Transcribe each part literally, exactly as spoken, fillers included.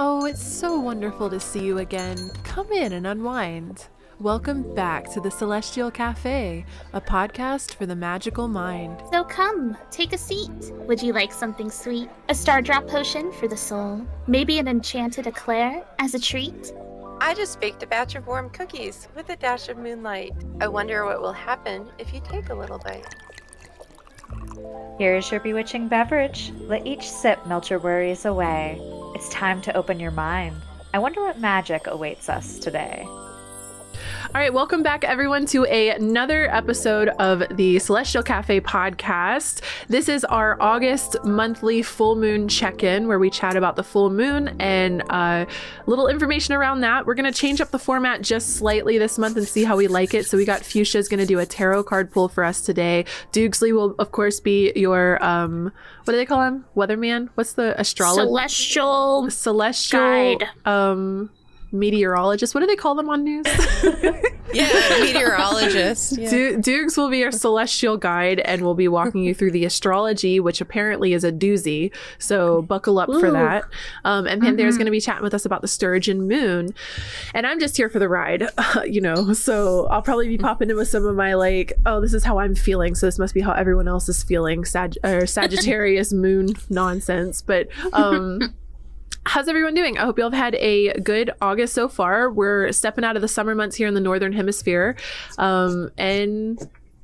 Oh, it's so wonderful to see you again. Come in and unwind. Welcome back to the Celestial Cafe, a podcast for the magical mind. So come, take a seat. Would you like something sweet? A star drop potion for the soul? Maybe an enchanted eclair as a treat? I just baked a batch of warm cookies with a dash of moonlight. I wonder what will happen if you take a little bite. Here is your bewitching beverage. Let each sip melt your worries away. It's time to open your mind. I wonder what magic awaits us today. All right, welcome back everyone to a, another episode of the Celestial Cafe Podcast. This is our August monthly full moon check-in where we chat about the full moon and uh, little information around that. We're going to change up the format just slightly this month and see how we like it. So we got Fuchsia's going to do a tarot card pull for us today. Doogsley will, of course, be your, um, what do they call him? Weatherman? What's the astrologer? Celestial. Celestial. Guide. Um... meteorologist. What do they call them on news? Yeah, meteorologist. Yeah. Do Dukes will be our celestial guide and we'll be walking you through the astrology, which apparently is a doozy. So buckle up Ooh. for that. Um, and Panthera's mm-hmm. going to be chatting with us about the Sturgeon Moon. And I'm just here for the ride, uh, you know, so I'll probably be popping in with some of my like, oh, this is how I'm feeling. So this must be how everyone else is feeling. Sag or Sagittarius moon nonsense. But um how's everyone doing? I hope you all have had a good August so far. We're stepping out of the summer months here in the Northern Hemisphere. Um, and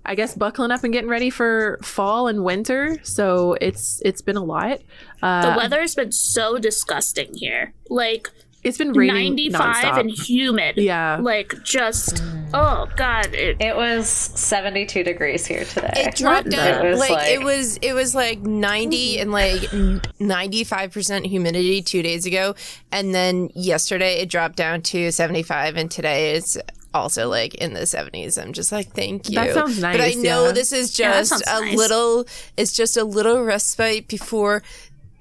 I guess buckling up and getting ready for fall and winter. So it's it's been a lot. Uh, the weather has been so disgusting here. Like, it's been raining ninety-five nonstop and humid. Yeah. Like, just, oh, God. It, it was seventy-two degrees here today. It dropped down. It was like, like, it was it was like ninety and like ninety-five percent humidity two days ago. And then yesterday it dropped down to seventy-five. And today it's also like in the seventies. I'm just like, thank you. That sounds nice. But I know yeah. this is just yeah, a nice. little, it's just a little respite before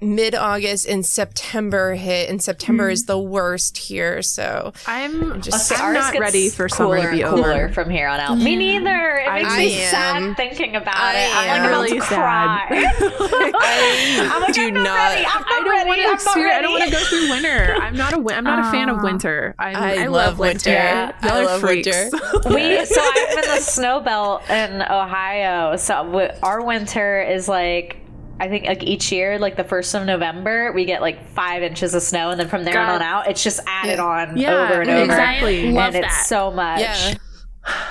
mid-August and September hit, and September mm. is the worst here, so I'm just I'm not ready for summer to be over from here on out. Yeah. Me neither. It makes I me am. sad thinking about I it. I'm like really about to cry. I I'm like, do I'm not, not ready. I'm not I don't want to experience. I don't want to go through winter. I'm not a I'm not a fan uh, of winter. I'm, I, I love winter. winter. I love freaks. winter. we so I'm in the snow belt in Ohio, so our winter is like, I think like each year, like the first of November, we get like five inches of snow, and then from there God. on out, it's just added on yeah, over and over. Exactly, and Love it's that. so much. Yeah.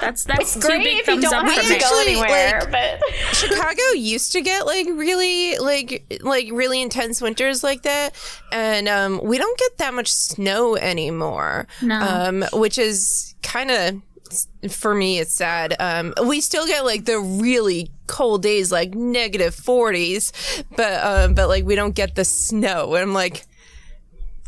That's that's it's great if you don't have to go anywhere. Like, but Chicago used to get like really like like really intense winters like that, and um, we don't get that much snow anymore. No, um, which is kind of. For me, it's sad. Um, we still get like the really cold days, like negative forties, but um, but like we don't get the snow. And I'm like,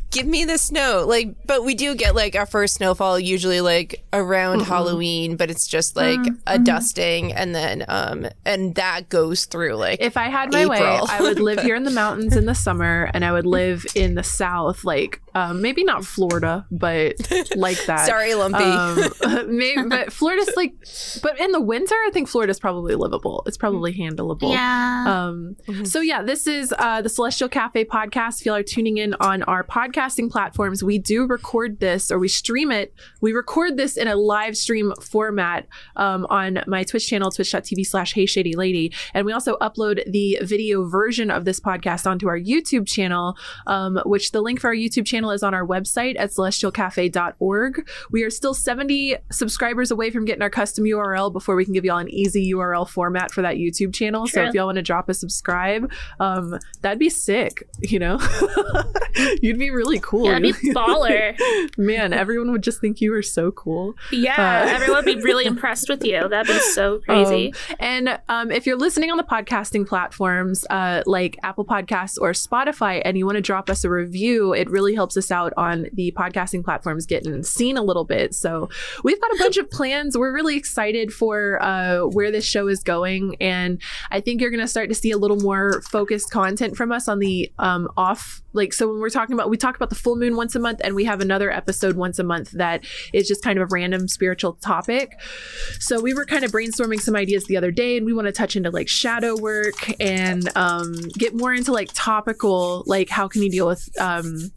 give me the snow, like. But we do get like our first snowfall usually like around mm-hmm. Halloween, but it's just like mm-hmm. a dusting, and then um, and that goes through like. If I had my April. way, I would live here in the mountains in the summer, and I would live in the South, like. Um, maybe not Florida, but like that. Sorry, Lumpy. Um, maybe, but Florida's like, but in the winter, I think Florida's probably livable. It's probably handleable. Yeah. Um, mm-hmm. So yeah, this is uh, the Celestial Cafe Podcast. If y'all are tuning in on our podcasting platforms, we do record this, or we stream it. We record this in a live stream format um, on my Twitch channel, twitch dot t v slash hey shady lady. And we also upload the video version of this podcast onto our YouTube channel, um, which the link for our YouTube channel is on our website at celestial cafe dot org. We are still seventy subscribers away from getting our custom U R L before we can give y'all an easy U R L format for that YouTube channel. True. So if y'all want to drop a subscribe, um, that'd be sick, you know? You'd be really cool. Yeah, that'd be baller. Man, everyone would just think you were so cool. Yeah, uh, everyone would be really impressed with you. That'd be so crazy. Um, and um, if you're listening on the podcasting platforms uh, like Apple Podcasts or Spotify and you want to drop us a review, it really helps us out on the podcasting platforms getting seen a little bit. So we've got a bunch of plans. We're really excited for uh, where this show is going, and I think you're going to start to see a little more focused content from us on the um, off. Like, so when we're talking about, we talk about the full moon once a month, and we have another episode once a month that is just kind of a random spiritual topic. So we were kind of brainstorming some ideas the other day, and we want to touch into like shadow work and um, get more into like topical, like how can you deal with um,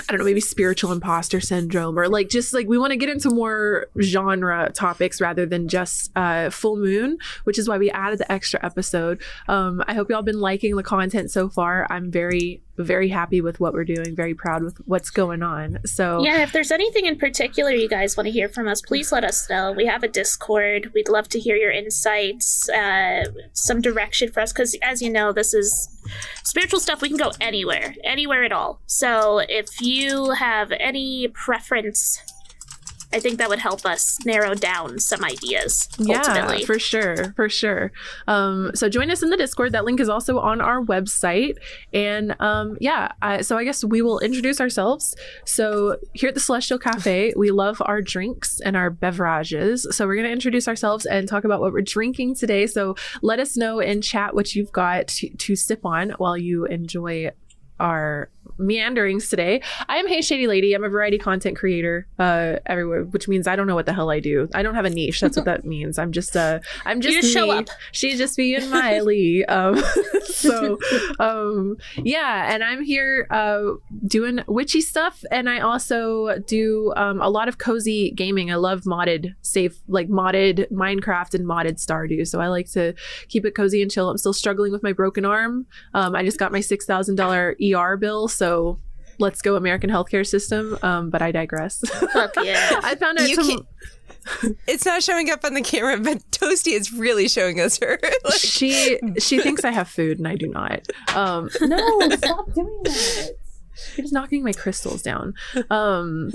I don't know, maybe spiritual imposter syndrome, or like just like we want to get into more genre topics rather than just uh, full moon, which is why we added the extra episode. Um, I hope y'all been liking the content so far. I'm very, very happy with what we're doing, very proud with what's going on. So yeah, if there's anything in particular you guys want to hear from us, please let us know. We have a Discord. We'd love to hear your insights, uh, some direction for us, because as you know, this is spiritual stuff. We can go anywhere, anywhere at all. So if you have any preference, I think that would help us narrow down some ideas, ultimately. Yeah, for sure, for sure. Um, so join us in the Discord. That link is also on our website. And um, yeah, I, so I guess we will introduce ourselves. So here at the Celestial Cafe, we love our drinks and our beverages. So we're going to introduce ourselves and talk about what we're drinking today. So let us know in chat what you've got to, to sip on while you enjoy our meanderings today. I am Hey Shady Lady. I'm a variety content creator uh everywhere, which means I don't know what the hell I do. I don't have a niche. That's what that means. I'm just uh I'm just, just show up. She's just being Miley. Um so um yeah, and I'm here uh doing witchy stuff, and I also do um a lot of cozy gaming. I love modded safe like modded Minecraft and modded Stardew, so I like to keep it cozy and chill. I'm still struggling with my broken arm. um I just got my six thousand dollar E R bill, so So let's go American healthcare system. Um, but I digress. Fuck yeah. I found out some... It's not showing up on the camera, but Toasty is really showing us her. Like... She she thinks I have food and I do not. Um, no, stop doing that. She's knocking my crystals down. Um,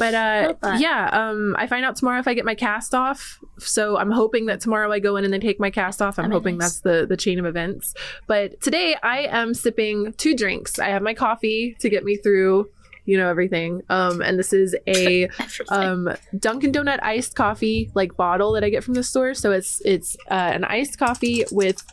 but uh, yeah, um, I find out tomorrow if I get my cast off. So I'm hoping that tomorrow I go in and then take my cast off. I'm That'd hoping nice. that's the, the chain of events. But today I am sipping two drinks. I have my coffee to get me through, you know, everything. Um, and this is a um, Dunkin' Donut iced coffee like bottle that I get from the store. So it's, it's uh, an iced coffee with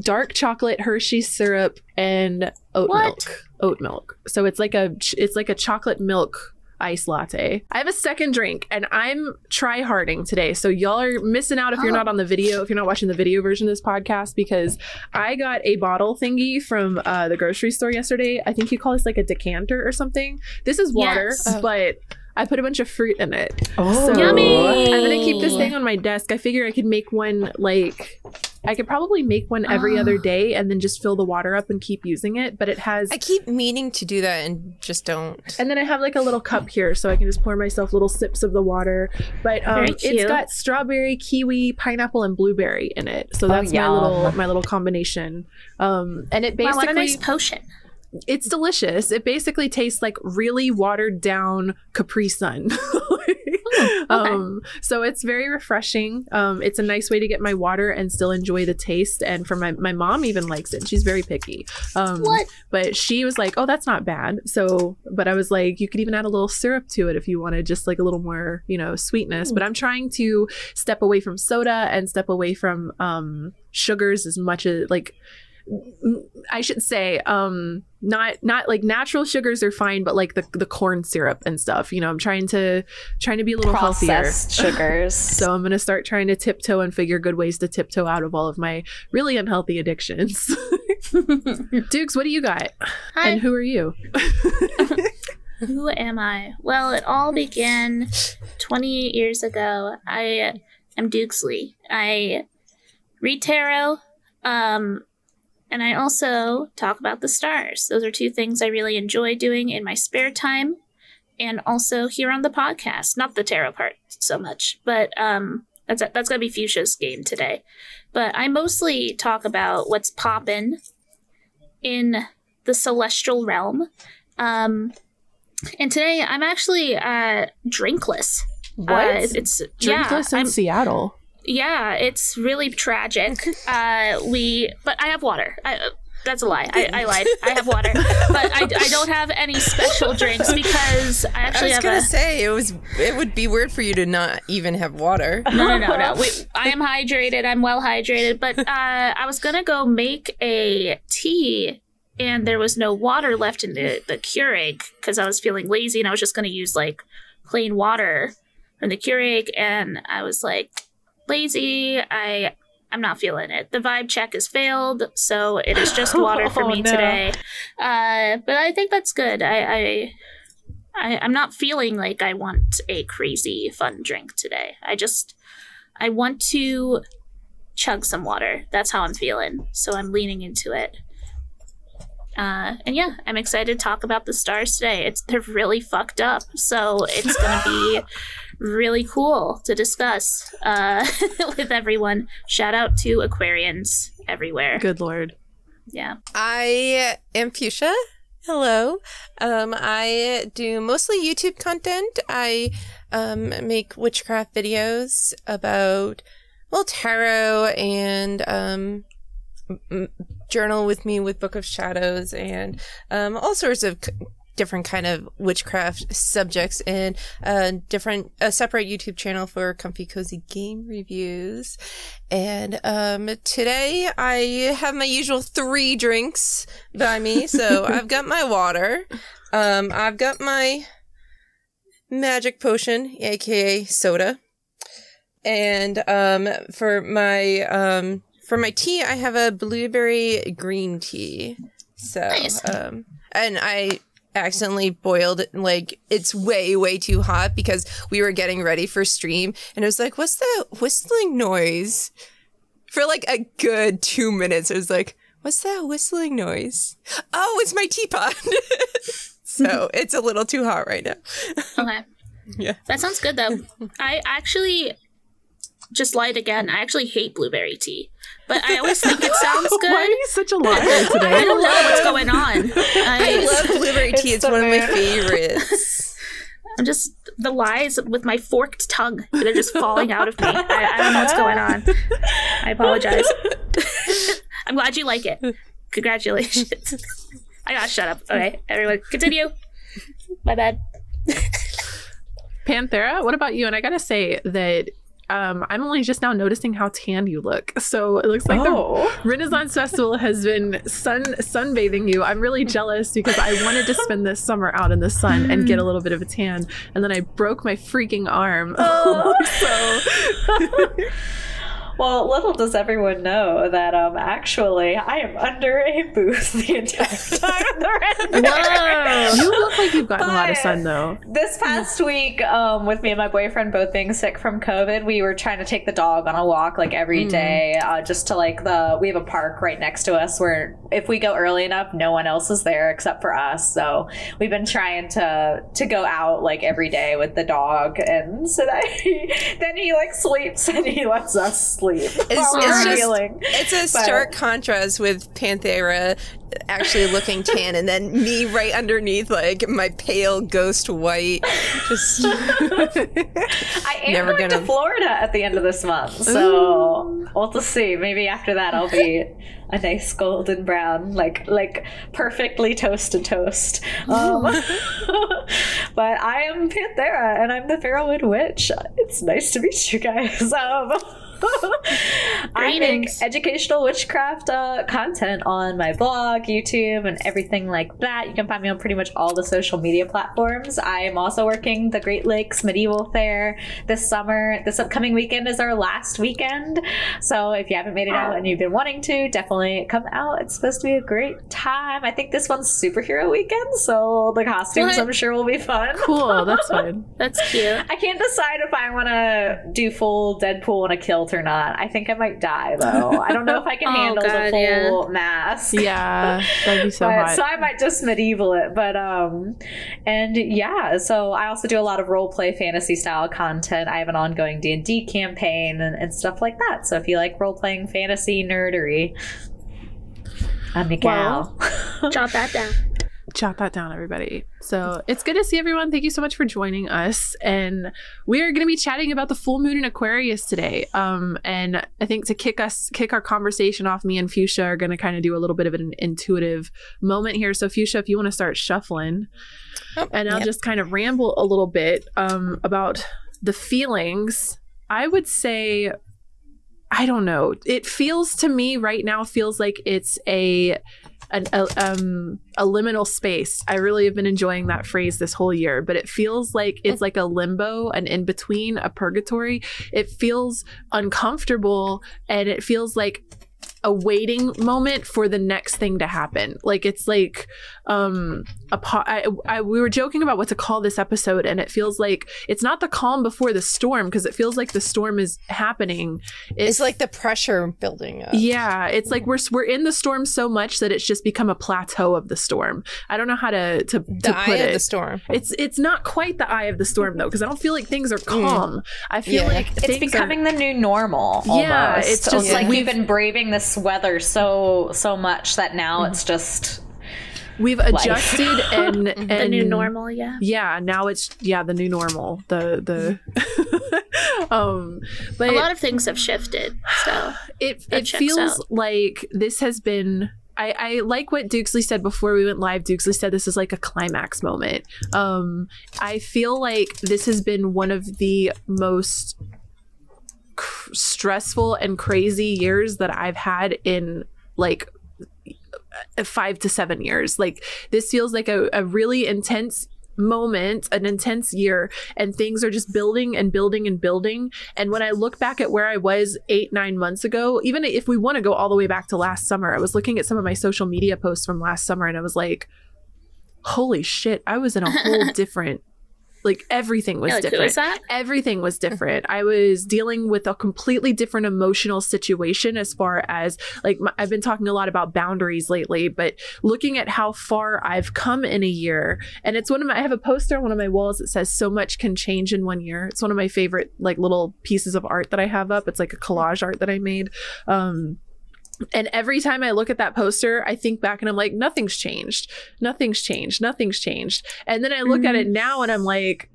dark chocolate, Hershey syrup, and oat what? milk. Oat milk. So it's like a it's like a chocolate milk ice latte. I have a second drink, and I'm try-harding today. So y'all are missing out if you're oh. not on the video, if you're not watching the video version of this podcast, because I got a bottle thingy from uh, the grocery store yesterday. I think you call this like a decanter or something. This is water, yes. but I put a bunch of fruit in it. Oh, so yummy! I'm gonna keep this thing on my desk. I figure I could make one like... I could probably make one every oh. other day and then just fill the water up and keep using it. But it has... I keep meaning to do that and just don't. And then I have like a little cup here, so I can just pour myself little sips of the water. But um, it's got strawberry, kiwi, pineapple, and blueberry in it. So that's oh, yeah. my little my little combination. Um, and it basically... Wow, what a nice potion. It's delicious. It basically tastes like really watered down Capri Sun. Okay. Um, so it's very refreshing. Um, it's a nice way to get my water and still enjoy the taste. And for my, my mom even likes it. She's very picky. Um, what? But she was like, oh, that's not bad. So, but I was like, you could even add a little syrup to it if you wanted, just like a little more, you know, sweetness. Mm. But I'm trying to step away from soda and step away from um, sugars as much as like, I should say, um, not not like natural sugars are fine, but like the the corn syrup and stuff. You know, I'm trying to trying to be a little processed healthier sugars. So I'm gonna start trying to tiptoe and figure good ways to tiptoe out of all of my really unhealthy addictions. Dukes, what do you got? Hi. And who are you? Who am I? Well, it all began twenty-eight years ago. I am Doogsley. I read tarot. Um, And I also talk about the stars. Those are two things I really enjoy doing in my spare time, and also here on the podcast. Not the tarot part so much, but um, that's that's gonna be Fuchsia's game today. But I mostly talk about what's poppin' in the celestial realm. Um, and today I'm actually uh, drinkless. What? Uh, it's drinkless yeah, in I'm, Seattle. Yeah, it's really tragic. Uh, we, but I have water. I, that's a lie. I, I lied. I have water, but I, I don't have any special drinks because I actually have. I was have gonna a, say it was. It would be weird for you to not even have water. No, no, no, no. We, I am hydrated. I'm well hydrated. But uh, I was gonna go make a tea, and there was no water left in the the Keurig because I was feeling lazy, and I was just gonna use like plain water from the Keurig, and I was like. Lazy, I, I'm not feeling it. The vibe check has failed, so it is just water for me oh, no. today. Uh, but I think that's good. I, I I, I'm not feeling like I want a crazy fun drink today. I just, I want to chug some water. That's how I'm feeling. So I'm leaning into it. Uh, and yeah, I'm excited to talk about the stars today. It's they're really fucked up, so it's gonna be really cool to discuss uh, with everyone. Shout out to Aquarians everywhere. Good lord, yeah. I am Fuchsia. Hello. Um, I do mostly YouTube content. I um, make witchcraft videos about well tarot and um. journal with me with Book of Shadows and um, all sorts of c different kind of witchcraft subjects, and uh, different a separate YouTube channel for comfy cozy game reviews. And um, today I have my usual three drinks by me. So I've got my water, um, I've got my magic potion, aka soda, and um, for my um, For my tea, I have a blueberry green tea. So, nice. um, and I accidentally boiled it, like it's way, way too hot because we were getting ready for stream, and it was like, what's the whistling noise? For like a good two minutes, I was like, what's that whistling noise? Oh, it's my teapot. So it's a little too hot right now. Okay. Yeah. That sounds good though. I actually. Just lied again. I actually hate blueberry tea, but I always think it sounds good. Why are you such a liar today? I don't know what's going on. I, I love blueberry tea. It's, it's one of my favorites. I'm just, the lies with my forked tongue, they're just falling out of me. I, I don't know what's going on. I apologize. I'm glad you like it. Congratulations. I gotta shut up. Okay, everyone, continue. My bad. Panthera, what about you? And I gotta say that Um, I'm only just now noticing how tan you look. So it looks like oh. the Renaissance Festival has been sun sunbathing you. I'm really jealous because I wanted to spend this summer out in the sun and get a little bit of a tan. And then I broke my freaking arm. Oh. So... Well, little does everyone know that um, actually I am under a booth the entire time. Whoa. You look like you've gotten but a lot of sun, though. This past week, um, with me and my boyfriend both being sick from COVID, we were trying to take the dog on a walk like every mm. day, uh, just to like the. We have a park right next to us where if we go early enough, no one else is there except for us. So we've been trying to to go out like every day with the dog, and so that he, then he like sleeps and he lets us sleep. It's, it's, just, it's a stark but, contrast with Panthera actually looking tan and then me right underneath, like my pale ghost white. Just I am never going gonna... to Florida at the end of this month, so Ooh. we'll just see. Maybe after that I'll be a nice golden brown, like like perfectly toasted toast. Um, but I am Panthera, and I'm the Feralwood Witch. It's nice to meet you guys. Um, I make educational witchcraft uh, content on my blog, YouTube, and everything like that. You can find me on pretty much all the social media platforms. I am also working the Great Lakes Medieval Fair this summer. This upcoming weekend is our last weekend. So if you haven't made it out and you've been wanting to, definitely come out. It's supposed to be a great time. I think this one's superhero weekend, so the costumes what? I'm sure will be fun. Cool, that's fun. That's cute. I can't decide if I want to do full Deadpool and a kilt or not. I think I might die though. I don't know if I can oh, handle God, the full yeah. mask. Yeah, that'd be so but, hot. So I might just medieval it, but um, and yeah. So I also do a lot of role play, fantasy style content. I have an ongoing D and D campaign and, and stuff like that. So if you like role playing, fantasy nerdery, I'm the gal. Wow. Jot that down. Jot that down, everybody. So it's good to see everyone. Thank you so much for joining us. And we're going to be chatting about the full moon in Aquarius today. Um, and I think to kick us, kick our conversation off, me and Fuchsia are going to kind of do a little bit of an intuitive moment here. So Fuchsia, if you want to start shuffling, oh, and I'll yeah. just kind of ramble a little bit um, about the feelings, I would say, I don't know. It feels to me right now, feels like it's a... An, a, um, a liminal space. I really have been enjoying that phrase this whole year, but it feels like it's like a limbo, an in-between, a purgatory. It feels uncomfortable, and it feels like a waiting moment for the next thing to happen. Like it's like um a po- I, I we were joking about what to call this episode, and it feels like it's not the calm before the storm, because it feels like the storm is happening. It's, it's like the pressure building up. Yeah, it's like we're we're in the storm so much that it's just become a plateau of the storm. I don't know how to to, to put it. The eye of the storm. It's it's not quite the eye of the storm though, because I don't feel like things are calm. Mm. I feel yeah. like it's becoming are, the new normal. Almost. Yeah, it's just it's like we've, we've been braving this weather so so much that now mm-hmm. it's just. We've adjusted life. and, and the new normal, yeah. Yeah, now it's yeah, the new normal. The the um but a lot of things have shifted. So it it feels out. Like this has been I, I like what Doogsley said before we went live. Doogsley said this is like a climax moment. Um I feel like this has been one of the most cr- stressful and crazy years that I've had in like five to seven years. Like this feels like a, a really intense moment, an intense year, and things are just building and building and building. And when I look back at where I was eight, nine months ago, even if we want to go all the way back to last summer, I was looking at some of my social media posts from last summer and I was like, holy shit, I was in a whole different Like everything was yeah, like, different. Was that? Everything was different. I was dealing with a completely different emotional situation as far as like my, I've been talking a lot about boundaries lately, but looking at how far I've come in a year. And it's one of my, I have a poster on one of my walls that says so much can change in one year. It's one of my favorite like little pieces of art that I have up. It's like a collage art that I made. Um, And every time I look at that poster, I think back and I'm like, nothing's changed. Nothing's changed. Nothing's changed. And then I look mm-hmm. at it now and I'm like,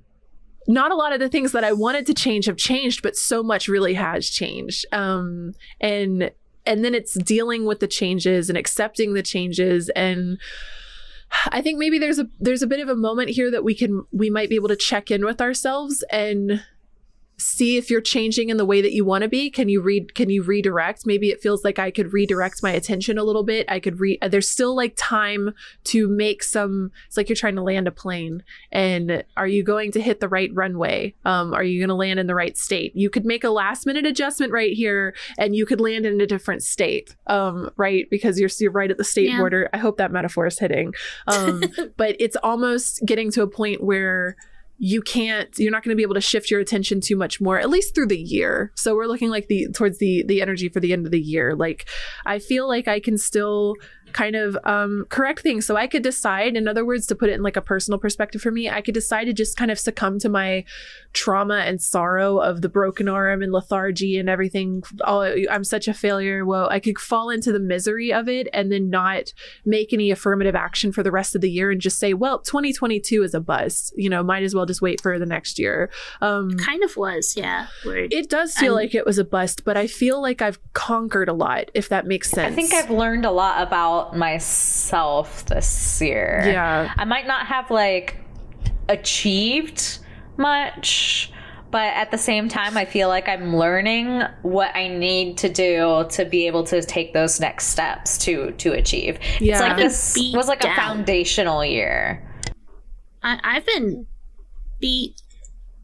not a lot of the things that I wanted to change have changed, but so much really has changed. Um, and and then it's dealing with the changes and accepting the changes. And I think maybe there's a there's a bit of a moment here that we can we might be able to check in with ourselves and see if you're changing in the way that you want to be. Can you read? Can you redirect? Maybe it feels like I could redirect my attention a little bit. I could read. There's still like time to make some. It's like you're trying to land a plane, and are you going to hit the right runway? Um, are you going to land in the right state? You could make a last minute adjustment right here, and you could land in a different state, um, right? Because you're you're right at the state yeah. border. I hope that metaphor is hitting. Um, but it's almost getting to a point where you can't, you're not going to be able to shift your attention too much more, at least through the year. So we're looking like the, towards the, the energy for the end of the year. Like, I feel like I can still kind of um, correct things. So I could decide, in other words, to put it in like a personal perspective for me, I could decide to just kind of succumb to my trauma and sorrow of the broken arm and lethargy and everything. Oh, I'm such a failure. Well, I could fall into the misery of it and then not make any affirmative action for the rest of the year and just say, well, twenty twenty-two is a bust, you know, might as well just wait for the next year. Um, it kind of was, yeah. Weird. It does feel I'm, like it was a bust, but I feel like I've conquered a lot, if that makes sense. I think I've learned a lot about myself this year. Yeah. I might not have like achieved much, but at the same time, I feel like I'm learning what I need to do to be able to take those next steps to to achieve. Yeah. It's like this it was like down. a foundational year. I, I've been beat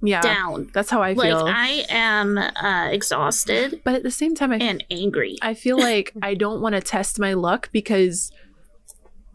yeah, down. That's how I feel. Like I am uh, exhausted, but at the same time, I and f- angry. I feel like I don't want to test my luck because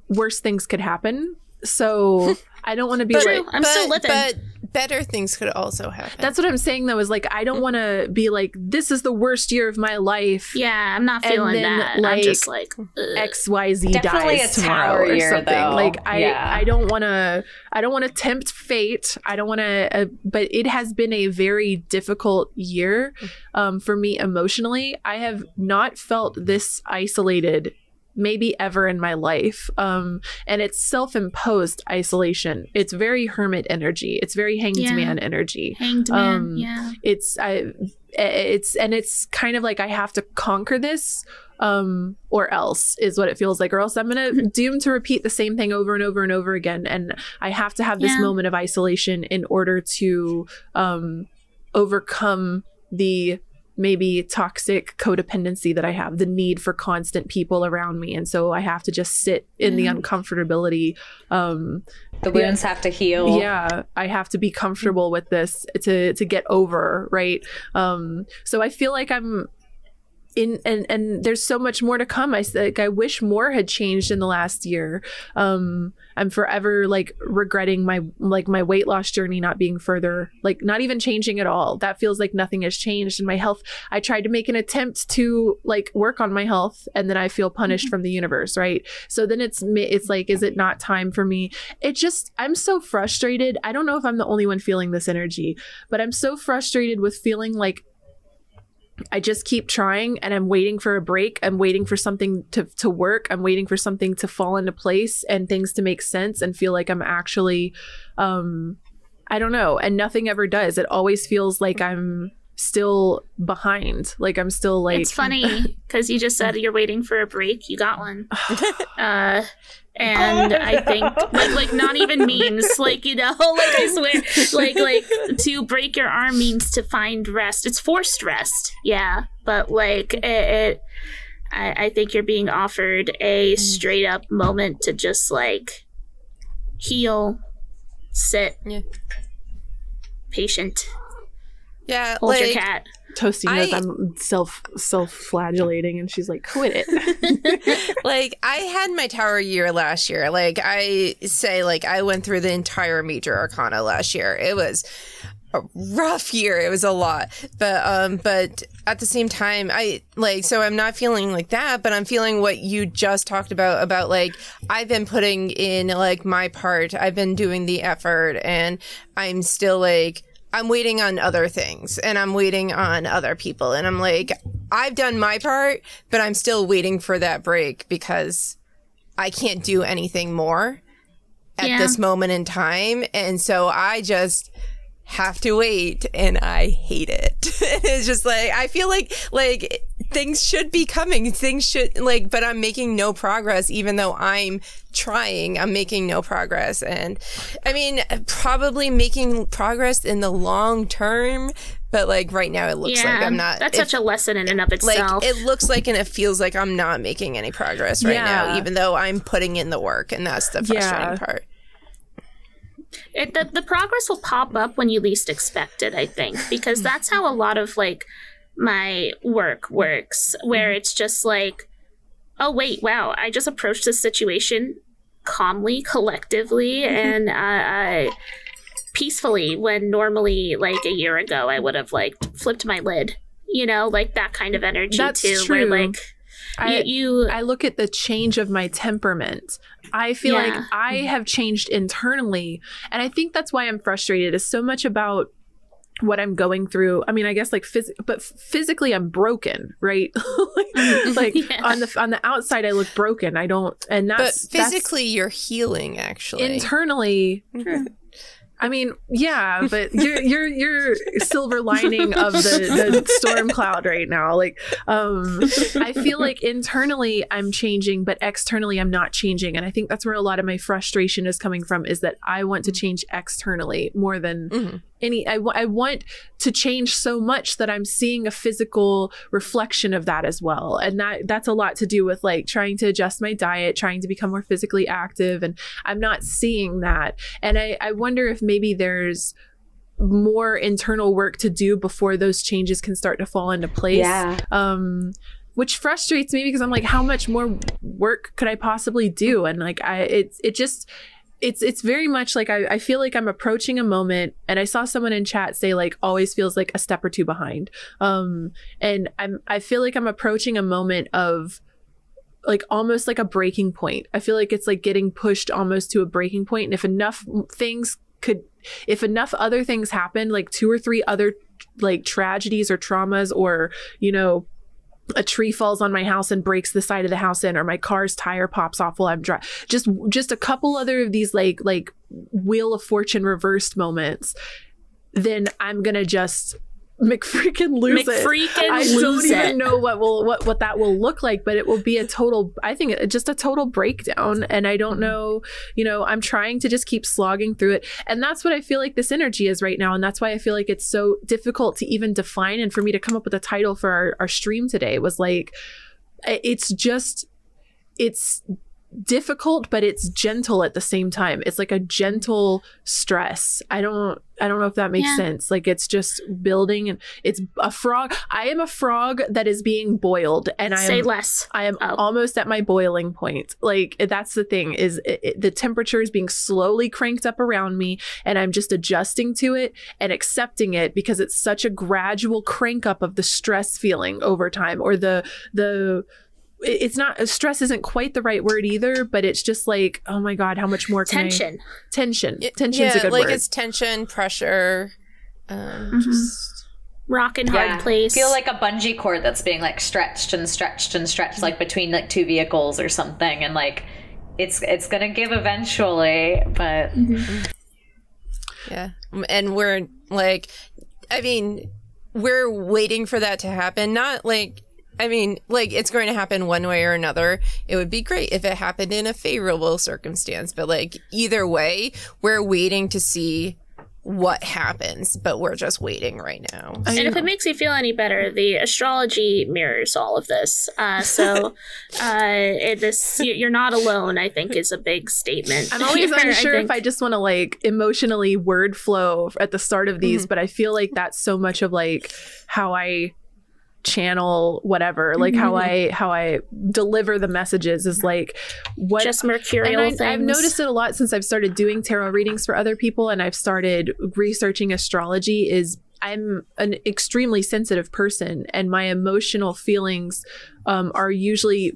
worse things could happen. So I don't want to be but, like, I'm but, still living. But better things could also happen. That's what I'm saying though, is like, I don't want to be like, this is the worst year of my life. Yeah, I'm not feeling and then, that. Like, I'm just like, ugh. X Y Z Definitely dies a tomorrow or year, something. Though. Like, I, yeah. I don't want to, I don't want to tempt fate. I don't want to, uh, but it has been a very difficult year um, for me emotionally. I have not felt this isolated maybe ever in my life. Um, and it's self-imposed isolation. It's very hermit energy. It's very hanged yeah. man energy. Hanged man, um, yeah. It's, I, it's, and it's kind of like I have to conquer this um, or else is what it feels like, or else I'm going to doomed to repeat the same thing over and over and over again. And I have to have this yeah. moment of isolation in order to um, overcome the maybe toxic codependency that I have, the need for constant people around me. And so I have to just sit in mm. the uncomfortability. Um, the wounds yeah. have to heal. Yeah. I have to be comfortable with this to, to get over, right? Um, so I feel like I'm in and and there's so much more to come. I like I wish more had changed in the last year. Um, I'm forever like regretting my like my weight loss journey not being further, like not even changing at all. That feels like nothing has changed. And my health, I tried to make an attempt to like work on my health, and then I feel punished mm-hmm. from the universe, right? So then it's it's like, is it not time for me? It just, I'm so frustrated. I don't know if I'm the only one feeling this energy, but I'm so frustrated with feeling like I just keep trying and I'm waiting for a break. I'm waiting for something to, to work. I'm waiting for something to fall into place and things to make sense and feel like I'm actually, um, I don't know. And nothing ever does. It always feels like I'm still behind. Like I'm still like. It's funny because you just said you're waiting for a break. You got one. uh, and I think like, like not even memes, like, you know, like I swear, like like to break your arm means to find rest. It's forced rest. Yeah. But like it, it I, I think you're being offered a straight up moment to just like heal, sit, yeah. patient. Yeah, hold like, your cat. Toasty knows I, I'm self self flagellating, and she's like, "Quit it." Like I had my Tower year last year. Like I say, like I went through the entire Major Arcana last year. It was a rough year. It was a lot, but um, but at the same time, I like so I'm not feeling like that, but I'm feeling what you just talked about about like I've been putting in like my part. I've been doing the effort, and I'm still like. I'm waiting on other things and I'm waiting on other people. And I'm like, I've done my part, but I'm still waiting for that break because I can't do anything more at yeah. this moment in time. And so I just have to wait and I hate it. It's just like, I feel like, like things should be coming. Things should like, but I'm making no progress, even though I'm trying, I'm making no progress. And I mean, probably making progress in the long term, but like right now it looks yeah, like I'm not. That's it, such a lesson in and of itself. Like, it looks like and it feels like I'm not making any progress right yeah. now, even though I'm putting in the work. And that's the frustrating yeah. part. It, the, the progress will pop up when you least expect it, I think, because that's how a lot of like my work works, where it's just like, oh, wait, wow, I just approached this situation calmly, collectively, and uh, I peacefully when normally like a year ago I would have like flipped my lid, you know, like that kind of energy that's too. True. Where like I, you, I look at the change of my temperament. I feel yeah. like I have changed internally. And I think that's why I'm frustrated is so much about what I'm going through. I mean, I guess like, phys but physically I'm broken, right? Like, like yeah. on the, on the outside, I look broken. I don't, and that's but physically that's, you're healing actually. Internally. Mm-hmm. I mean, yeah, but you're, you're, you're silver lining of the, the storm cloud right now. Like, um, I feel like internally I'm changing, but externally I'm not changing. And I think that's where a lot of my frustration is coming from is that I want to change externally more than mm-hmm. any, I, I want to change so much that I'm seeing a physical reflection of that as well. And that that's a lot to do with like trying to adjust my diet, trying to become more physically active. And I'm not seeing that. And I, I wonder if maybe there's more internal work to do before those changes can start to fall into place. Yeah. Um, which frustrates me because I'm like, how much more work could I possibly do? And like, I, it's, it just, it's, it's very much like, I, I feel like I'm approaching a moment and I saw someone in chat say like, always feels like a step or two behind. Um, and I'm, I feel like I'm approaching a moment of, like almost like a breaking point. I feel like it's like getting pushed almost to a breaking point. And if enough things could, if enough other things happened, like two or three other like tragedies or traumas or, you know, a tree falls on my house and breaks the side of the house in, or my car's tire pops off while I'm driving. Just, just a couple other of these like, like Wheel of Fortune reversed moments, then I'm going to just McFreakin lose McFreakin it. I don't even it. know what will what what that will look like, but it will be a total. I think just a total breakdown, and I don't know. You know, I'm trying to just keep slogging through it, and that's what I feel like this energy is right now, and that's why I feel like it's so difficult to even define. And for me to come up with a title for our, our stream today was like, it's just, it's difficult, but it's gentle at the same time. It's like a gentle stress. I don't I don't know if that makes yeah. sense. Like, it's just building, and it's a frog. I am a frog that is being boiled, and I say am, less. I am oh. almost at my boiling point. Like, that's the thing, is it, it, the temperature is being slowly cranked up around me, and I'm just adjusting to it and accepting it, because it's such a gradual crank up of the stress feeling over time, or the the it's not, stress isn't quite the right word either, but it's just like, oh my God, how much more can tension. I, tension. It, Tension's yeah, a good like word. Like, it's tension, pressure, um, mm-hmm. just... Rock and hard yeah. place. Feel like a bungee cord that's being like stretched and stretched and stretched, mm-hmm. like between like two vehicles or something. And like, it's, it's going to give eventually, but. Mm-hmm. Yeah. And we're like, I mean, we're waiting for that to happen. Not like, I mean, like, it's going to happen one way or another. It would be great if it happened in a favorable circumstance, but like, either way, we're waiting to see what happens, but we're just waiting right now. And if it makes you feel any better, the astrology mirrors all of this. Uh, so uh, this, you're not alone, I think, is a big statement. I'm always unsure I if I just want to like emotionally word flow at the start of these, mm-hmm. but I feel like that's so much of like how I channel whatever, like mm-hmm. how I how I deliver the messages is like what just mercurial I, things. I've noticed it a lot since I've started doing tarot readings for other people, and I've started researching astrology, is I'm an extremely sensitive person, and my emotional feelings um, are usually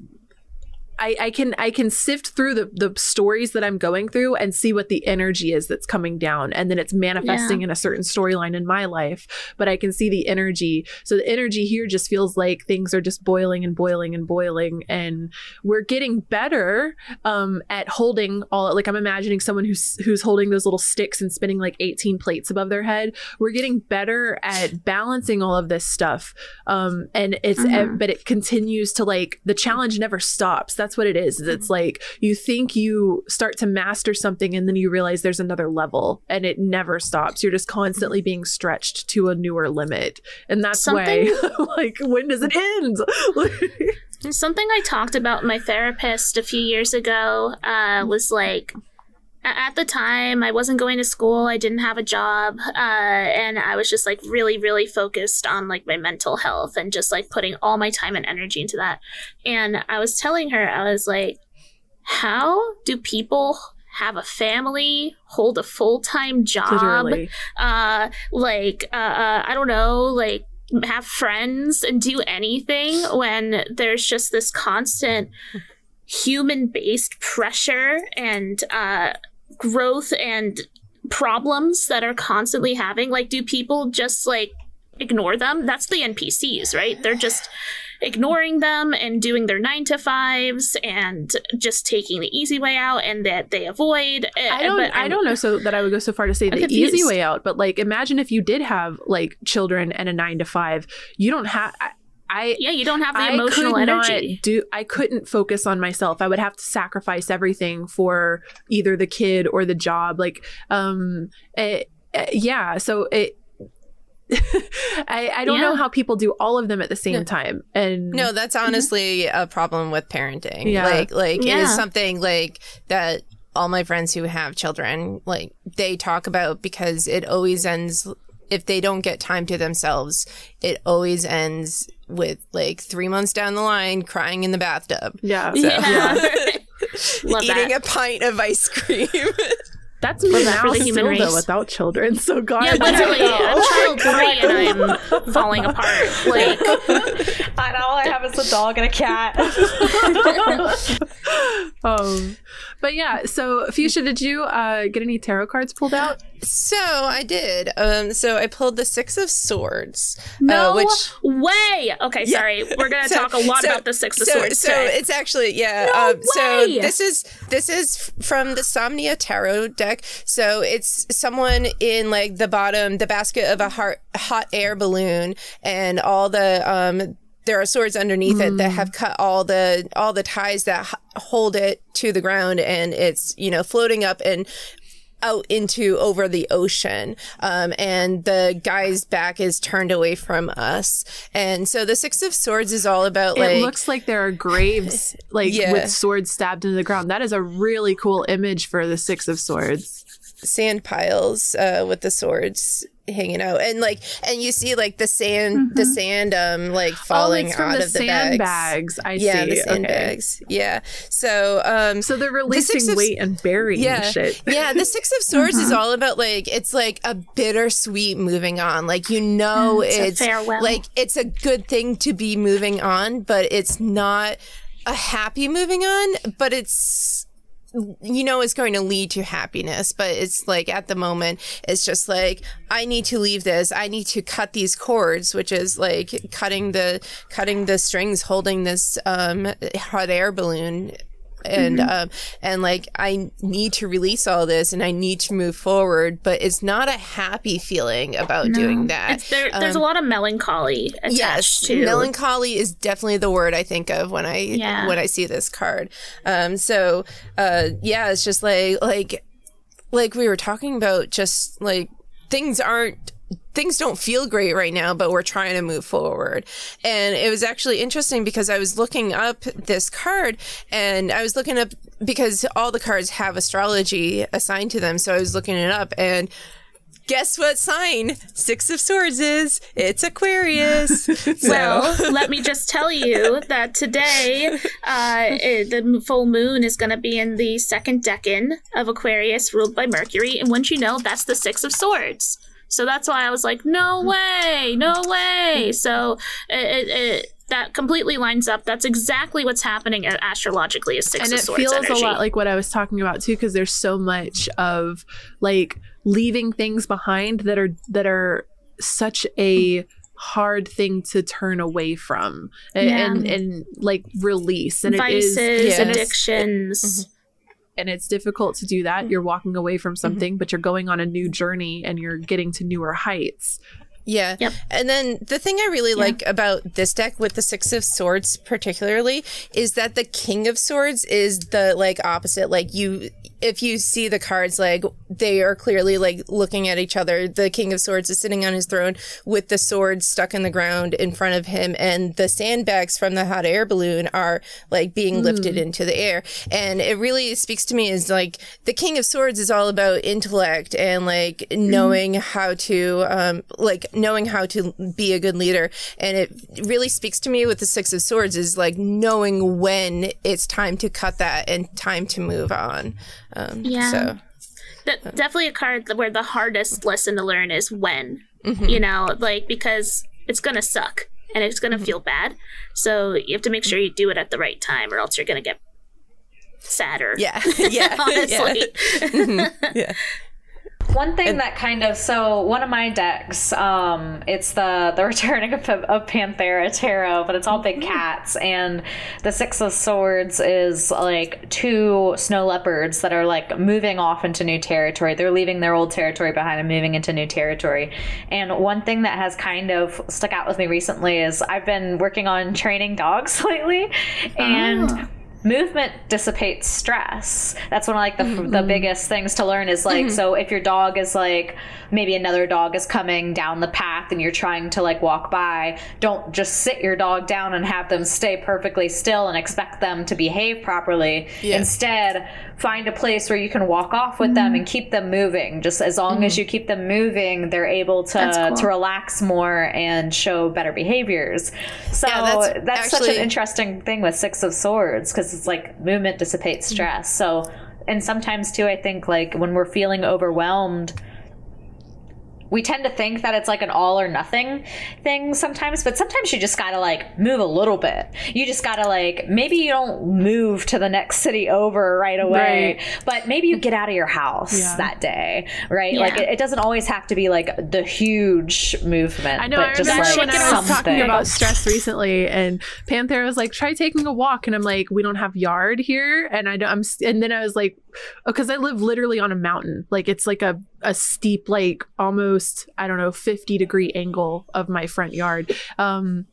I, I can I can sift through the, the stories that I'm going through and see what the energy is that's coming down, and then it's manifesting yeah. in a certain storyline in my life, but I can see the energy. So the energy here just feels like things are just boiling and boiling and boiling, and we're getting better um, at holding all, like I'm imagining someone who's who's holding those little sticks and spinning like eighteen plates above their head. We're getting better at balancing all of this stuff, um, and it's mm-hmm. but it continues to like, the challenge never stops. That's That's what it is. It's like you think you start to master something, and then you realize there's another level, and it never stops. You're just constantly being stretched to a newer limit. And that's something, why, like, when does it end? Something I talked about with my therapist a few years ago uh, was like, at the time, I wasn't going to school. I didn't have a job. Uh, and I was just like really, really focused on like my mental health and just like putting all my time and energy into that. And I was telling her, I was like, how do people have a family, hold a full-time job? Literally. Uh, like, uh, uh, I don't know, like have friends and do anything when there's just this constant human-based pressure and, uh, growth and problems that are constantly having, like, do people just like ignore them? That's the N P Cs, right? They're just ignoring them and doing their nine to fives and just taking the easy way out, and that they avoid. I don't, but I don't know so that I would go so far to say I'm the confused. easy way out, but like, imagine if you did have like children and a nine to five, you don't have, I, yeah, you don't have the I emotional energy. Do, I couldn't focus on myself. I would have to sacrifice everything for either the kid or the job. Like, um, it, it, yeah. So it, I, I don't yeah. know how people do all of them at the same no. time. And no, that's honestly mm-hmm. a problem with parenting. Yeah. Like, like yeah. it is something like that. All my friends who have children, like they talk about, because it always ends. If they don't get time to themselves, it always ends with like three months down the line crying in the bathtub. Yeah. So. yeah. Love Eating that. a pint of ice cream. That's me now, for the human race. Though, without children. So God, yeah, literally, I'm child free and I'm falling apart. Like, and all I have is a dog and a cat. um, but yeah. So, Fuchsia, did you uh, get any tarot cards pulled out? So I did. Um, so I pulled the Six of Swords. No uh, which, way. Okay, yeah. sorry. We're gonna so, talk a lot so, about the Six of so, Swords. So today. It's actually yeah. No um, way. So this is this is from the Somnia Tarot deck. So it's someone in like the bottom, the basket of a heart, hot air balloon, and all the um, there are swords underneath mm. it that have cut all the all the ties that h hold it to the ground, and it's, you know, floating up and out into over the ocean, um, and the guy's back is turned away from us. And so the Six of Swords is all about, like, it looks like there are graves, like, yeah, with swords stabbed into the ground. That is a really cool image for the Six of Swords. Sand piles uh, with the swords hanging out, and like, and you see like the sand, mm-hmm. the sand, um, like falling oh, it's from out the of the sandbags. I yeah, see. The sandbags. Okay. Yeah. So, um, so they're releasing the weight of, and burying yeah, shit. Yeah. The Six of Swords mm-hmm. is all about, like, it's like a bittersweet moving on. Like, you know, mm, it's, it's like it's a good thing to be moving on, but it's not a happy moving on. But it's, you know, it's going to lead to happiness, but it's like at the moment, it's just like, I need to leave this. I need to cut these cords, which is like cutting the cutting the strings holding this um, hot air balloon, and mm-hmm. um, and like I need to release all this, and I need to move forward. But it's not a happy feeling about no. doing that. It's there, um, there's a lot of melancholy attached yes, to. Melancholy is definitely the word I think of when I yeah. when I see this card. Um, so uh, yeah, it's just like like like we were talking about, just like things aren't. Things don't feel great right now, but we're trying to move forward. And it was actually interesting because I was looking up this card, and I was looking up because all the cards have astrology assigned to them. So I was looking it up, and guess what sign Six of Swords is? It's Aquarius. So. Well, let me just tell you that today uh, the full moon is going to be in the second decan of Aquarius, ruled by Mercury. And once you know, that's the Six of Swords. So that's why I was like, no way, no way. So it, it, it, that completely lines up. That's exactly what's happening astrologically is Six of Swords energy. And it feels a lot like what I was talking about, too, because there's so much of, like, leaving things behind that are that are such a hard thing to turn away from and, yeah. and, and like, release. And vices, it is, yeah. addictions. Mm-hmm. And it's difficult to do that. You're walking away from something, mm-hmm. but you're going on a new journey, and you're getting to newer heights. Yeah. Yep. And then the thing I really yeah. like about this deck with the Six of Swords particularly is that the King of Swords is the, like, opposite. Like, you, if you see the cards, like, they are clearly, like, looking at each other. The King of Swords is sitting on his throne with the sword stuck in the ground in front of him, and the sandbags from the hot air balloon are, like, being mm. lifted into the air. And it really speaks to me is, like, the King of Swords is all about intellect and, like, knowing mm. how to, um, like, knowing how to be a good leader. And it really speaks to me with the Six of Swords is, like, knowing when it's time to cut that and time to move on. Um, yeah. So. That, definitely a card where the hardest lesson to learn is when, mm-hmm. you know, like, because it's going to suck and it's going to mm-hmm. feel bad. So you have to make sure you do it at the right time, or else you're going to get sadder. Yeah. Yeah. Honestly. Yeah. Mm-hmm. Yeah. One thing that kind of, so one of my decks, um, it's the the Returning of, of Panthera Tarot, but it's all big cats, and the Six of Swords is like two snow leopards that are, like, moving off into new territory. They're leaving their old territory behind and moving into new territory. And one thing that has kind of stuck out with me recently is I've been working on training dogs lately, and... Oh. Movement dissipates stress. That's one of, like, the, mm-hmm. the biggest things to learn is, like, mm-hmm. so if your dog is, like, maybe another dog is coming down the path and you're trying to, like, walk by, don't just sit your dog down and have them stay perfectly still and expect them to behave properly. Yeah. Instead, find a place where you can walk off with mm-hmm. them and keep them moving. Just as long mm-hmm. as you keep them moving, they're able to, cool. to relax more and show better behaviors. So yeah, that's, that's actually... such an interesting thing with Six of Swords, because it's like movement dissipates stress. So, and sometimes too, I think, like, when we're feeling overwhelmed, we tend to think that it's like an all or nothing thing sometimes, but sometimes you just gotta, like, move a little bit. You just gotta, like, maybe you don't move to the next city over right away, right. but maybe you get out of your house yeah. that day, right? Yeah. Like, it, it doesn't always have to be like the huge movement. I know, but I just remember like when I was talking about stress recently, and Panthera was like, try taking a walk. And I'm like, we don't have yard here. And I don't, I'm, and then I was like, because I live literally on a mountain. Like, it's like a, a steep, like, almost, I don't know, fifty degree angle of my front yard. Um,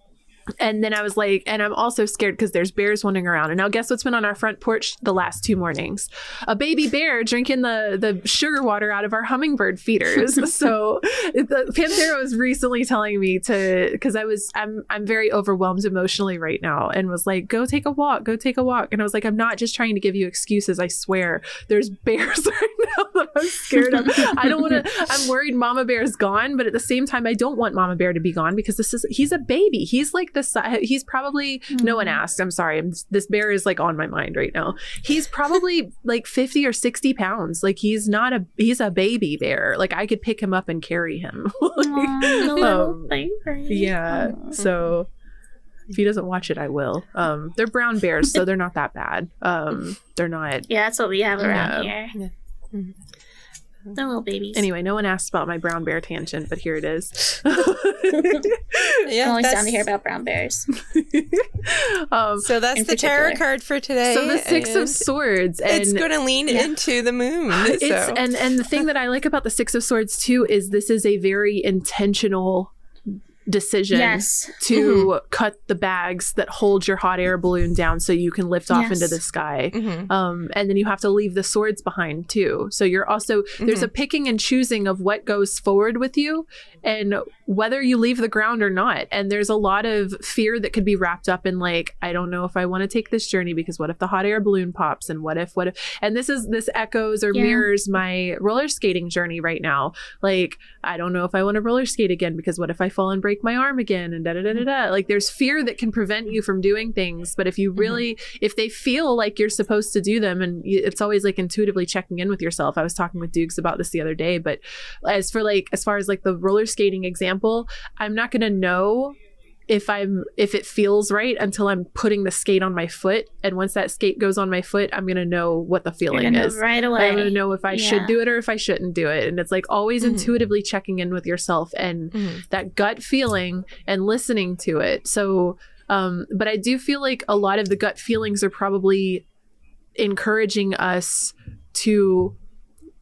And then I was like, and I'm also scared because there's bears wandering around. And now guess what's been on our front porch the last two mornings? A baby bear drinking the, the sugar water out of our hummingbird feeders. So the, Panthera was recently telling me to, because I was, I'm, I'm very overwhelmed emotionally right now, and was like, go take a walk, go take a walk. And I was like, I'm not just trying to give you excuses. I swear there's bears right now that I'm scared of. I don't want to, I'm worried Mama Bear's gone, but at the same time, I don't want Mama Bear to be gone because this is, he's a baby. He's like, this he's probably mm. no one asked I'm sorry I'm, this bear is like on my mind right now. He's probably like fifty or sixty pounds. Like he's not a he's a baby bear. Like I could pick him up and carry him. Like, Aww, um, yeah Aww. So if he doesn't watch it, I will. Um they're brown bears, so they're not that bad. Um they're not yeah that's what we have around yeah. here yeah. Mm-hmm. The little babies. Anyway, no one asked about my brown bear tangent, but here it is. Yeah, I'm always down to hear about brown bears. um, so that's the tarot card for today. So the Six of Swords. And it's going to lean yeah. into the moon. So. It's, and, and the thing that I like about the Six of Swords, too, is this is a very intentional decision yes. to mm-hmm. cut the bags that hold your hot air balloon down so you can lift off yes. into the sky. Mm-hmm. Um, and then you have to leave the swords behind too. So you're also, mm-hmm. there's a picking and choosing of what goes forward with you and whether you leave the ground or not. And there's a lot of fear that could be wrapped up in like, I don't know if I want to take this journey because what if the hot air balloon pops and what if, what if, and this is, this echoes or yeah. mirrors my roller skating journey right now. Like, I don't know if I want to roller skate again because what if I fall and break my arm again and da, da da da da. Like there's fear that can prevent you from doing things, but if you really mm-hmm. if they feel like you're supposed to do them, and you, it's always like intuitively checking in with yourself. I was talking with Dukes about this the other day, but as for like as far as like the roller skating example, I'm not gonna know if I'm if it feels right until I'm putting the skate on my foot, and once that skate goes on my foot, I'm gonna know what the feeling is right away. I'm gonna know if I yeah. should do it or if I shouldn't do it. And it's like always mm-hmm. intuitively checking in with yourself and mm-hmm. that gut feeling and listening to it. So um but I do feel like a lot of the gut feelings are probably encouraging us to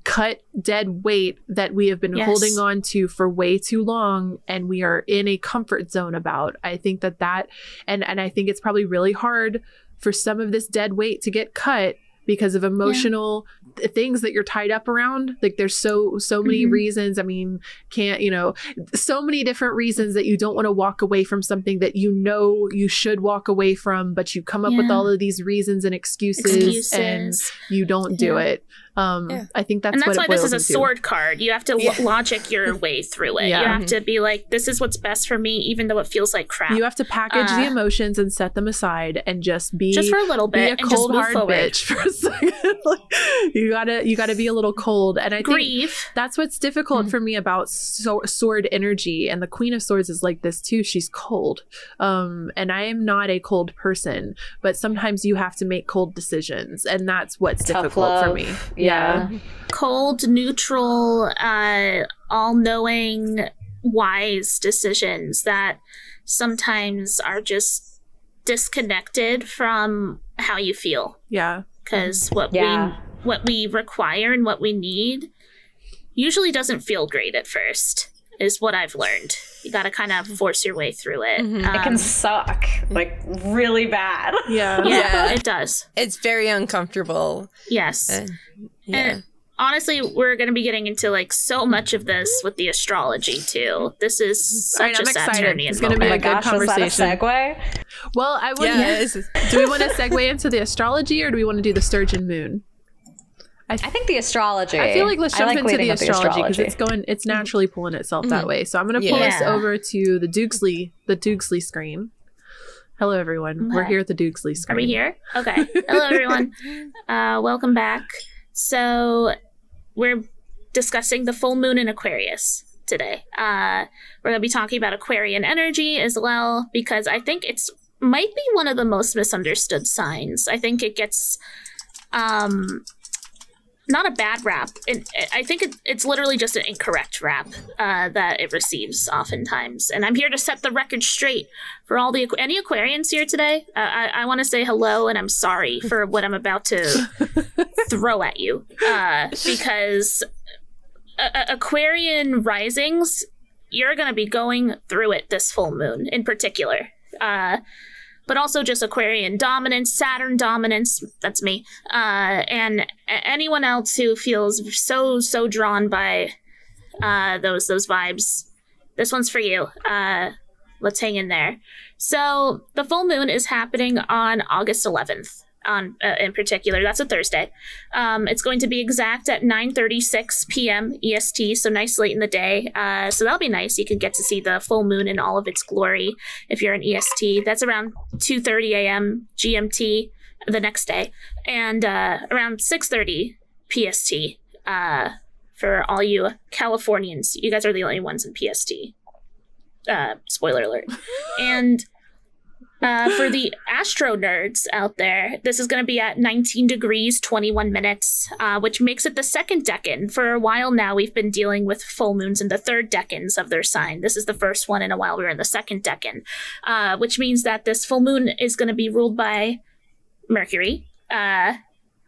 cut dead weight that we have been yes. holding on to for way too long, and we are in a comfort zone about. I think that that and and I think it's probably really hard for some of this dead weight to get cut because of emotional yeah. th things that you're tied up around. Like there's so so many mm-hmm. reasons. I mean, can't you know so many different reasons that you don't want to walk away from something that you know you should walk away from, but you come up yeah. with all of these reasons and excuses, excuses. and you don't do yeah. it. Um, yeah. I think that's and that's what why this is a sword into. Card. You have to yeah. logic your way through it. Yeah. You have mm-hmm. to be like, this is what's best for me, even though it feels like crap. You have to package uh, the emotions and set them aside and just be just for a little bit, be a cold hard forward. Bitch for a second. Like, you gotta you gotta be a little cold. And I Grief. think that's what's difficult mm-hmm. for me about so sword energy. And the Queen of Swords is like this too. She's cold, um, and I am not a cold person. But sometimes you have to make cold decisions, and that's what's Tough difficult love. for me. Yeah. yeah. Cold, neutral, uh, all-knowing, wise decisions that sometimes are just disconnected from how you feel. Yeah. Because what yeah. we what we require and what we need usually doesn't feel great at first, is what I've learned. You got to kind of force your way through it. Mm-hmm. um, it can suck like really bad. Yeah. yeah. Yeah, it does. It's very uncomfortable. Yes. Uh, yeah. And honestly, we're going to be getting into like so much of this with the astrology too. This is such right, a Saturnian It's going to be a good gosh, conversation. Is that a segue? Well, I would. Yeah. Do we want to segue into the astrology, or do we want to do the Sturgeon Moon? I, th I think the astrology. I feel like let's jump like into the astrology because it's going, it's naturally pulling itself mm-hmm. that way. So I'm going to pull yeah. us over to the Doogsley, the Doogsley screen. Hello, everyone. What? We're here at the Doogsley screen. Are we here? Okay. Hello, everyone. Uh, welcome back. So we're discussing the full moon in Aquarius today. Uh, we're going to be talking about Aquarian energy as well, because I think it's might be one of the most misunderstood signs. I think it gets... Um, not a bad rap. And I think it, it's literally just an incorrect rap uh, that it receives oftentimes. And I'm here to set the record straight for all the any Aquarians here today. Uh, I, I want to say hello, and I'm sorry for what I'm about to throw at you, uh, because uh, Aquarian risings, you're going to be going through it this full moon in particular. uh, but also just Aquarian dominance, Saturn dominance, that's me, uh, and anyone else who feels so, so drawn by uh, those, those vibes. This one's for you. Uh, let's hang in there. So the full moon is happening on August eleventh. On uh, in particular, that's a Thursday. Um, it's going to be exact at nine thirty-six p m E S T, so nice late in the day. Uh, so that'll be nice. You can get to see the full moon in all of its glory if you're an E S T. That's around two thirty a m G M T the next day, and uh, around six thirty P S T uh, for all you Californians. You guys are the only ones in P S T. Uh, spoiler alert. And Uh, for the astro nerds out there, this is going to be at nineteen degrees, twenty-one minutes, uh, which makes it the second decan. For a while now, we've been dealing with full moons in the third decans of their sign. This is the first one in a while. We're in the second decan, uh, which means that this full moon is going to be ruled by Mercury, uh,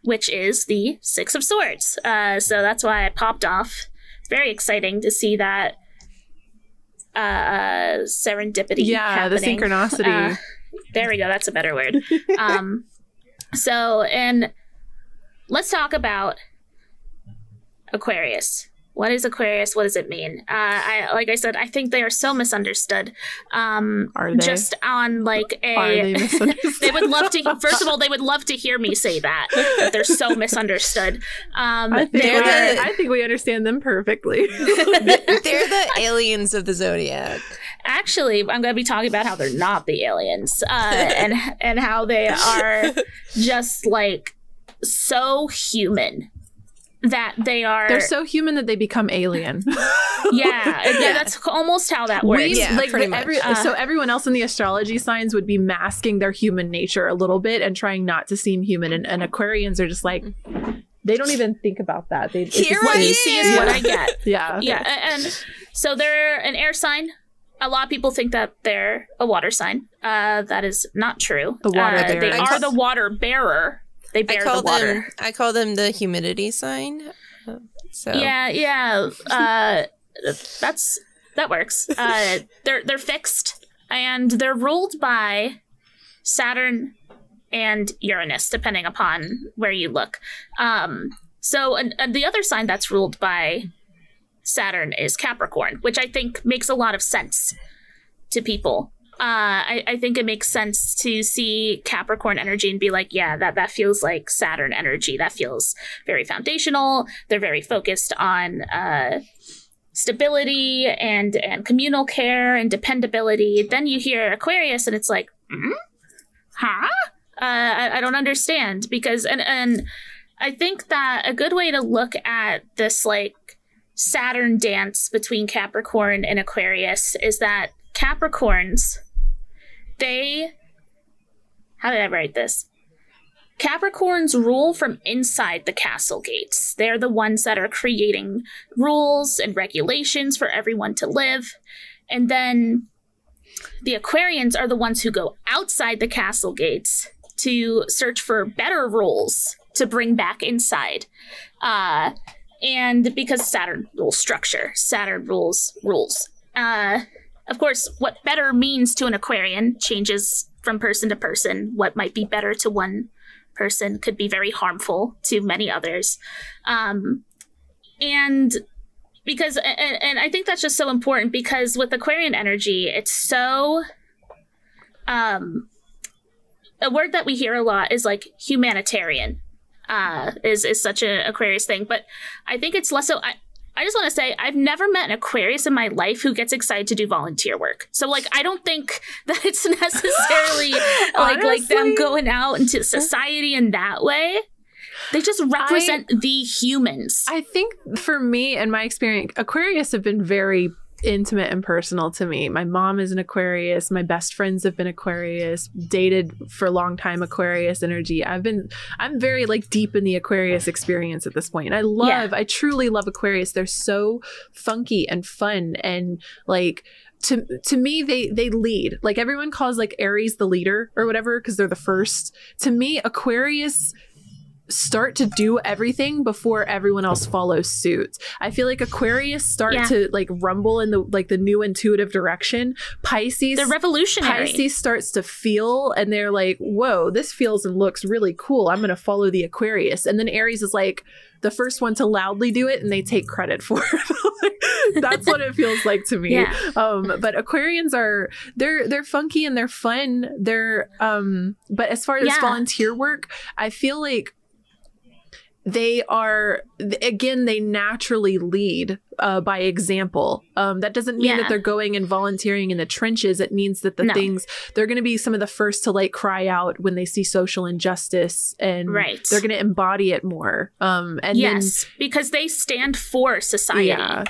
which is the Six of Swords. Uh, so that's why I popped off. It's very exciting to see that uh, serendipity yeah, happening. The synchronicity. Uh, There we go. That's a better word. Um, so, and let's talk about Aquarius. What is Aquarius? What does it mean? Uh, I, like I said, I think they are so misunderstood. Um, are they? Just on like a... Are they misunderstood? They would love to... First of all, they would love to hear me say that. That they're so misunderstood. Um, I, think they're, the, I think we understand them perfectly. They're the aliens of the Zodiac. Actually, I'm going to be talking about how they're not the aliens. Uh, and, and how they are just like so human. That they are... They're so human that they become alien. yeah, yeah. That's almost how that works. We, yeah, like, pretty much. Every, uh, so everyone else in the astrology signs would be masking their human nature a little bit and trying not to seem human. And, and Aquarians are just like... They don't even think about that. They, Here I what you see is what I get. yeah. Okay. Yeah. And so they're an air sign. A lot of people think that they're a water sign. Uh, that is not true. The water uh, bearer. They are the water bearer. They bear I call the water. Them, I call them the humidity sign. So. Yeah, yeah, uh, that's that works. Uh, they're they're fixed and they're ruled by Saturn and Uranus, depending upon where you look. Um, so, and, and the other sign that's ruled by Saturn is Capricorn, which I think makes a lot of sense to people. Uh, I, I think it makes sense to see Capricorn energy and be like, yeah, that, that feels like Saturn energy. That feels very foundational. They're very focused on uh, stability and, and communal care and dependability. Then you hear Aquarius and it's like, mm? huh? Uh, I, I don't understand because, and, and I think that a good way to look at this like Saturn dance between Capricorn and Aquarius is that Capricorns... They, how did I write this? Capricorns rule from inside the castle gates. They're the ones that are creating rules and regulations for everyone to live. And then the Aquarians are the ones who go outside the castle gates to search for better rules to bring back inside. Uh, and because Saturn rules structure, Saturn rules rules. Uh, Of course, what better means to an Aquarian changes from person to person. What might be better to one person could be very harmful to many others. Um, and because, and, and I think that's just so important because with Aquarian energy, it's so, um, a word that we hear a lot is like humanitarian, uh, is, is such an Aquarius thing. But I think it's less so, I, I just want to say I've never met an Aquarius in my life who gets excited to do volunteer work. So like I don't think that it's necessarily like like them going out into society in that way. They just represent I, the humans. I think for me and my experience, Aquarius have been very intimate and personal to me. My mom is an Aquarius. My best friends have been Aquarius, dated for a long time Aquarius energy. I've been, I'm very like deep in the Aquarius experience at this point. And I love, yeah. I truly love Aquarius. They're so funky and fun and like, to to me, they they lead. Like everyone calls like Aries the leader or whatever because they're the first. To me, Aquarius start to do everything before everyone else follows suit. I feel like Aquarius start yeah. to like rumble in the like the new intuitive direction. Pisces, they're revolutionary. Pisces starts to feel and they're like, whoa, this feels and looks really cool. I'm going to follow the Aquarius. And then Aries is like the first one to loudly do it and they take credit for it. That's what it feels like to me. Yeah. Um, but Aquarians are, they're, they're funky and they're fun. They're, um, but as far as yeah. volunteer work, I feel like they are, again, they naturally lead uh, by example. Um, that doesn't mean yeah. that they're going and volunteering in the trenches. It means that the no. things, they're going to be some of the first to like cry out when they see social injustice, and right. they're going to embody it more. Um, and yes, then, because they stand for society. Yeah.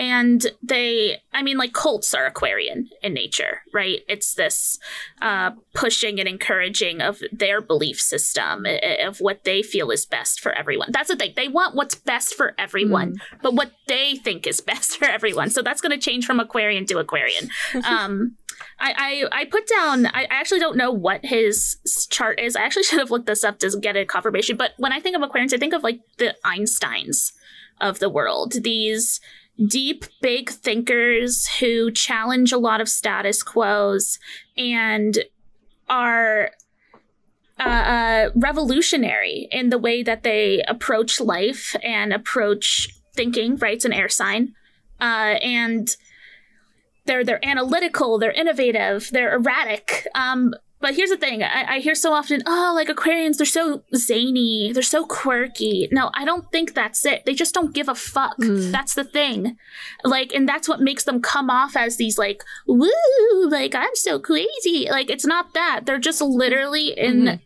And they, I mean, like cults are Aquarian in nature, right? It's this uh, pushing and encouraging of their belief system, of what they feel is best for everyone. That's the thing. They want what's best for everyone, mm. but what they think is best for everyone. So that's going to change from Aquarian to Aquarian. Um, I, I, I put down, I actually don't know what his chart is. I actually should have looked this up to get a confirmation. But when I think of Aquarians, I think of like the Einsteins of the world, these deep, big thinkers who challenge a lot of status quos and are uh, uh, revolutionary in the way that they approach life and approach thinking, right? It's an air sign. Uh, and they're, they're analytical, they're innovative, they're erratic. Um, but here's the thing. I, I hear so often, oh, like Aquarians, they're so zany. They're so quirky. No, I don't think that's it. They just don't give a fuck. Mm. That's the thing. Like, and that's what makes them come off as these like, woo, like I'm so crazy. Like, it's not that. They're just literally in mm-hmm.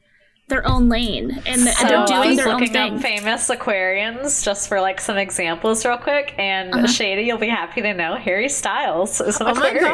their own lane. And, so and they're doing their own thing. I was looking up famous Aquarians just for like some examples real quick. And uh-huh. Shady, you'll be happy to know Harry Styles is an oh Aquarius.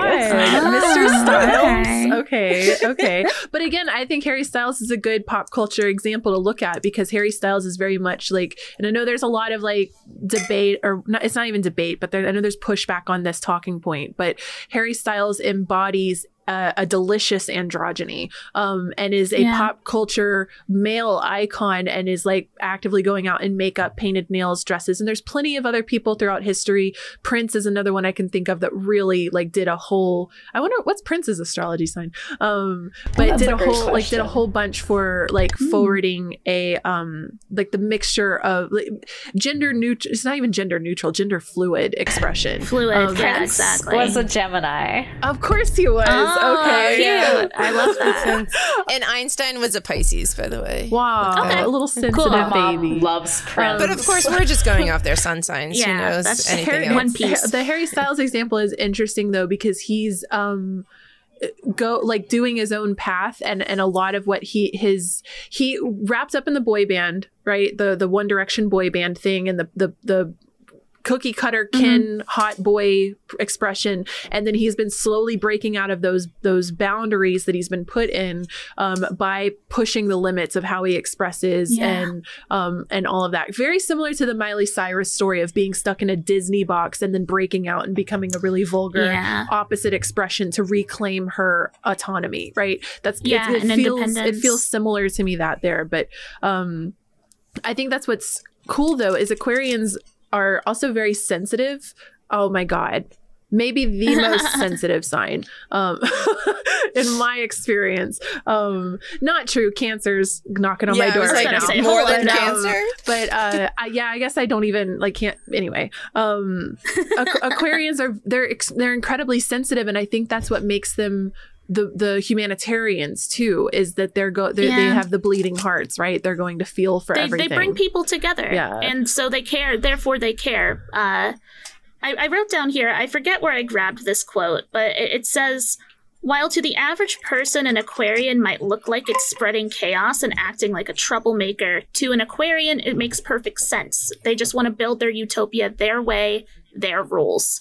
Oh. Mister Styles. Okay. Okay. okay. But again, I think Harry Styles is a good pop culture example to look at, because Harry Styles is very much like, and I know there's a lot of like debate, or not, it's not even debate, but there, I know there's pushback on this talking point, but Harry Styles embodies A, a delicious androgyny, um, and is a yeah. pop culture male icon, and is like actively going out in makeup, painted nails, dresses. And there's plenty of other people throughout history. Prince is another one I can think of that really like did a whole, I wonder what's Prince's astrology sign. Um, but did a, a whole, question. like did a whole bunch for like mm. forwarding a, um, like the mixture of like, gender neutral, it's not even gender neutral, gender fluid expression. Fluid, um, yeah, exactly. was a Gemini. Of course he was. Um, Okay. Cute. Yeah. I love that. And Einstein was a Pisces, by the way. Wow. Okay. A little sensitive cool. baby. Loves Prince. But of course, we're just going off their sun signs. Yeah, who knows that's anything Harry, else. One piece. The Harry Styles example is interesting, though, because he's um, go like doing his own path, and and a lot of what he his he wrapped up in the boy band, right? The the One Direction boy band thing, and the the the. cookie cutter kin mm-hmm. hot boy expression, and then he's been slowly breaking out of those those boundaries that he's been put in um, by pushing the limits of how he expresses yeah. and um, and all of that. Very similar to the Miley Cyrus story of being stuck in a Disney box and then breaking out and becoming a really vulgar yeah. opposite expression to reclaim her autonomy. Right? That's yeah, it, it feels it feels similar to me that there, but um, I think that's what's cool though is Aquarians are also very sensitive. Oh my God. Maybe the most sensitive sign um, in my experience. Um, not true. Cancer's knocking on yeah, my door right now. Say, More than Cancer. Um, but uh, I, yeah, I guess I don't even like can't anyway. Um, aqu Aquarians are they're they're incredibly sensitive, and I think that's what makes them the the humanitarians too, is that they're go they're, yeah. they have the bleeding hearts, right? They're going to feel for they, everything. They bring people together, yeah. and so they care. Therefore, they care. Uh, I, I wrote down here. I forget where I grabbed this quote, but it, it says, "While to the average person, an Aquarian might look like it's spreading chaos and acting like a troublemaker, to an Aquarian, it makes perfect sense. They just want to build their utopia their way, their rules."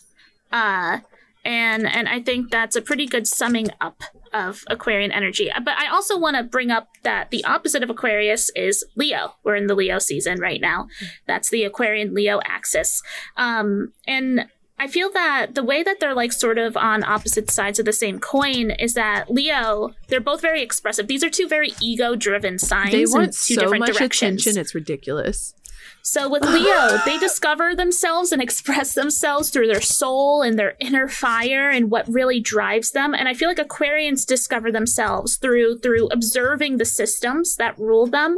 Uh, And and I think that's a pretty good summing up of Aquarian energy. But I also want to bring up that the opposite of Aquarius is Leo. We're in the Leo season right now. That's the Aquarian Leo axis. Um, and I feel that the way that they're like sort of on opposite sides of the same coin is that Leo, they're both very expressive. These are two very ego-driven signs. They want in two so different much directions. Attention, it's ridiculous. So with Leo, they discover themselves and express themselves through their soul and their inner fire and what really drives them. And I feel like Aquarians discover themselves through through observing the systems that rule them,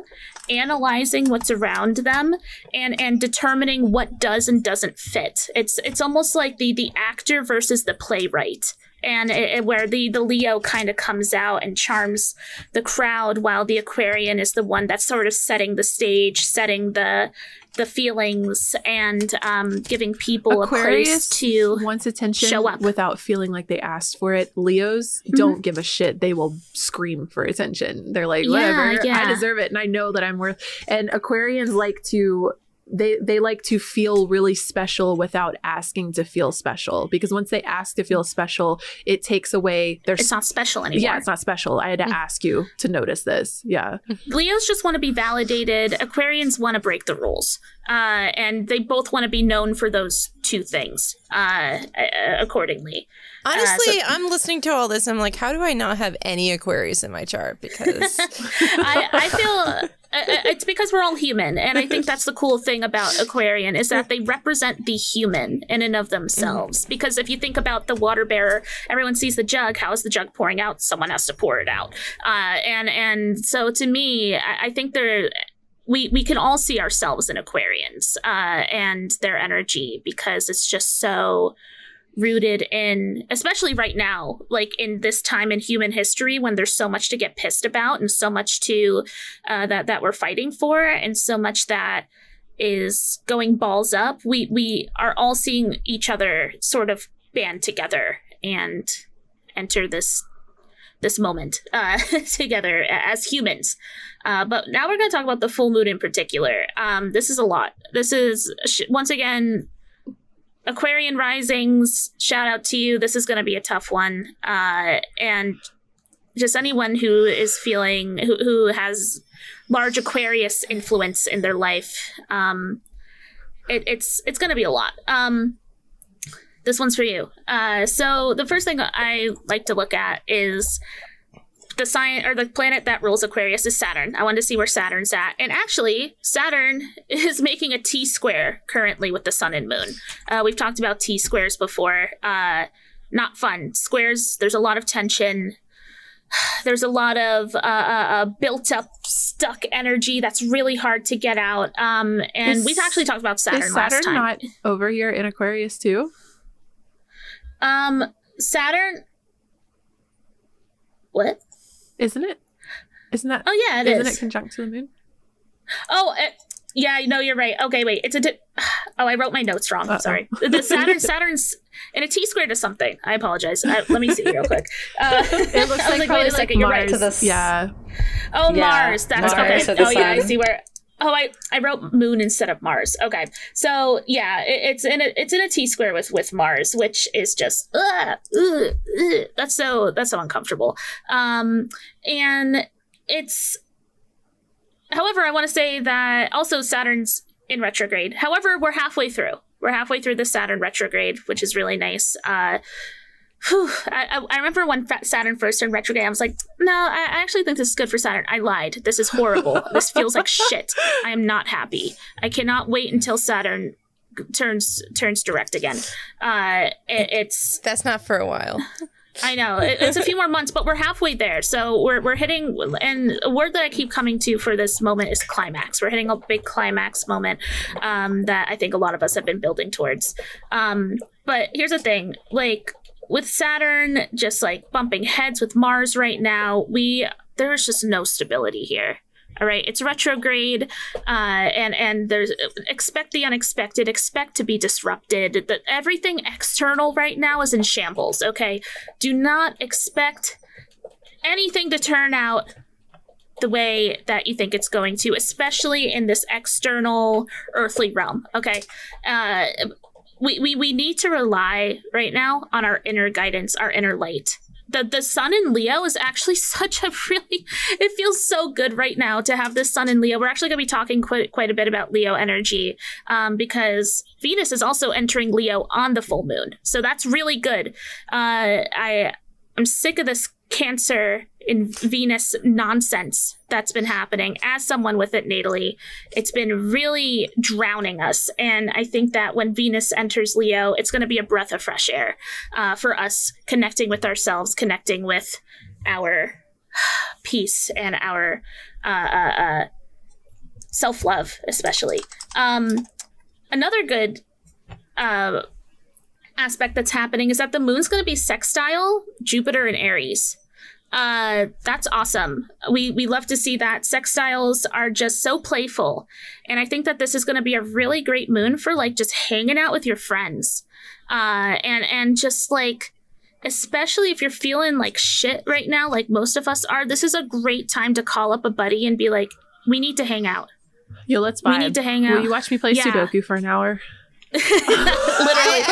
analyzing what's around them, and and determining what does and doesn't fit. It's it's almost like the the actor versus the playwright. And it, it, where the, the Leo kind of comes out and charms the crowd, while the Aquarian is the one that's sort of setting the stage, setting the the feelings, and um, giving people Aquarius a place to wants attention show up without feeling like they asked for it. Leos mm-hmm. don't give a shit; they will scream for attention. They're like, whatever, yeah, yeah. I deserve it, and I know that I'm worth. And Aquarians like to. They they like to feel really special without asking to feel special, because once they ask to feel special, it takes away their... It's not special anymore. Yeah, it's not special. I had to mm. ask you to notice this. Yeah. Leos just want to be validated. Aquarians want to break the rules. Uh, and they both want to be known for those two things uh, accordingly. Honestly, uh, so I'm listening to all this. I'm like, how do I not have any Aquarius in my chart? Because I, I feel... It's because we're all human, and I think that's the cool thing about Aquarian is that they represent the human in and of themselves. Because if you think about the water bearer, everyone sees the jug. How is the jug pouring out? Someone has to pour it out. Uh, and and so to me, I, I think they're we we can all see ourselves in Aquarians uh, and their energy, because it's just so rooted in, especially right now, like in this time in human history when there's so much to get pissed about and so much to uh, that that we're fighting for and so much that is going balls up. We we are all seeing each other sort of band together and enter this this moment uh, together as humans. Uh, but now we're going to talk about the full moon in particular. Um, this is a lot. This is once again. Aquarian risings, shout out to you. This is going to be a tough one. Uh, and just anyone who is feeling, who, who has large Aquarius influence in their life, um, it, it's it's going to be a lot. Um, this one's for you. Uh, so the first thing I like to look at is the sign or the planet that rules Aquarius is Saturn. I wanted to see where Saturn's at. And actually, Saturn is making a T-square currently with the sun and moon. Uh, we've talked about T-squares before. Uh, not fun. Squares, there's a lot of tension. There's a lot of uh, uh, built-up, stuck energy that's really hard to get out. Um, and is, we've actually talked about Saturn, is Saturn last time. Not over here in Aquarius too? Um, Saturn... What? Isn't it? Isn't that? Oh yeah, it isn't is. Isn't it conjunct to the moon? Oh it, yeah, no, you're right. Okay, wait, it's a. Di oh, I wrote my notes wrong. Uh -oh. Sorry. The Saturn, Saturn's in a T squared is something. I apologize. I, let me see real quick. Uh, it looks like, like probably like you're right to this. Yeah. Oh yeah. Mars. That's Mars, okay. So oh sun. Yeah, I see where. Oh, I, I wrote moon instead of Mars. Okay, so yeah, it, it's in a it's in a T square with with Mars, which is just ugh, ugh, ugh. that's so that's so uncomfortable. Um, and it's, however, I want to say that also Saturn's in retrograde. However, we're halfway through. We're halfway through the Saturn retrograde, which is really nice. Uh, Whew, I, I remember when Saturn first turned retrograde, I was like, no, I actually think this is good for Saturn. I lied. This is horrible. This feels like shit. I am not happy. I cannot wait until Saturn turns turns direct again. Uh, it, it's That's not for a while. I know. It, it's a few more months, but we're halfway there. So we're, we're hitting, and a word that I keep coming to for this moment is climax. We're hitting a big climax moment um, that I think a lot of us have been building towards. Um, but here's the thing, like, with Saturn just like bumping heads with Mars right now, we there's just no stability here. All right, it's retrograde, uh, and and there's expect the unexpected, expect to be disrupted. That everything external right now is in shambles. Okay, do not expect anything to turn out the way that you think it's going to, especially in this external earthly realm. Okay. Uh, We, we we need to rely right now on our inner guidance, our inner light. the, the sun in Leo is actually such a really, it feels so good right now to have this sun in Leo. We're actually going to be talking quite, quite a bit about Leo energy um, because Venus is also entering Leo on the full moon. So that's really good. Uh, I, I'm sick of this Cancer in Venus nonsense that's been happening. As someone with it natally, it's been really drowning us. And I think that when Venus enters Leo, it's going to be a breath of fresh air uh, for us, connecting with ourselves, connecting with our peace and our uh, uh, uh, self-love, especially. Um, another good uh, aspect that's happening is that the moon's going to be sextile Jupiter in Aries. Uh, that's awesome. We we love to see that. Sextiles are just so playful. And I think that this is going to be a really great moon for like just hanging out with your friends. Uh, and, and just like, especially if you're feeling like shit right now, like most of us are, this is a great time to call up a buddy and be like, we need to hang out. Yo, let's vibe. We need to hang out. Will you watch me play yeah. Sudoku for an hour? Literally. I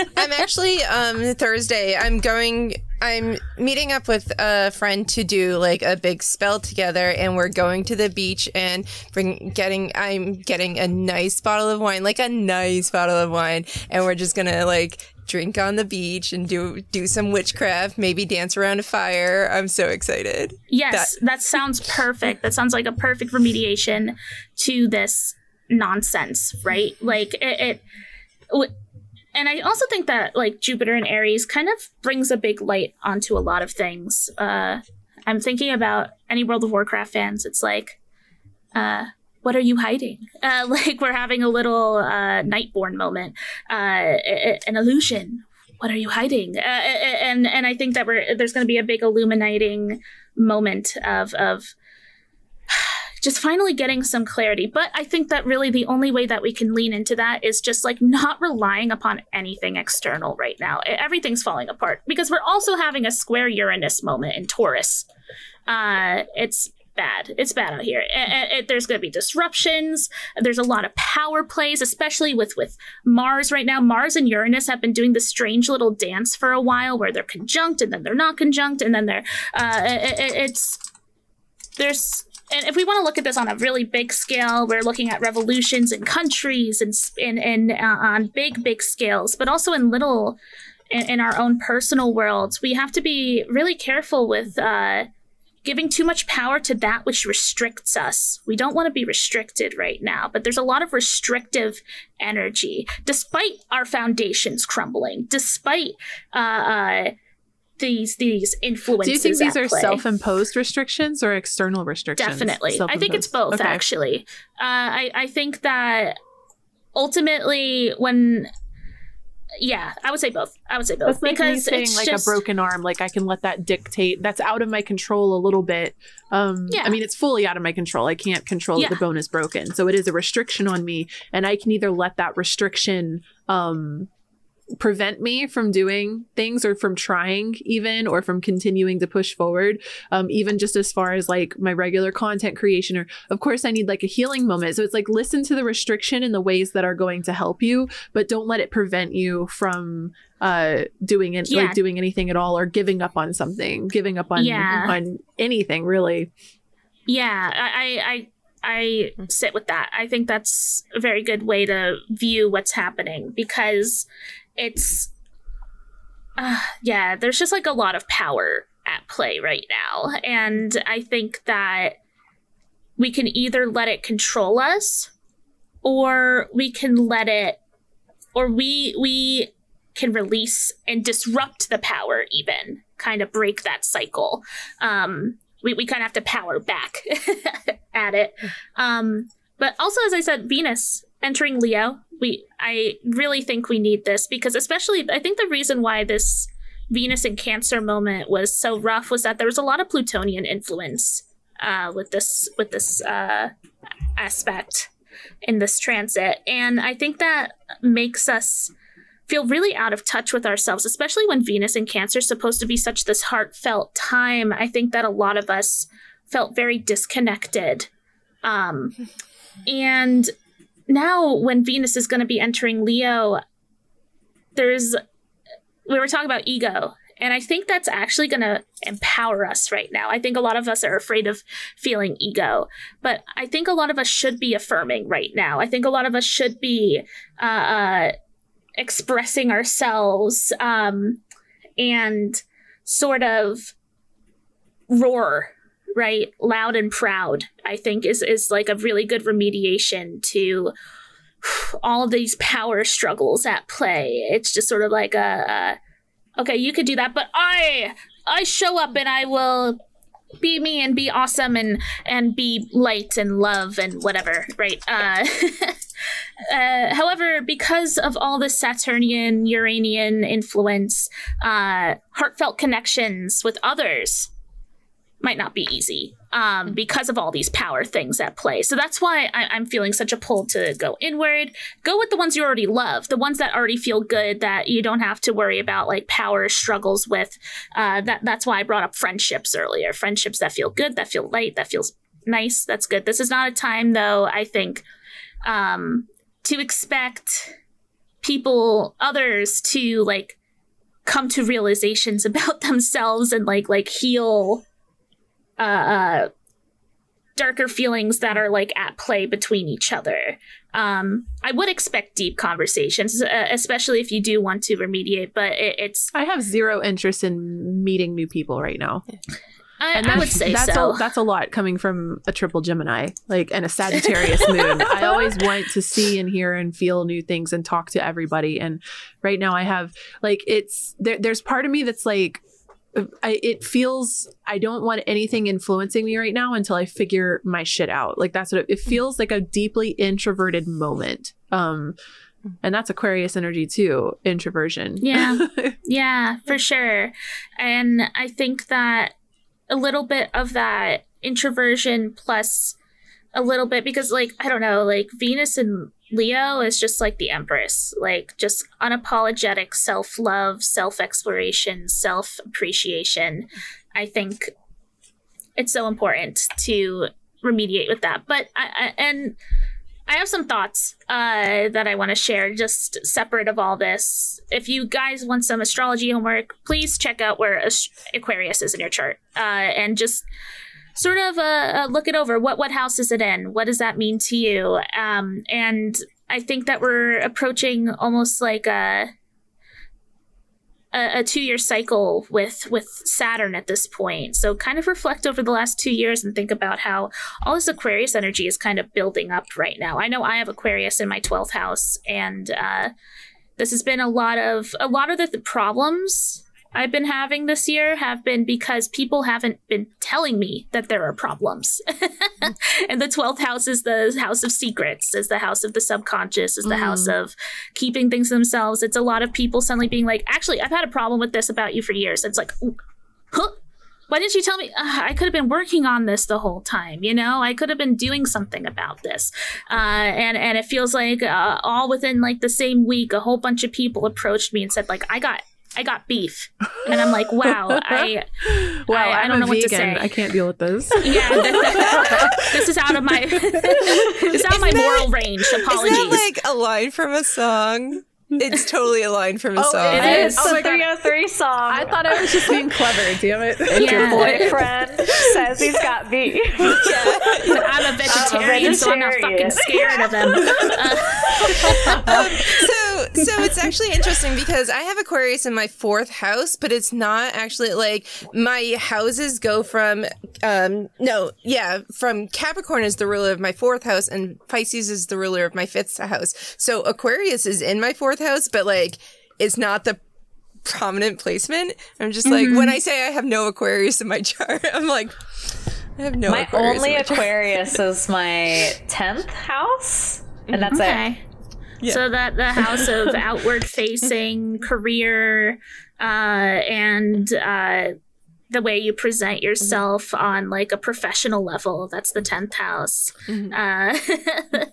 actually, I'm actually um, Thursday. I'm going. I'm meeting up with a friend to do like a big spell together, and we're going to the beach and bring getting. I'm getting a nice bottle of wine, like a nice bottle of wine, and we're just gonna like drink on the beach and do do some witchcraft, maybe dance around a fire. I'm so excited. Yes, that, that sounds perfect. That sounds like a perfect remediation to this nonsense, right? Like it, it w and I also think that like Jupiter in Aries kind of brings a big light onto a lot of things. uh I'm thinking about any World of Warcraft fans. It's like, uh what are you hiding? Uh like, we're having a little uh Nightborn moment, uh an illusion. What are you hiding? Uh, and and I think that we're there's going to be a big illuminating moment of of just finally getting some clarity. But I think that really the only way that we can lean into that is just like not relying upon anything external right now. Everything's falling apart because we're also having a square Uranus moment in Taurus. Uh, it's bad. It's bad out here. It, it, there's going to be disruptions. There's a lot of power plays, especially with, with Mars right now. Mars and Uranus have been doing this strange little dance for a while where they're conjunct and then they're not conjunct. And then they're, uh, it, it, it's, there's, and if we want to look at this on a really big scale, we're looking at revolutions in countries and and, and uh, on big, big scales, but also in little, in, in our own personal worlds. We have to be really careful with uh, giving too much power to that which restricts us. We don't want to be restricted right now, but there's a lot of restrictive energy, despite our foundations crumbling, despite... Uh, uh, These these influences. Do you think these are self-imposed restrictions or external restrictions? Definitely, I think it's both. Okay. Actually, uh, I I think that ultimately, when yeah, I would say both. I would say both that's because like me it's like just, a broken arm. Like I can let that dictate. That's out of my control a little bit. Um, yeah, I mean it's fully out of my control. I can't control yeah. it. The bone is broken, so it is a restriction on me, and I can either let that restriction. Um, prevent me from doing things or from trying even or from continuing to push forward, um even just as far as like my regular content creation, or of course I need like a healing moment. So it's like listen to the restriction in the ways that are going to help you, but don't let it prevent you from uh doing it yeah. like doing anything at all or giving up on something giving up on yeah. on anything really. Yeah, I I I sit with that. I think that's a very good way to view what's happening because it's, uh, yeah, there's just like a lot of power at play right now. And I think that we can either let it control us or we can let it, or we, we can release and disrupt the power even, kind of break that cycle. Um, we, we kind of have to power back at it. Um, but also, as I said, Venus entering Leo, we I really think we need this because especially I think the reason why this Venus in Cancer moment was so rough was that there was a lot of Plutonian influence uh, with this with this uh, aspect in this transit. And I think that makes us feel really out of touch with ourselves, especially when Venus in Cancer is supposed to be such this heartfelt time. I think that a lot of us felt very disconnected. Um, and now when Venus is going to be entering Leo, there's, we were talking about ego And I think that's actually going to empower us right now. I think a lot of us are afraid of feeling ego, but I think a lot of us should be affirming right now. I think a lot of us should be uh, uh, expressing ourselves um, and sort of roar, right? Loud and proud, I think, is, is like a really good remediation to all of these power struggles at play. It's just sort of like a, a okay, you could do that, but I I show up and I will be me and be awesome and and be light and love and whatever, right? Uh, uh, however, because of all this Saturnian, Uranian influence, uh, heartfelt connections with others might not be easy um, because of all these power things at play. So that's why I, I'm feeling such a pull to go inward. Go with the ones you already love, the ones that already feel good, that you don't have to worry about like power struggles with. Uh, that that's why I brought up friendships earlier. Friendships that feel good, that feel light, that feels nice. That's good. This is not a time, though, I think, um, to expect people, others to like come to realizations about themselves and like like heal Uh, uh, darker feelings that are like at play between each other. Um, I would expect deep conversations, uh, especially if you do want to remediate, but it, it's... I have zero interest in meeting new people right now. I, and I would say that's so. A, that's a lot coming from a triple Gemini, like, and a Sagittarius moon. I always want to see and hear and feel new things and talk to everybody. And right now I have, like, it's... There, there's part of me that's like, I, it feels I don't want anything influencing me right now until I figure my shit out. Like that's what it, it feels like, a deeply introverted moment. Um, and that's Aquarius energy too, introversion. Yeah, yeah, for sure. And I think that a little bit of that introversion plus a little bit, because like, I don't know, like Venus and Leo is just like the Empress, like just unapologetic self-love, self-exploration, self-appreciation. I think it's so important to remediate with that. But I, I and I have some thoughts uh, that I want to share just separate of all this. If you guys want some astrology homework, please check out where Aquarius is in your chart uh, and just sort of a, a look it over. What what house is it in? What does that mean to you? Um, and I think that we're approaching almost like a a, a two year cycle with with Saturn at this point. So kind of reflect over the last two years and think about how all this Aquarius energy is kind of building up right now. I know I have Aquarius in my twelfth house, and uh, this has been a lot of a lot of the, the problems I've been having this year have been because people haven't been telling me that there are problems. And the twelfth house is the house of secrets, is the house of the subconscious, is the mm. house of keeping things to themselves. It's a lot of people suddenly being like, actually, I've had a problem with this about you for years. It's like, huh? Why didn't you tell me? Uh, I could have been working on this the whole time. You know, I could have been doing something about this. Uh, and, and it feels like uh, all within like the same week, a whole bunch of people approached me and said like, I got I got beef, and I'm like, wow, I, wow, I, I don't know vegan. What to say. I can't deal with this. Yeah, this, this is out of my, it's out of my that, moral range. Apologies. Isn't that like a line from a song? It's totally a line from a oh, song. It is. It's oh, a three oh three song. I thought I was just being clever. Damn it. Yeah. Your boyfriend says he's got beef. Yeah. But I'm a vegetarian, I'm a vegetarian, so I'm not fucking scared of them. Uh, um, so, so it's actually interesting because I have Aquarius in my fourth house, but it's not actually like my houses go from, um, no, yeah, from Capricorn is the ruler of my fourth house and Pisces is the ruler of my fifth house. So Aquarius is in my fourth house, but like it's not the prominent placement. I'm just like, mm-hmm. when I say I have no Aquarius in my chart, I'm like, I have no my Aquarius only my Aquarius is my tenth house, and that's okay. it yeah. So that the house of outward facing career uh and uh the way you present yourself mm-hmm. on like a professional level. That's the tenth house. Mm-hmm. Uh,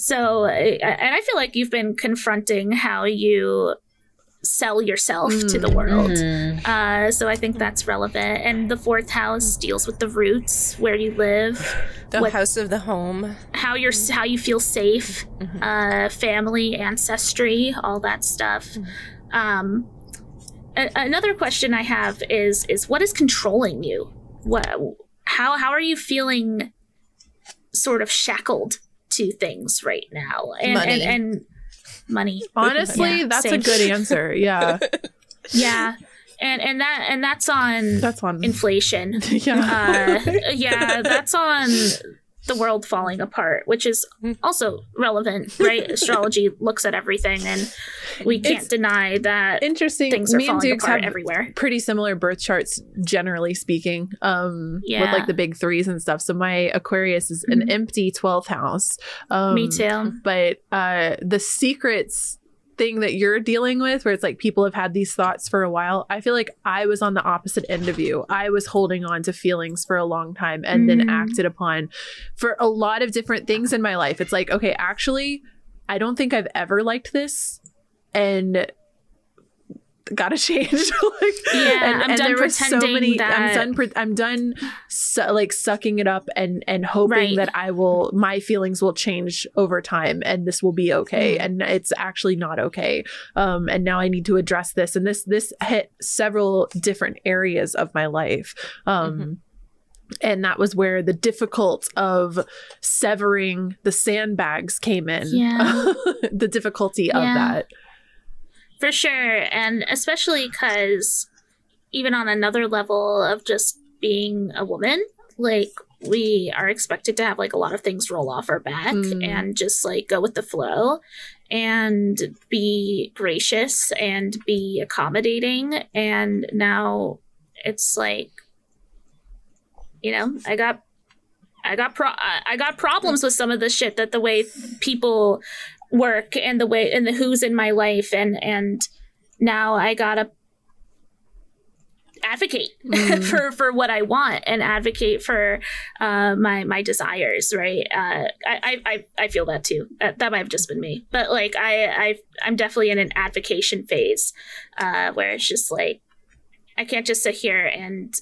so, and I feel like you've been confronting how you sell yourself mm-hmm. to the world. Mm-hmm. Uh, so I think that's relevant. And the fourth house deals with the roots, where you live. The what, house of the home. How you're, mm-hmm. how you feel safe, mm-hmm. uh, family, ancestry, all that stuff. Mm-hmm. Um, a another question I have is is what is controlling you? What how how are you feeling sort of shackled to things right now? And money. and, and money. Honestly, yeah, that's same. a good answer. Yeah. Yeah. And and that and that's on that's on inflation. Yeah. Uh, yeah, that's on the world falling apart, which is also relevant, right? Astrology looks at everything, and we can't it's deny that interesting. things are Me falling and apart have everywhere. Pretty similar birth charts, generally speaking, um, yeah. with like the big threes and stuff. So my Aquarius is mm-hmm. an empty twelfth house. Um, Me too. But uh, the secrets thing that you're dealing with, where it's like people have had these thoughts for a while, I feel like I was on the opposite end of you. I was holding on to feelings for a long time and mm. then acted upon for a lot of different things in my life. It's like, okay, actually, I don't think I've ever liked this, and gotta change. like, yeah, and, I'm, and done there were so many, that... I'm done pretending that I'm done. Su like sucking it up and and hoping right. that I will, my feelings will change over time, and this will be okay. Mm. And it's actually not okay. Um, and now I need to address this. And this this hit several different areas of my life. Um, mm-hmm. And that was where the difficult of severing the sandbags came in. Yeah. The difficulty yeah. of that. For sure, and especially because even on another level of just being a woman, like, we are expected to have like a lot of things roll off our back mm. and just like go with the flow and be gracious and be accommodating. And now it's like, you know, I got I got pro I got problems with some of the shit that the way people work and the way and the who's in my life, and and now I gotta advocate mm. for for what I want and advocate for uh my my desires, right? uh I I I feel that too. Uh, that might have just been me, but like I I I'm definitely in an advocation phase uh where it's just like, I can't just sit here and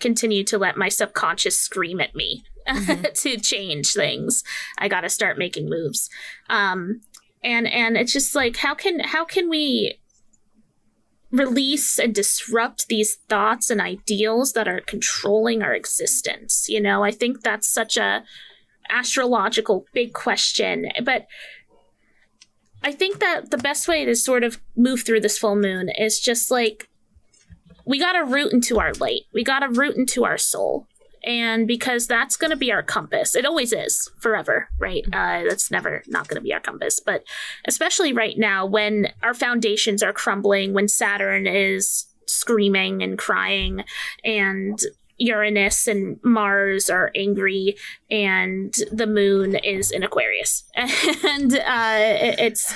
continue to let my subconscious scream at me mm-hmm. to change things. I gotta start making moves. Um, and and it's just like, how can how can we release and disrupt these thoughts and ideals that are controlling our existence? You know, I think that's such a astrological big question. But I think that the best way to sort of move through this full moon is just like, we got to root into our light. We got to root into our soul. And because that's going to be our compass. It always is, forever, right? Uh, that's never not going to be our compass. But especially right now, when our foundations are crumbling, when Saturn is screaming and crying, and Uranus and Mars are angry, and the moon is in Aquarius. And uh, it's,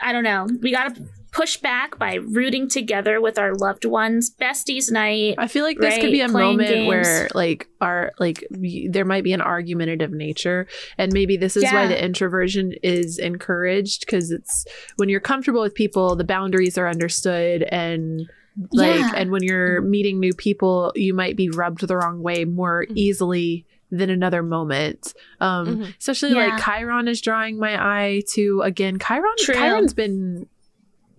I don't know, we got to push back by rooting together with our loved ones. Besties night. I feel like this right? could be a Playing moment games. where like our like we, there might be an argumentative nature, and maybe this is yeah. why the introversion is encouraged, because it's when you're comfortable with people, the boundaries are understood, and like yeah. and when you're meeting new people, you might be rubbed the wrong way more mm-hmm. easily than another moment. Um, mm-hmm. Especially yeah. like Chiron is drawing my eye to again. Chiron True. Chiron's been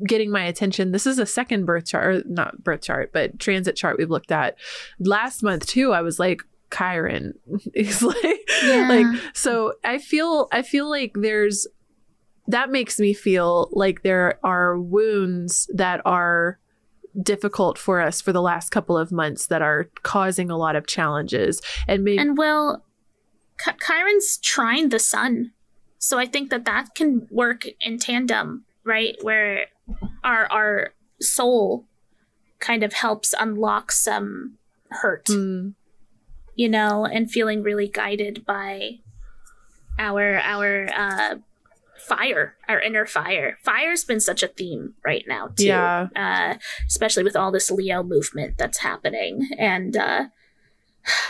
getting my attention. This is a second birth chart, or not birth chart, but transit chart we've looked at last month too. I was like, Chiron is like, yeah. like, so I feel, I feel like there's, that makes me feel like there are wounds that are difficult for us for the last couple of months that are causing a lot of challenges. And maybe, and well, Ch- Chiron's trine the sun. So I think that that can work in tandem, right? Where our our soul kind of helps unlock some hurt, mm. you know, and feeling really guided by our our uh, fire, our inner fire. Fire's been such a theme right now, too, yeah. uh, especially with all this Leo movement that's happening. And uh,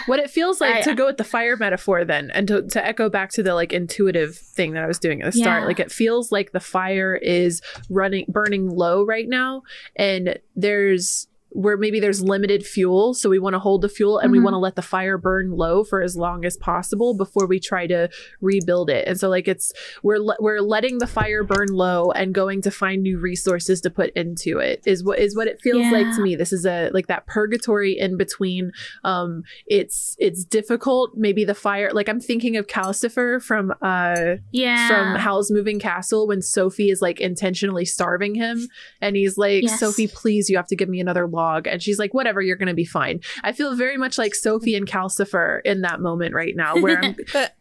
what it feels like I, to go with the fire metaphor then, and to, to echo back to the like intuitive thing that I was doing at the yeah. start, like it feels like the fire is running burning low right now, and there's where maybe there's limited fuel, so we want to hold the fuel and mm-hmm. we want to let the fire burn low for as long as possible before we try to rebuild it. And so like it's we're le we're letting the fire burn low and going to find new resources to put into it is what is what it feels yeah. like to me. This is a like that purgatory in between. Um, it's it's difficult. Maybe the fire, like I'm thinking of Calcifer from uh yeah from Howl's Moving Castle when Sophie is like intentionally starving him and he's like yes. Sophie, please, you have to give me another log. And she's like, whatever, you're gonna be fine. I feel very much like Sophie and Calcifer in that moment right now, where I'm,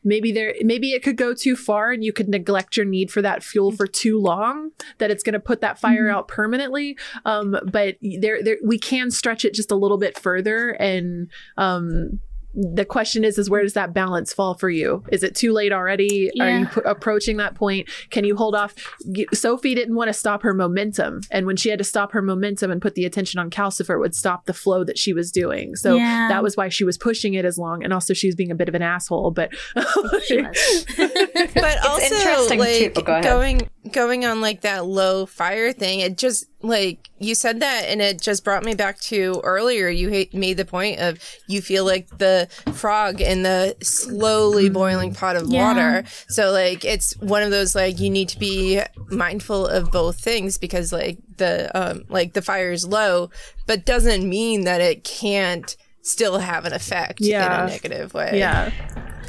maybe there, maybe it could go too far, and you could neglect your need for that fuel for too long, that it's gonna put that fire mm-hmm. out permanently. Um, but there, there, we can stretch it just a little bit further. And um, the question is, is where does that balance fall for you? Is it too late already? Yeah. Are you p approaching that point? Can you hold off? Sophie didn't want to stop her momentum. And when she had to stop her momentum and put the attention on Calcifer, it would stop the flow that she was doing. So yeah. that was why she was pushing it as long. And also she was being a bit of an asshole, but she was. But also interesting like too. Go going, going on like that low fire thing, it just, like you said that and it just brought me back to earlier. You made the point of you feel like the frog in the slowly boiling pot of yeah. water. So like it's one of those like you need to be mindful of both things, because like the um like the fire is low but doesn't mean that it can't still have an effect yeah. in a negative way. Yeah.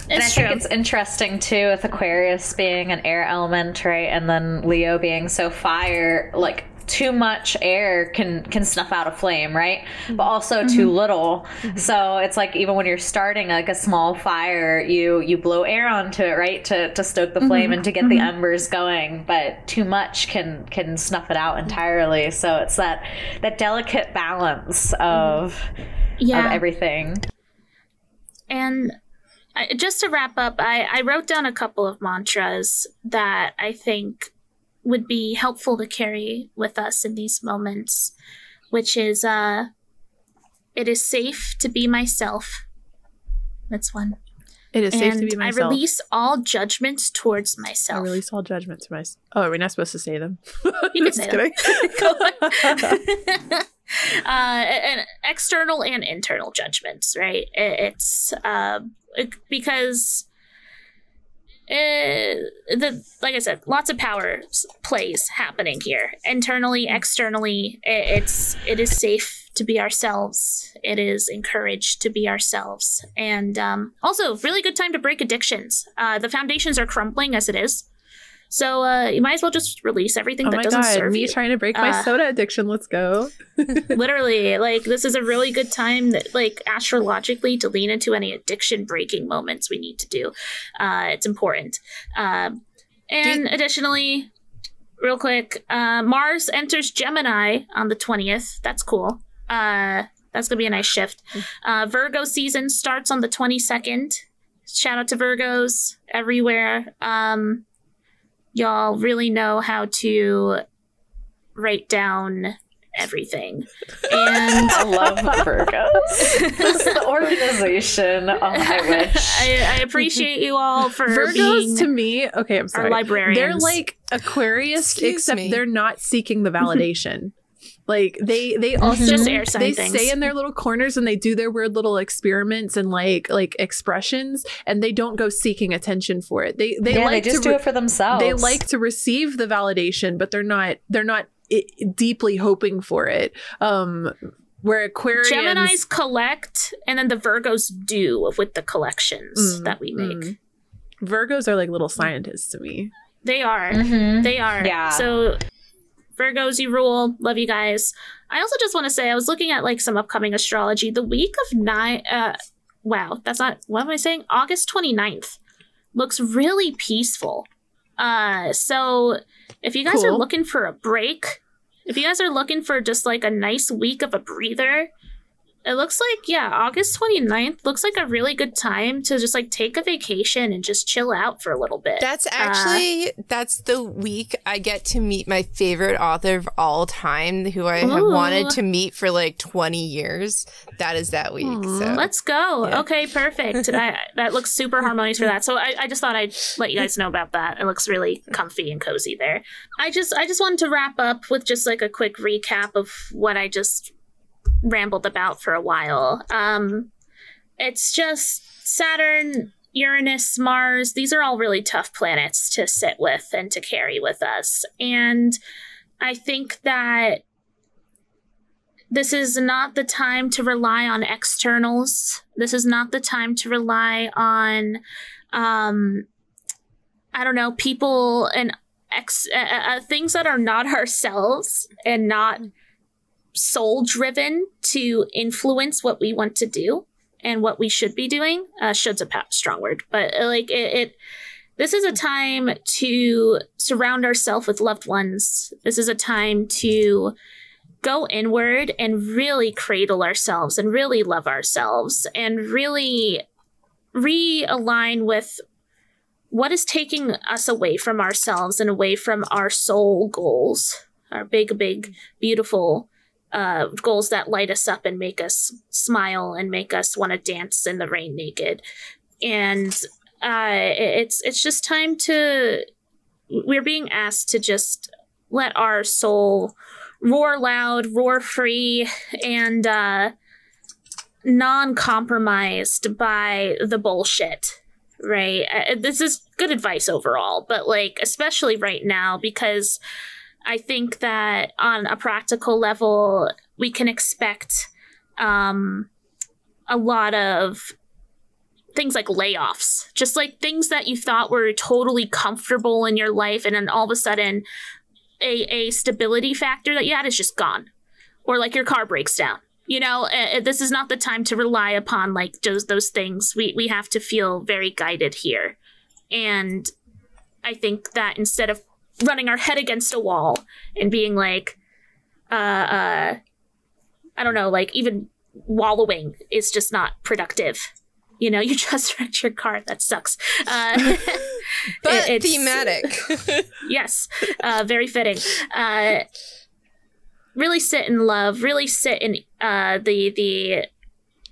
And it's I think true. It's interesting too with Aquarius being an air element, right? And then Leo being so fire, like too much air can can snuff out a flame, right? But also mm-hmm. too little. Mm-hmm. So it's like even when you're starting like a small fire, you you blow air onto it, right? To to stoke the flame mm-hmm. and to get mm-hmm. the embers going. But too much can can snuff it out entirely. So it's that that delicate balance of yeah. of everything. And I, just to wrap up, I, I wrote down a couple of mantras that I think would be helpful to carry with us in these moments, which is, uh, it is safe to be myself. That's one. It is and safe to be myself. I release all judgments towards myself. I release all judgments to myself. Oh, are we not supposed to say them? You can say them. uh, and external and internal judgments, right? It's uh, because... Uh, the like I said, lots of power plays happening here, internally, externally. It, it's it is safe to be ourselves. It is encouraged to be ourselves, and um, also really good time to break addictions. Uh, the foundations are crumbling as it is, so uh, you might as well just release everything oh that doesn't God, serve me you. Trying to break my uh, soda addiction. Let's go. Literally, like this is a really good time that, like, astrologically to lean into any addiction breaking moments we need to do. Uh, it's important. Um, and Dude. additionally, real quick, uh, Mars enters Gemini on the twentieth. That's cool. Uh, that's gonna be a nice shift. Uh, Virgo season starts on the twenty-second. Shout out to Virgos everywhere. Um, y'all really know how to write down everything. And I love Virgos. This is the organization. Oh, I wish. I, I appreciate you all for Virgos being to me. Okay, I'm sorry. Our librarians. They're like Aquarius, Excuse except me. They're not seeking the validation. Like they they also just air sign they things. Stay in their little corners and they do their weird little experiments and like like expressions, and they don't go seeking attention for it. They they yeah, like they just to do it for themselves. They like to receive the validation, but they're not they're not it, deeply hoping for it. Um, where Aquarians Geminis collect, and then the Virgos do with the collections mm, that we make. Mm. Virgos are like little scientists to me. They are. Mm-hmm. They are. Yeah. So. Virgos, you rule. Love you guys. I also just want to say I was looking at like some upcoming astrology. The week of nine. Uh, wow, that's not. What am I saying? August twenty-ninth looks really peaceful. Uh, so if you guys cool. are looking for a break, if you guys are looking for just like a nice week of a breather, it looks like, yeah, August twenty-ninth looks like a really good time to just like take a vacation and just chill out for a little bit. That's actually, uh, that's the week I get to meet my favorite author of all time, who I ooh. have wanted to meet for like twenty years. That is that week. Aww. So let's go. Yeah. Okay, perfect. that, that looks super harmonious for that. So I, I just thought I'd let you guys know about that. It looks really comfy and cozy there. I just, I just wanted to wrap up with just like a quick recap of what I just rambled about for a while. Um, it's just Saturn, Uranus, Mars. These are all really tough planets to sit with and to carry with us. And I think that this is not the time to rely on externals. This is not the time to rely on, um, I don't know, people and ex uh, uh, things that are not ourselves and not soul-driven to influence what we want to do and what we should be doing. Uh, should's a strong word, but uh, like it, it, this is a time to surround ourselves with loved ones. This is a time to go inward and really cradle ourselves and really love ourselves and really realign with what is taking us away from ourselves and away from our soul goals, our big, big, beautiful uh, goals that light us up and make us smile and make us want to dance in the rain naked. And uh, it's, it's just time to, we're being asked to just let our soul roar loud, roar free, and uh, non-compromised by the bullshit, right? Uh, this is good advice overall, but like especially right now, because I think that on a practical level, we can expect um, a lot of things like layoffs, just like things that you thought were totally comfortable in your life, and then all of a sudden, A, a stability factor that you had is just gone, or like your car breaks down. You know, uh, this is not the time to rely upon like those those things. We we have to feel very guided here, and I think that instead of running our head against a wall and being like, uh, uh I don't know, like even wallowing is just not productive. You know, you just wrecked your car. That sucks. Uh, but it, thematic. Yes. Uh, very fitting. Uh, really sit in love. Really sit in uh, the the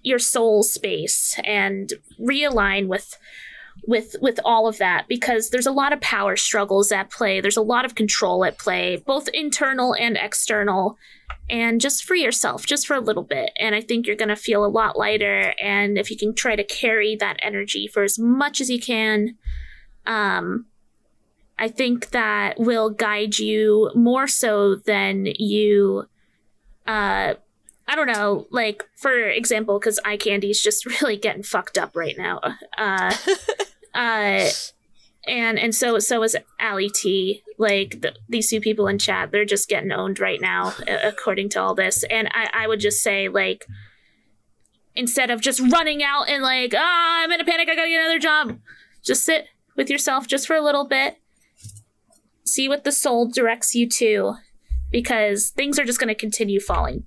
your soul space and realign with with with all of that, because there's a lot of power struggles at play. There's a lot of control at play, both internal and external. And just free yourself, just for a little bit. And I think you're going to feel a lot lighter. And if you can try to carry that energy for as much as you can, um, I think that will guide you more so than you, uh, I don't know, like, for example, because eye candy is just really getting fucked up right now. Uh, uh, and and so so is Allie T. Like the, these two people in chat, they're just getting owned right now, according to all this. And I, I would just say, like, instead of just running out and like, ah, oh, I'm in a panic, I gotta get another job. Just sit with yourself just for a little bit. See what the soul directs you to, because things are just going to continue falling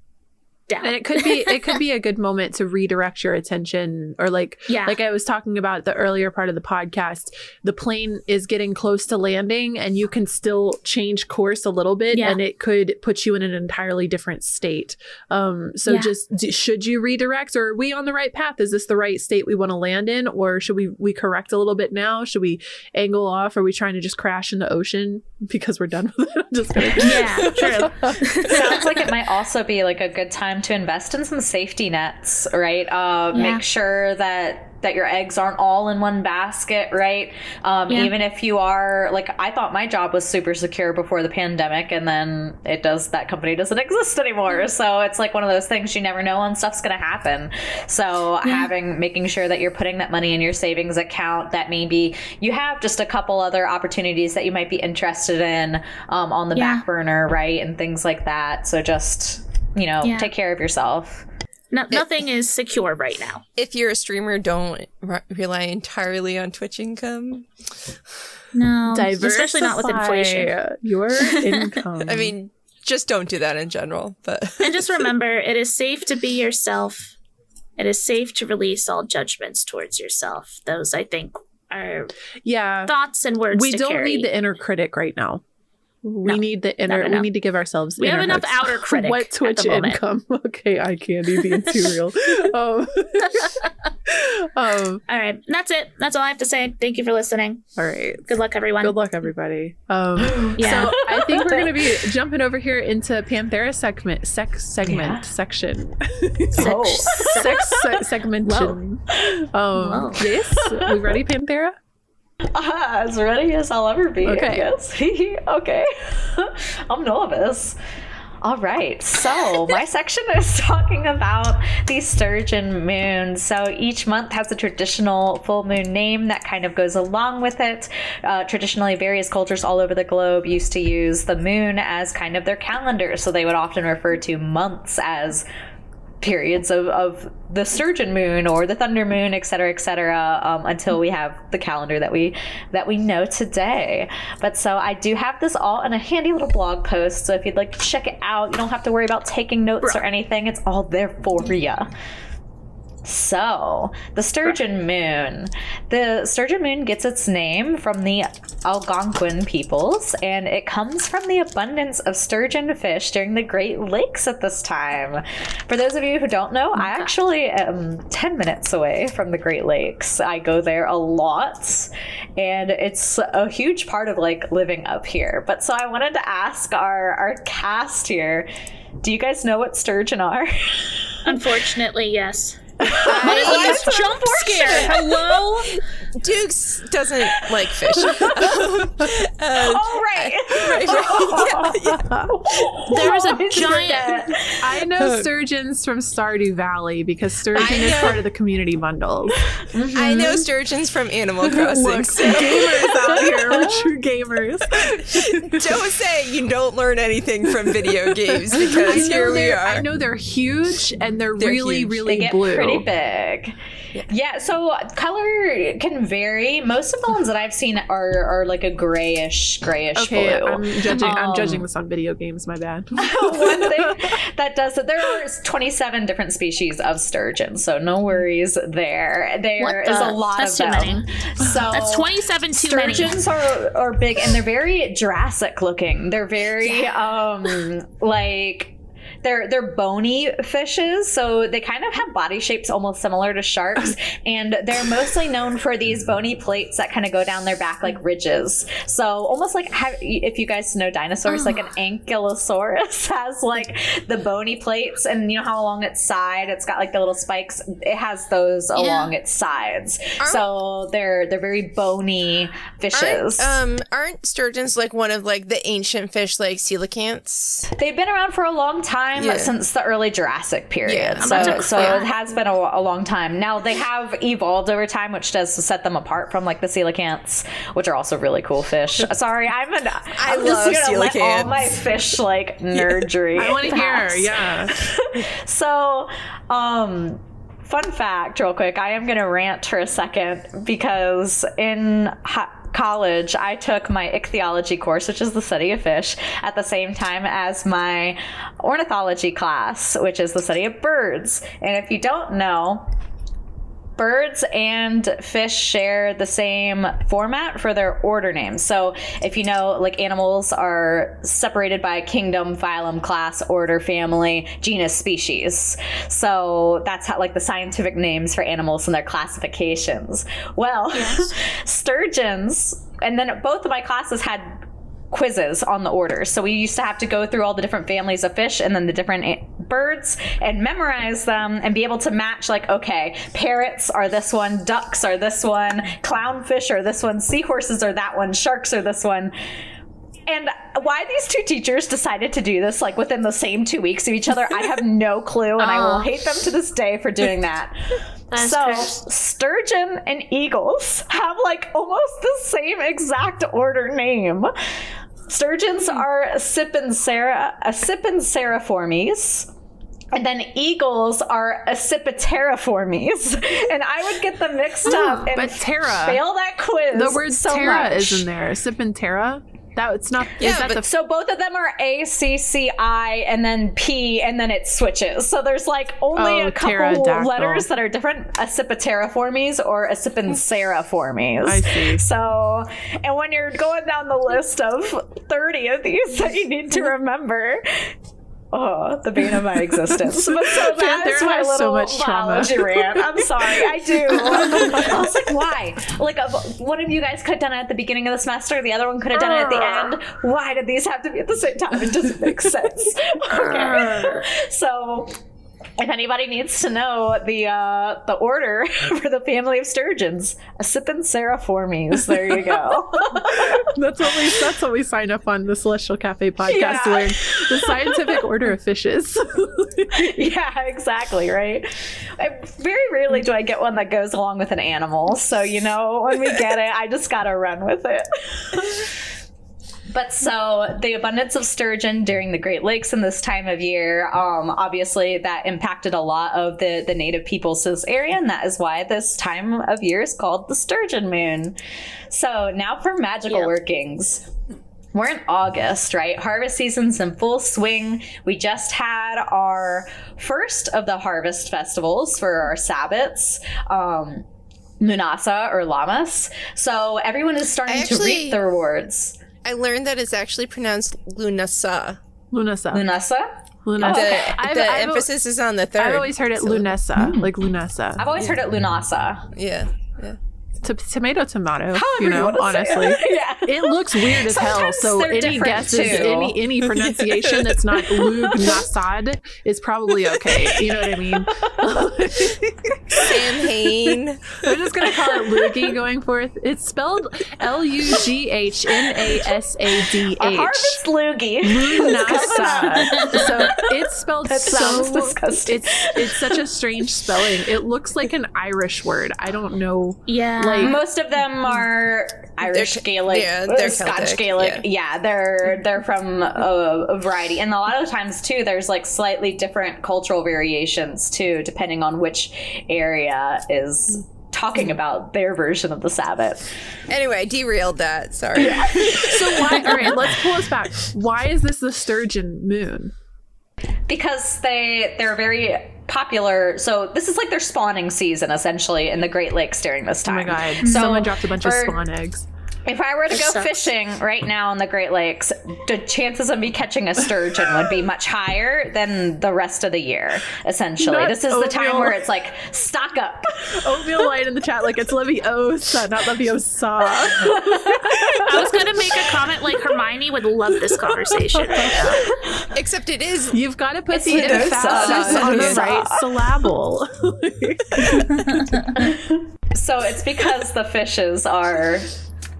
down. And it could be it could be a good moment to redirect your attention, or like yeah. like I was talking about the earlier part of the podcast, the plane is getting close to landing and you can still change course a little bit, yeah. and it could put you in an entirely different state. Um so yeah. just d should you redirect, or are we on the right path? Is this the right state we want to land in, or should we we correct a little bit now? Should we angle off? Are we trying to just crash in the ocean because we're done with it? I'm just kidding. Yeah, true. Sounds like it might also be like a good time to invest in some safety nets, right? Uh, yeah. Make sure that that your eggs aren't all in one basket, right? Um, yeah. Even if you are, like, I thought my job was super secure before the pandemic, and then it does, that company doesn't exist anymore. Mm-hmm. So it's like one of those things, you never know when stuff's going to happen. So yeah. having, making sure that you're putting that money in your savings account, that maybe you have just a couple other opportunities that you might be interested in um, on the yeah. back burner, right? And things like that. So just, you know, yeah. take care of yourself. No, nothing if, is secure right now. If you're a streamer, don't re rely entirely on Twitch income. No, especially not with inflation. Your income. I mean, just don't do that in general. But and just remember, it is safe to be yourself. It is safe to release all judgments towards yourself. Those, I think, are yeah. thoughts and words. We to don't carry. Need the inner critic right now. We no, need the inner. We need to give ourselves. We have enough hugs. Outer critic. What Twitch income? Okay, eye candy being too real. um, um, all right, that's it. That's all I have to say. Thank you for listening. All right. Good luck, everyone. Good luck, everybody. Um, yeah. So I think we're gonna be jumping over here into Panthera segment, sex segment yeah. section, oh. sex se segmentation. Whoa. Um, Whoa. Yes, we ready, Panthera? Uh, as ready as I'll ever be, okay. I guess. Okay. I'm nervous. All right. So my section is talking about the Sturgeon Moon. So each month has a traditional full moon name that kind of goes along with it. Uh, traditionally, various cultures all over the globe used to use the moon as kind of their calendar. So they would often refer to months as periods of, of the Sturgeon Moon or the Thunder Moon, et cetera, et cetera, um, until we have the calendar that we that we know today. But so I do have this all in a handy little blog post. So if you'd like to check it out, you don't have to worry about taking notes Bruh. or anything. It's all there for you. So, the Sturgeon Moon. The Sturgeon Moon gets its name from the Algonquin peoples, and it comes from the abundance of sturgeon fish during the Great Lakes at this time. For those of you who don't know, I actually am ten minutes away from the Great Lakes. I go there a lot, and it's a huge part of, like, living up here. But so I wanted to ask our, our cast here, do you guys know what sturgeon are? Unfortunately, yes. I was well, jump scared. Hello? Dukes doesn't like fish. um, oh, right. Uh, right, right. Oh. Yeah, yeah. There was a oh, giant... I know sturgeons from Stardew Valley because sturgeon is part of the community bundles. Mm-hmm. I know sturgeons from Animal Crossing. Look, so. Gamers out here. We're true gamers. Don't say you don't learn anything from video games because here we are. I know they're huge and they're, they're really, huge. really they blue. Pretty big. Yeah. Yeah, so color can vary. Most of the ones that I've seen are, are like a grayish, grayish okay, blue. I'm judging, um, I'm judging this on video games, my bad. One thing that does that, there are twenty-seven different species of sturgeon, so no worries there. There is a lot that's of them. That's too many. So that's twenty-seven too sturgeons many. Sturgeons are, are big, and they're very Jurassic looking. They're very, yeah. um, like... They're, they're bony fishes, so they kind of have body shapes almost similar to sharks, and they're mostly known for these bony plates that kind of go down their back like ridges. So almost like have, if you guys know dinosaurs, oh. like an ankylosaurus has like the bony plates, and you know how along its side it's got like the little spikes? It has those yeah. along its sides. Aren't, so they're they're very bony fishes. Aren't, um, aren't sturgeons like one of like the ancient fish like coelacanths? They've been around for a long time. Yeah. Since the early Jurassic period, yeah, so, so it has been a, a long time. Now they have evolved over time, which does set them apart from like the coelacanths, which are also really cool fish. Sorry, I'm an I I'm love just gonna let all my fish like nerdry. I want to hear, yeah. So, um. fun fact, real quick. I am gonna rant for a second because in college, I took my ichthyology course, which is the study of fish, at the same time as my ornithology class, which is the study of birds. And if you don't know, birds and fish share the same format for their order names. So if you know, like, animals are separated by kingdom, phylum, class, order, family, genus, species. So that's how, like, the scientific names for animals and their classifications. Well, yes. Sturgeons, and then both of my classes had quizzes on the order. So we used to have to go through all the different families of fish and then the different birds and memorize them and be able to match, like, okay, parrots are this one, ducks are this one, clownfish are this one, seahorses are that one, sharks are this one. And why these two teachers decided to do this, like, within the same two weeks of each other, I have no clue, and uh. I will hate them to this day for doing that. That's so cursed. Sturgeon and eagles have, like, almost the same exact order name. Sturgeons are Acipinacera, Acipinaceriformes, and then eagles are Acipiteraformes. And I would get them mixed up Ooh, and but terra, fail that quiz. The word so terra much. Is in there. Acipinacera? That it's not. Yeah, is that but, the so both of them are A C C I and then P and then it switches. So there's like only oh, a couple letters that are different. Acipiteraformes or Acipinceraformes. I see. So, and when you're going down the list of thirty of these that you need to remember. Oh, the bane of my existence. But so that's my little so much biology rant. I'm sorry, I do. I was like, why? Like, one of you guys could have done it at the beginning of the semester, the other one could have done it at the end. Why did these have to be at the same time? It doesn't make sense. Okay. So, if anybody needs to know the uh, the order for the family of sturgeons, Acipinceraformes. There you go. That's what we that's what we sign up on the Celestial Cafe podcast yeah. to learn the scientific order of fishes. Yeah, exactly, right. I, very rarely do I get one that goes along with an animal, so you know when we get it, I just gotta run with it. But so the abundance of sturgeon during the Great Lakes in this time of year, um, obviously that impacted a lot of the, the native peoples to this area. And that is why this time of year is called the Sturgeon Moon. So now for magical yeah. workings. We're in August, right? Harvest season's in full swing. We just had our first of the harvest festivals for our Sabbats. Um, Munasa or Lammas. So everyone is starting actually- to reap the rewards. I learned that it's actually pronounced Lunasa. Lunasa. Lunasa? Lunasa. The, okay. I've, the I've, emphasis is on the third. I've always heard it so. Lunasa, mm. like Lunasa. I've always yeah. heard it Lunasa. Yeah, yeah. T- tomato, tomato. However you know, you honestly, it. yeah. It looks weird as hell. So any guesses, too. any any pronunciation that's not Lunasad is probably okay. You know what I mean? Samhain. We're just gonna call it Lugi going forth. It's spelled L U G H N A S A D H. Harvest Lugi. Lunasa. So it's spelled that so. Disgusting. It's it's such a strange spelling. It looks like an Irish word. I don't know. Yeah. Like, most of them are Irish they're, Gaelic, yeah, they're Scotch Celtic, Gaelic. Yeah. yeah, they're they're from a, a variety, and a lot of the times too, there's like slightly different cultural variations too, depending on which area is talking about their version of the Sabbath. Anyway, I derailed that. Sorry. Yeah. So why? All right, let's pull us back. Why is this the Sturgeon Moon? Because they they're very popular. So this is like their spawning season essentially in the Great Lakes during this time. Oh my god. So someone dropped a bunch for, of spawn eggs. If I were to it go sucks. fishing right now in the Great Lakes, the chances of me catching a sturgeon would be much higher than the rest of the year, essentially. Not this is oatmeal. The time where it's like, stock up. Oatmeal light in the chat, like it's Leviosa, not Leviosa. I was going to make a comment like Hermione would love this conversation. Except it is. You've got to put it's the emphasis on the right syllable. So it's because the fishes are...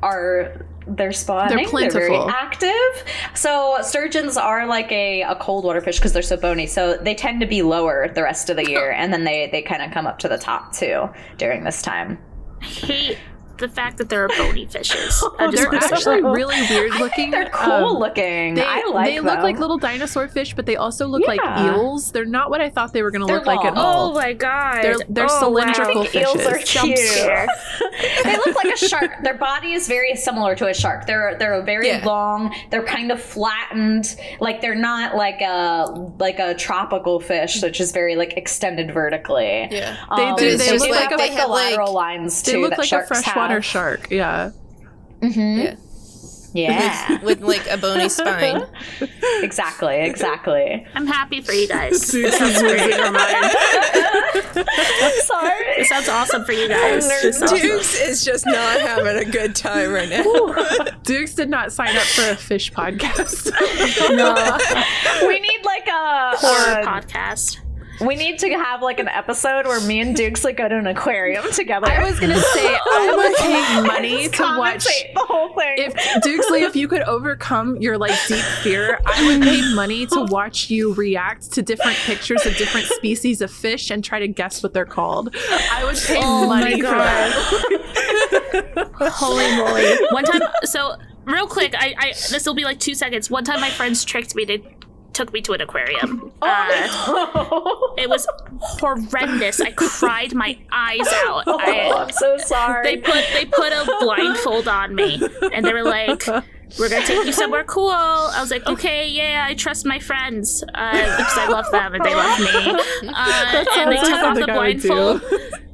are they're spawning, they're, they're very active. So sturgeons are like a, a cold water fish because they're so bony, so they tend to be lower the rest of the year, and then they, they kind of come up to the top too during this time. I hate the fact that there are bony fishes. I just they're actually that. really weird looking. I think they're cool um, looking. They, I like They them. look like little dinosaur fish, but they also look yeah. like eels. They're not what I thought they were going to look long. like at all. Oh my god. They're, they're oh, cylindrical wow. fishes. Eels are cute. They look like a shark. Their body is very similar to a shark. They're they're very yeah. long. They're kind of flattened. Like they're not like a like a tropical fish, which is very like extended vertically. Yeah. Um, they do. They, they, they look like, have, like they have lateral like, lines too. They look that like sharks a freshwater. Water shark, yeah. Mm-hmm. Yeah. yeah. With, with like a bony spine. Exactly, exactly. I'm happy for you guys. Sorry. It sounds awesome for you guys. Dukes awesome. is just not having a good time right now. Dukes did not sign up for a fish podcast. No. We need like a horror uh, podcast. We need to have like an episode where me and Dukes like go to an aquarium together. I was gonna say I would pay money to watch the whole thing. If Dukesley, if you could overcome your like deep fear, I would pay money to watch you react to different pictures of different species of fish and try to guess what they're called. I would pay oh money for that. Holy moly! One time, so real quick, I, I this will be like two seconds. One time, my friends tricked me to. Took me to an aquarium. Oh, uh, no. It was horrendous. I cried my eyes out. Oh, I, I'm so sorry. They put they put a blindfold on me, and they were like, we're gonna take you somewhere cool. I was like, okay, yeah, I trust my friends uh, because I love them and they love me. Uh, and they took off the blindfold.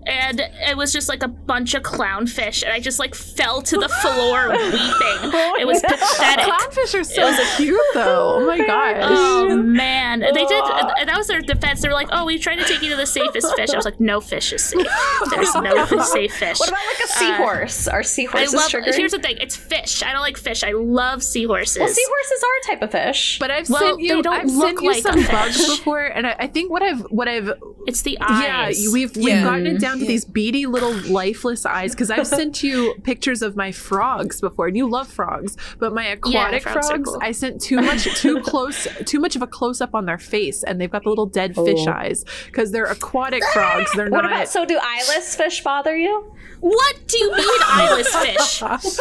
And it was just like a bunch of clownfish, and I just like fell to the floor weeping. It was pathetic. Clownfish are so was, cute, though. Oh my gosh! Oh man, they did. And that was their defense. They were like, "Oh, we tried to take you to the safest fish." I was like, "No fish is safe. There's no safe fish." What about like a seahorse? Uh, Our seahorse. I love. Is here's the thing. It's fish. I don't like fish. I love seahorses. Well, seahorses are a type of fish, but I've well, sent you. They don't I've look sent you like some bugs before, and I, I think what I've what I've. It's the eyes. Yeah, we've we've yeah. gotten it down. To yeah. these beady little lifeless eyes, because I've sent you pictures of my frogs before, and you love frogs, but my aquatic yeah, frogs, frogs cool. I sent too much too close too much of a close-up on their face, and they've got the little dead oh. fish eyes because they're aquatic frogs. They're what not about, so do eyeless fish bother you? What do you mean eyeless fish? Fish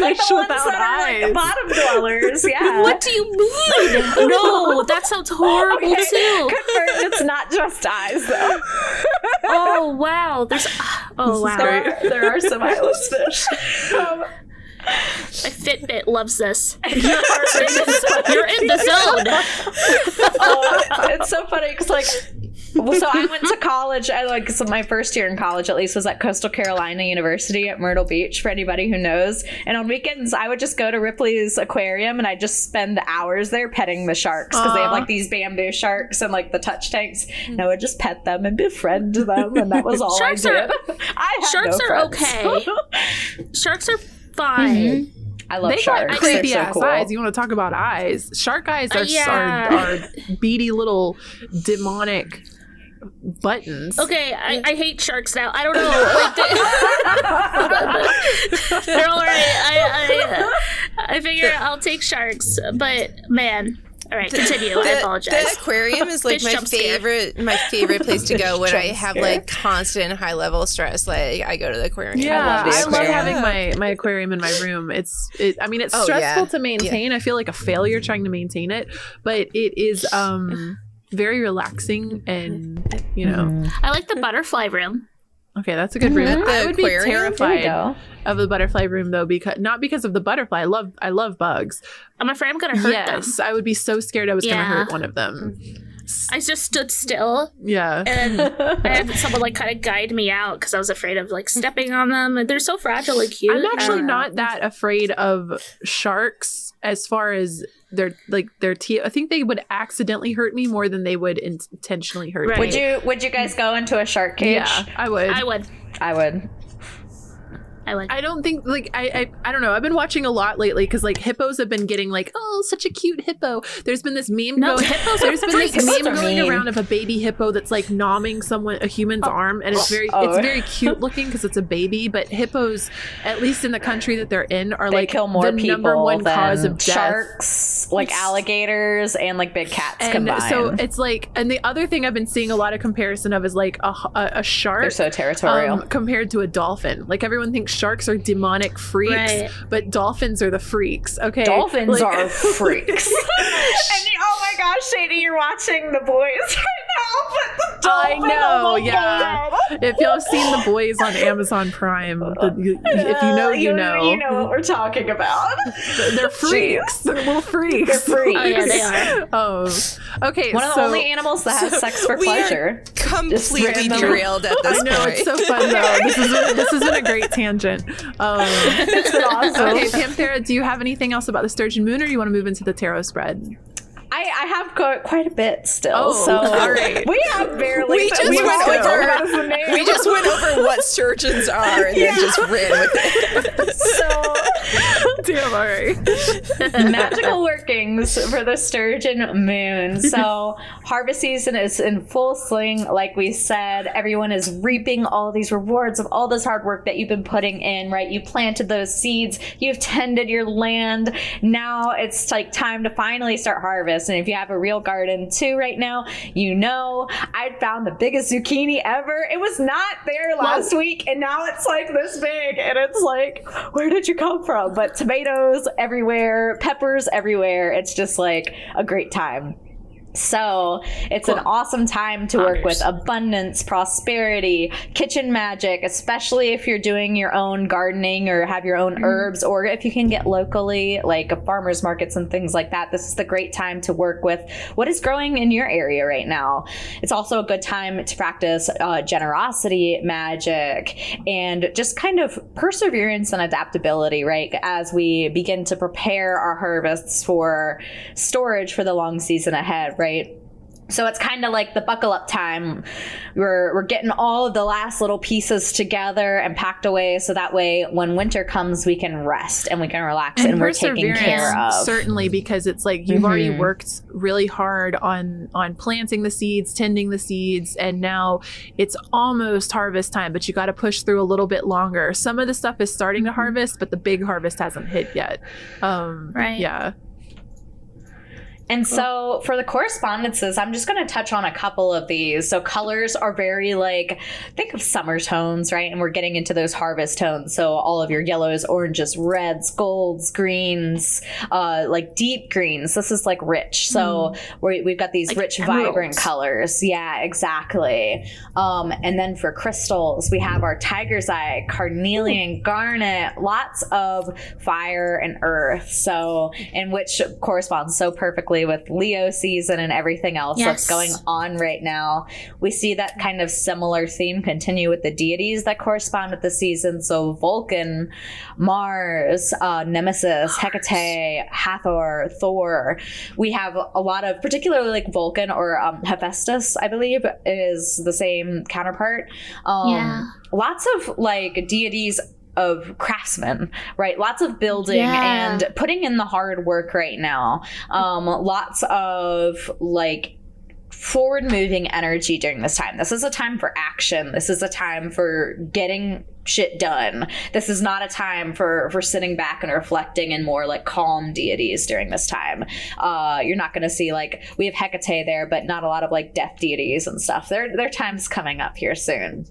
like the without ones that eyes. Are like bottom dwellers, yeah. What do you mean? No, that sounds horrible okay. too. Confirmed it's not just eyes though. Oh wow, there's oh wow. There, there are some eyeless fish. Um, my Fitbit loves this. You're in the, you're in the zone. Oh, it's so funny because like well, so I went to college. I like so my first year in college, at least, was at Coastal Carolina University at Myrtle Beach. For anybody who knows, and on weekends I would just go to Ripley's Aquarium and I just spend hours there petting the sharks because they have like these bamboo sharks and like the touch tanks. And I would just pet them and befriend them, and that was all sharks I did. Are, I had sharks no are friends. Okay. Sharks are fine. Mm-hmm. I love they sharks. Got creepy so ass cool. eyes. You want to talk about eyes? Shark eyes are, uh, yeah. are, are beady little demonic. Buttons. Okay, I, I hate sharks now. I don't know. Like, they're, they're all right. I, I, I figure I'll take sharks, but man. All right, continue. The, I apologize. The aquarium is like my favorite, scared. my favorite place to go when I have scared. like constant high level stress. Like I go to the aquarium. Yeah, I love, I aquarium. love having my my aquarium in my room. It's, it, I mean, it's oh, stressful yeah. to maintain. Yeah. I feel like a failure trying to maintain it, but it is um very relaxing, and you know, mm. I like the butterfly room. Okay, that's a good room. Mm-hmm. I would be terrified of the butterfly room, though, because not because of the butterfly. I love, I love bugs. I'm afraid I'm gonna hurt yes, them. Yes, I would be so scared I was yeah. gonna hurt one of them. I just stood still. Yeah, and I had someone like kind of guide me out because I was afraid of like stepping on them. They're so fragile and cute. I'm actually not that afraid of sharks as far as. Their like their teeth. I think they would accidentally hurt me more than they would intentionally hurt right. me. Would you Would you guys go into a shark cage? Yeah, I would. I would. I would. I would. I don't think like I I, I don't know. I've been watching a lot lately because like hippos have been getting like oh such a cute hippo. There's been this meme. No going, hippos. There's been this meme going mean. around of a baby hippo that's like nomming someone a human's oh. arm, and it's very oh. it's very cute looking because it's a baby. But hippos, at least in the country that they're in, are they like kill more the people number one than cause of death. Sharks, like alligators, and like big cats and combined. So it's like, and the other thing I've been seeing a lot of comparison of is like a a, a shark. They're so territorial um, compared to a dolphin. Like everyone thinks. Sharks are demonic freaks, right. but dolphins are the freaks. Okay, dolphins like, are freaks. And oh my gosh, Shady, you're watching The Boys right now. But the I know, yeah. God. If y'all have seen The Boys on Amazon Prime, the, you, if you know, you, you know, you know what we're talking about. They're freaks. Jeez. They're little freaks. They're freaks. Oh, yeah, they are. Oh, okay. One of so, the only animals that so has sex for pleasure. Completely derailed at this point. I know point. It's so fun though. This is this isn't a great tangent. Um, this is awesome. Okay, Panthera, do you have anything else about the Sturgeon Moon, or do you want to move into the tarot spread? I, I have got quite a bit still. Oh, so all right. We have barely. We just, we went, over, we just went over what sturgeons are and yeah. then just ran with it. So, damn, all right. Magical workings for the Sturgeon Moon. So, harvest season is in full swing. Like we said, everyone is reaping all these rewards of all this hard work that you've been putting in, right? You planted those seeds, you've tended your land. Now it's like time to finally start harvest. And if you have a real garden too right now, you know I found the biggest zucchini ever. It was not there last wow. week, and now it's like this big, and it's like, where did you come from? But tomatoes everywhere, peppers everywhere. It's just like a great time. So it's cool. An awesome time to Honors. work with abundance, prosperity, kitchen magic, especially if you're doing your own gardening or have your own mm-hmm. herbs, or if you can get locally, like farmers markets and things like that. This is the great time to work with what is growing in your area right now. It's also a good time to practice uh, generosity, magic, and just kind of perseverance and adaptability, right? As we begin to prepare our harvests for storage for the long season ahead, right? Right. So it's kind of like the buckle up time. We're, we're getting all of the last little pieces together and packed away. So that way, when winter comes, we can rest and we can relax and, and we're taken care of. Certainly, because it's like you've mm-hmm. already worked really hard on, on planting the seeds, tending the seeds. And now it's almost harvest time, but you got to push through a little bit longer. Some of the stuff is starting to harvest, but the big harvest hasn't hit yet. Um, right. Yeah. And cool. So for the correspondences, I'm just going to touch on a couple of these. So colors are very like, think of summer tones, right? And we're getting into those harvest tones. So all of your yellows, oranges, reds, golds, greens, uh, like deep greens. This is like rich. So mm. we're, we've got these like rich, emeralds. vibrant colors. Yeah, exactly. Um, and then for crystals, we have our tiger's eye, carnelian, garnet, lots of fire and earth. So, and which corresponds so perfectly with Leo season and everything else yes. that's going on right now. We see that kind of similar theme continue with the deities that correspond with the season. So Vulcan, Mars, uh, Nemesis, Mars. Hecate, Hathor, Thor. We have a lot of, particularly like Vulcan or um, Hephaestus, I believe, is the same counterpart. Um, yeah. Lots of like deities of craftsmen, right? Lots of building yeah. and putting in the hard work right now. Um, lots of like forward moving energy during this time. This is a time for action. This is a time for getting shit done. This is not a time for, for sitting back and reflecting, and more like calm deities during this time. Uh, you're not going to see like, we have Hecate there, but not a lot of like death deities and stuff. Their, their time's coming up here soon.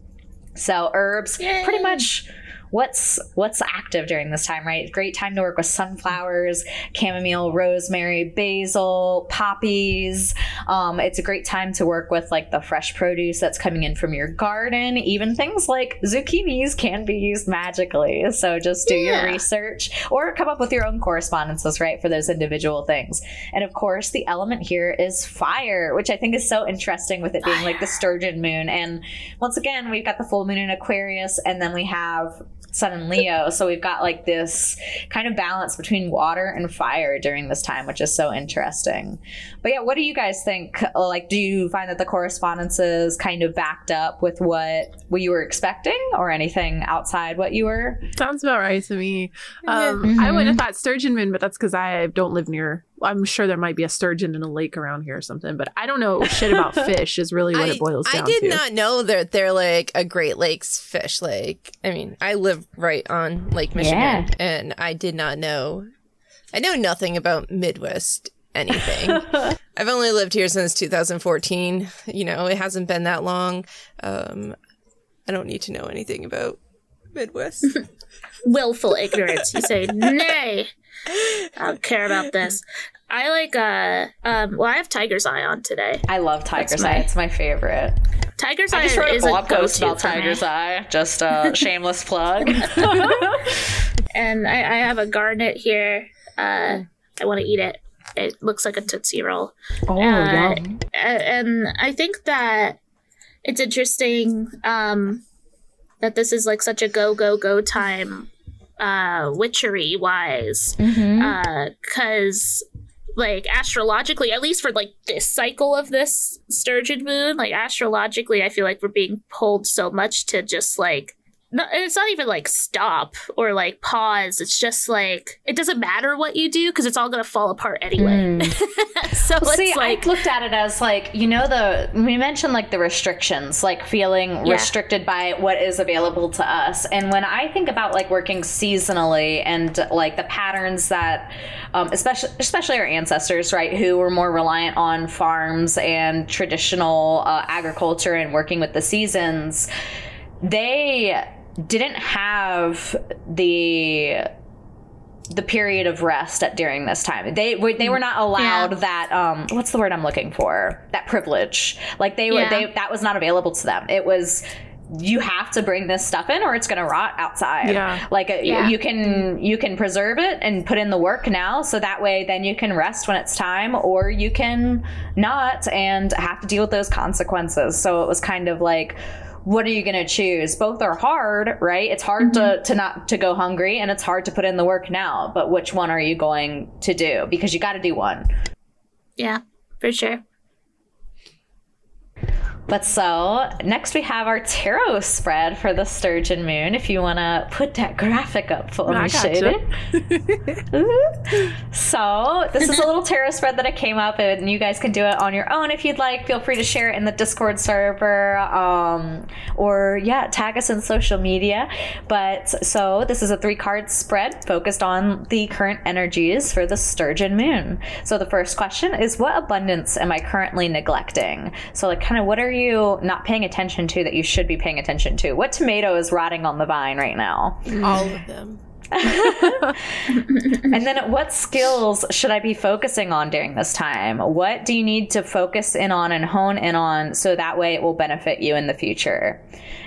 So herbs, Yay. pretty much what's what's active during this time, right? Great time to work with sunflowers, chamomile, rosemary, basil, poppies. Um, it's a great time to work with like the fresh produce that's coming in from your garden. Even things like zucchinis can be used magically. So just do yeah. your research or come up with your own correspondences, right, for those individual things. And of course, the element here is fire, which I think is so interesting with it being fire. like the Sturgeon Moon. And once again, we've got the full moon in Aquarius, and then we have Sun and Leo. So we've got like this kind of balance between water and fire during this time, which is so interesting. But yeah, what do you guys think? Like, do you find that the correspondences kind of backed up with what, what you were expecting, or anything outside what you were? Sounds about right to me. Um, mm-hmm. I wouldn't have thought Sturgeon Moon, but that's because I don't live near, I'm sure there might be a sturgeon in a lake around here or something, but I don't know shit about fish is really what I, it boils down to. I did to. not know that they're like a Great Lakes fish lake. I mean, I live right on Lake Michigan, yeah. and I did not know. I know nothing about Midwest anything. I've only lived here since two thousand fourteen. You know, it hasn't been that long. Um, I don't need to know anything about Midwest. Willful ignorance. You say, nay. I don't care about this. I like, uh, um, well, I have Tiger's Eye on today. I love Tiger's my, Eye. It's my favorite. Tiger's Eye is a go-to. I just wrote a blog post about Tiger's me. Eye. Just a shameless plug. And I, I have a garnet here. Uh, I want to eat it. It looks like a Tootsie Roll. Oh, uh, yeah. And I think that it's interesting um, that this is like such a go, go, go time. Uh, witchery wise, because mm-hmm. uh, like astrologically, at least for like this cycle of this Sturgeon Moon, like astrologically, I feel like we're being pulled so much to just like, no, it's not even like stop or like pause. It's just like, it doesn't matter what you do because it's all going to fall apart anyway. Mm. So well, see, like, I looked at it as like, you know, the, we mentioned like the restrictions, like feeling yeah. restricted by what is available to us. And when I think about like working seasonally and like the patterns that, um, especially, especially our ancestors, right, who were more reliant on farms and traditional uh, agriculture and working with the seasons, they didn't have the the period of rest at during this time. They they were not allowed yeah. that um what's the word I'm looking for? That privilege. Like they were yeah. they that was not available to them. It was you have to bring this stuff in or it's going to rot outside. Yeah. Like a, yeah. you can you can preserve it and put in the work now so that way then you can rest when it's time, or you can not and have to deal with those consequences. So it was kind of like, what are you going to choose? Both are hard, right? It's hard mm-hmm. to, to not to go hungry, and it's hard to put in the work now, but which one are you going to do? Because you got to do one. Yeah, for sure. But so next we have our tarot spread for the Sturgeon Moon. If you want to put that graphic up for me, Shady. So this is a little tarot spread that I came up with, and you guys can do it on your own if you'd like. Feel free to share it in the Discord server, um, or yeah, tag us in social media. But so this is a three card spread focused on the current energies for the Sturgeon Moon. So the first question is, what abundance am I currently neglecting? So like kind of what are you not paying attention to that you should be paying attention to? What tomato is rotting on the vine right now? All of them. And then what skills should I be focusing on during this time? What do you need to focus in on and hone in on so that way it will benefit you in the future?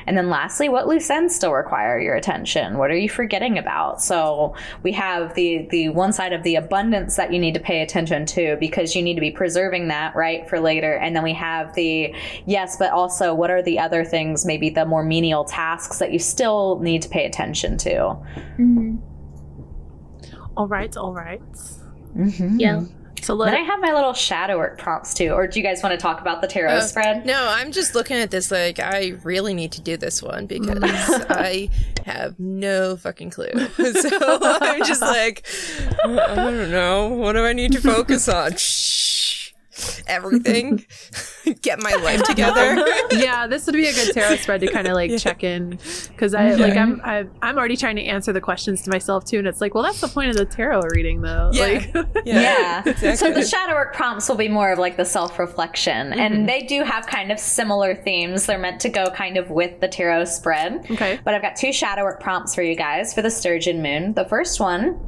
And then lastly, what loose ends still require your attention? What are you forgetting about? So we have the the one side of the abundance that you need to pay attention to because you need to be preserving that, right, for later. And then we have the yes, but also what are the other things, maybe the more menial tasks that you still need to pay attention to? Mm-hmm. All right, all right. Mm-hmm. Yeah. So let then I have my little shadow work prompts too, or do you guys want to talk about the tarot uh, spread? No, I'm just looking at this like I really need to do this one because I have no fucking clue. So I'm just like, I don't know, what do I need to focus on? Shh, everything. Get my life together. Yeah, this would be a good tarot spread to kind of like yeah. check in, because I yeah. like I'm I've, I'm already trying to answer the questions to myself too, and it's like, well, that's the point of the tarot reading though. Yeah, like, yeah. yeah. Exactly. So the shadow work prompts will be more of like the self reflection, mm-hmm. and they do have kind of similar themes. They're meant to go kind of with the tarot spread. Okay, but I've got two shadow work prompts for you guys for the Sturgeon Moon. The first one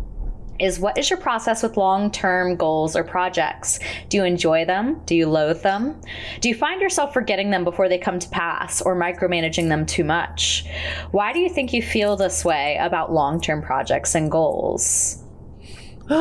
is, what is your process with long-term goals or projects? Do you enjoy them? Do you loathe them? Do you find yourself forgetting them before they come to pass or micromanaging them too much? Why do you think you feel this way about long-term projects and goals? Me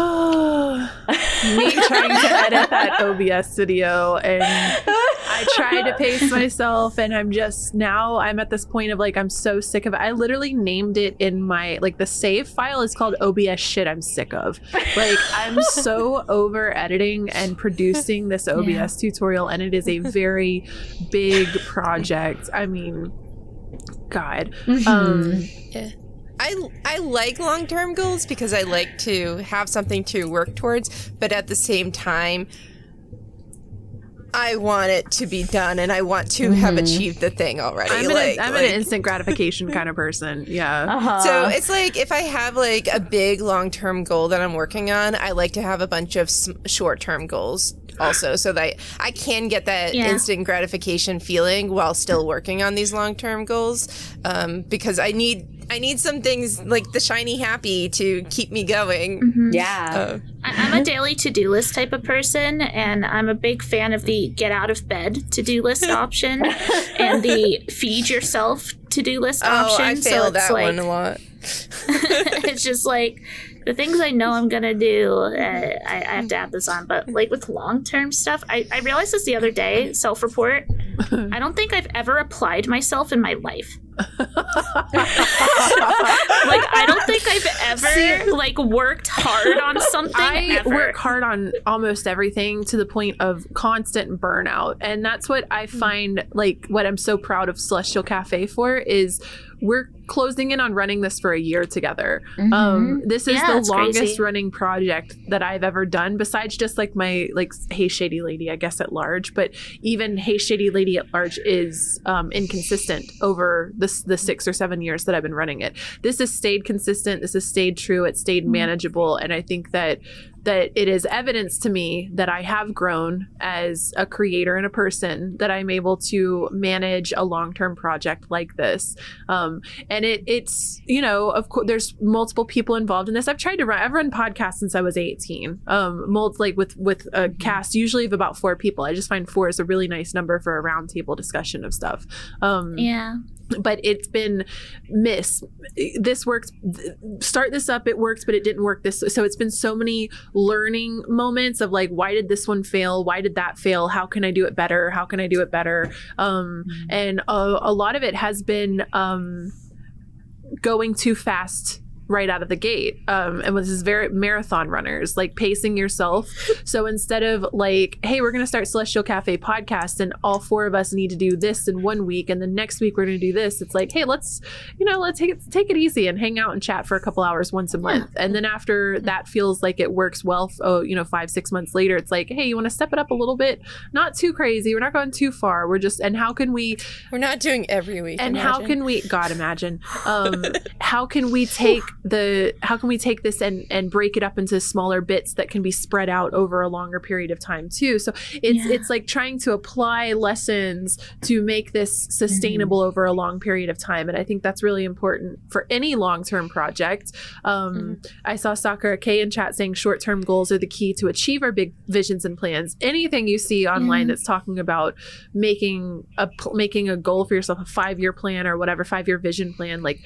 trying to edit that O B S video, and I try to pace myself, and I'm just now I'm at this point of like I'm so sick of it. I literally named it in my like the save file is called O B S shit I'm sick of. Like I'm so over editing and producing this O B S yeah. tutorial, and it is a very big project. I mean, God. Mm-hmm. Um yeah. I, I like long-term goals because I like to have something to work towards, but at the same time, I want it to be done and I want to mm-hmm. have achieved the thing already. I'm, like, an, I'm like... an instant gratification kind of person. Yeah. Uh-huh. So it's like if I have like a big long-term goal that I'm working on, I like to have a bunch of short-term goals also so that I, I can get that yeah. instant gratification feeling while still working on these long-term goals, um, because I need... I need some things like the shiny happy to keep me going. Mm-hmm. Yeah. Uh, I I'm a daily to-do list type of person, and I'm a big fan of the get out of bed to-do list option and the feed yourself to-do list oh, option. I fail so that like, one a lot. It's just like the things I know I'm going to do, uh, I, I have to add this on. But like with long-term stuff, I, I realized this the other day, self-report. I don't think I've ever applied myself in my life. Like I don't think I've ever See, like worked hard on something. I ever. work hard on almost everything to the point of constant burnout, and that's what I find like what I'm so proud of Celestial Cafe for is we're closing in on running this for a year together. Mm-hmm. Um, this is yeah, the longest crazy. running project that I've ever done, besides just like my like Hey Shady Lady, I guess at large. But even Hey Shady Lady at large is um, inconsistent over the the six or seven years that I've been running it. This has stayed consistent. This has stayed true. It stayed manageable, and I think that that it is evidence to me that I have grown as a creator and a person, that I'm able to manage a long-term project like this. Um, and it, it's, you know, of course, there's multiple people involved in this. I've tried to run, I've run podcasts since I was eighteen, um, mold, like with, with a cast usually of about four people. I just find four is a really nice number for a round table discussion of stuff. Um, yeah. But it's been miss. This works. Start this up. It works, but it didn't work this. So it's been so many learning moments of like, why did this one fail? Why did that fail? How can I do it better? How can I do it better? Um, and a, a lot of it has been um, going too fast right out of the gate. Um, and this is very marathon runners, like pacing yourself. So instead of like, hey, we're going to start Celestial Cafe Podcast and all four of us need to do this in one week. And then next week we're going to do this. It's like, hey, let's, you know, let's take it, take it easy and hang out and chat for a couple hours once a month. And then after that feels like it works well, oh, you know, five, six months later, it's like, hey, you want to step it up a little bit? Not too crazy. We're not going too far. We're just, and how can we, we're not doing every week. And imagine. How can we, God, imagine, um, how can we take the how can we take this and and break it up into smaller bits that can be spread out over a longer period of time too? So it's yeah. it's like trying to apply lessons to make this sustainable mm-hmm. over a long period of time. And I think that's really important for any long-term project. Um, mm-hmm. I saw Sakura K in chat saying short-term goals are the key to achieve our big visions and plans. Anything you see online mm-hmm. that's talking about making a making a goal for yourself, a five-year plan or whatever, five-year vision plan, like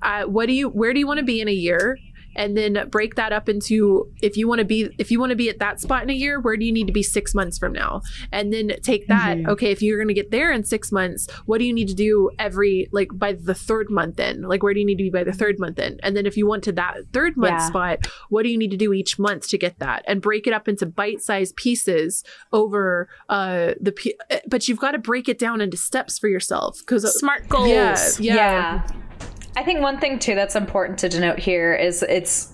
Uh, what do you, where do you want to be in a year? And then break that up into, if you want to be, if you want to be at that spot in a year, where do you need to be six months from now? And then take that, mm-hmm. okay, if you're going to get there in six months, what do you need to do every, like by the third month in? Like, where do you need to be by the third month in? And then if you want to that third month yeah. spot, what do you need to do each month to get that? And break it up into bite-sized pieces over uh, the, p but you've got to break it down into steps for yourself. 'Cause smart goals. Yeah. yeah. yeah. I think one thing too that's important to denote here is it's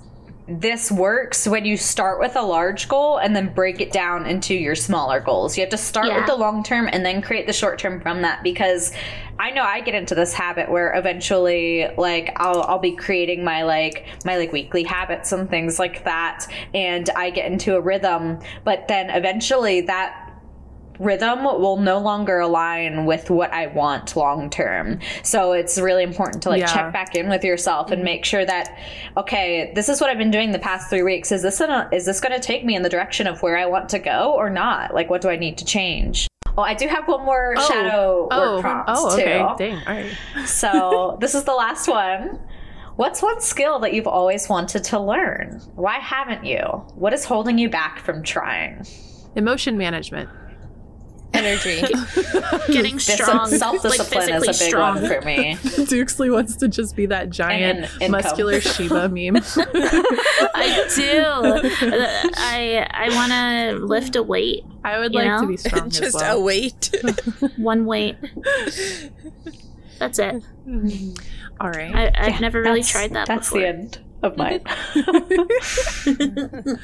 this works when you start with a large goal and then break it down into your smaller goals. You have to start yeah. with the long term and then create the short term from that, because I know I get into this habit where eventually like I'll, I'll be creating my like my like weekly habits and things like that, and I get into a rhythm, but then eventually that rhythm will no longer align with what I want long term. So it's really important to like yeah. check back in with yourself and make sure that, okay, this is what I've been doing the past three weeks. Is this an, is this going to take me in the direction of where I want to go or not? Like, what do I need to change? Oh, I do have one more oh. shadow oh. word prompt oh, okay. too. Dang. All right. So this is the last one. What's one skill that you've always wanted to learn? Why haven't you? What is holding you back from trying? Emotion management. Energy. Getting strong. Self-discipline like is a big strong. one for me. Doogsley wants to just be that giant and, and muscular Shiba meme. I do. I I want to lift a weight. I would like know? to be strong just as well. a weight. One weight. That's it. All right. I, I've yeah, never really tried that that's before. That's the end of mine.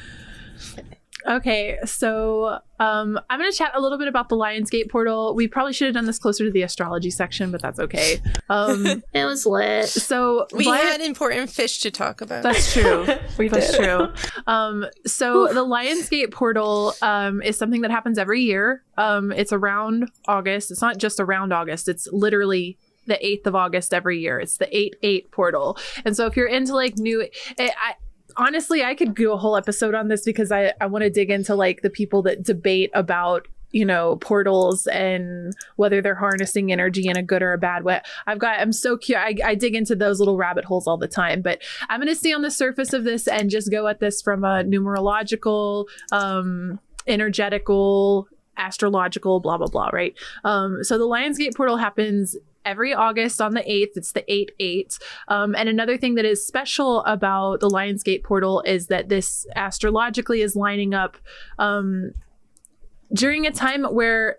Okay, so um, I'm going to chat a little bit about the Lion's Gate Portal. We probably should have done this closer to the astrology section, but that's okay. Um, it was lit. So we Lion had important fish to talk about. That's true. we that's did. true. Um, so the Lion's Gate Portal um, is something that happens every year. Um, it's around August. It's not just around August. It's literally the eighth of August every year. It's the eight eight portal. And so if you're into like new... It, I, honestly, I could do a whole episode on this because I, I want to dig into like the people that debate about, you know, portals and whether they're harnessing energy in a good or a bad way. I've got, I'm so cute. I, I dig into those little rabbit holes all the time, but I'm going to stay on the surface of this and just go at this from a numerological, um, energetical, astrological, blah, blah, blah, right? Um, so the Lion's Gate portal happens every August on the eighth. It's the eight eight. Um, and another thing that is special about the Lion's Gate portal is that this astrologically is lining up um, during a time where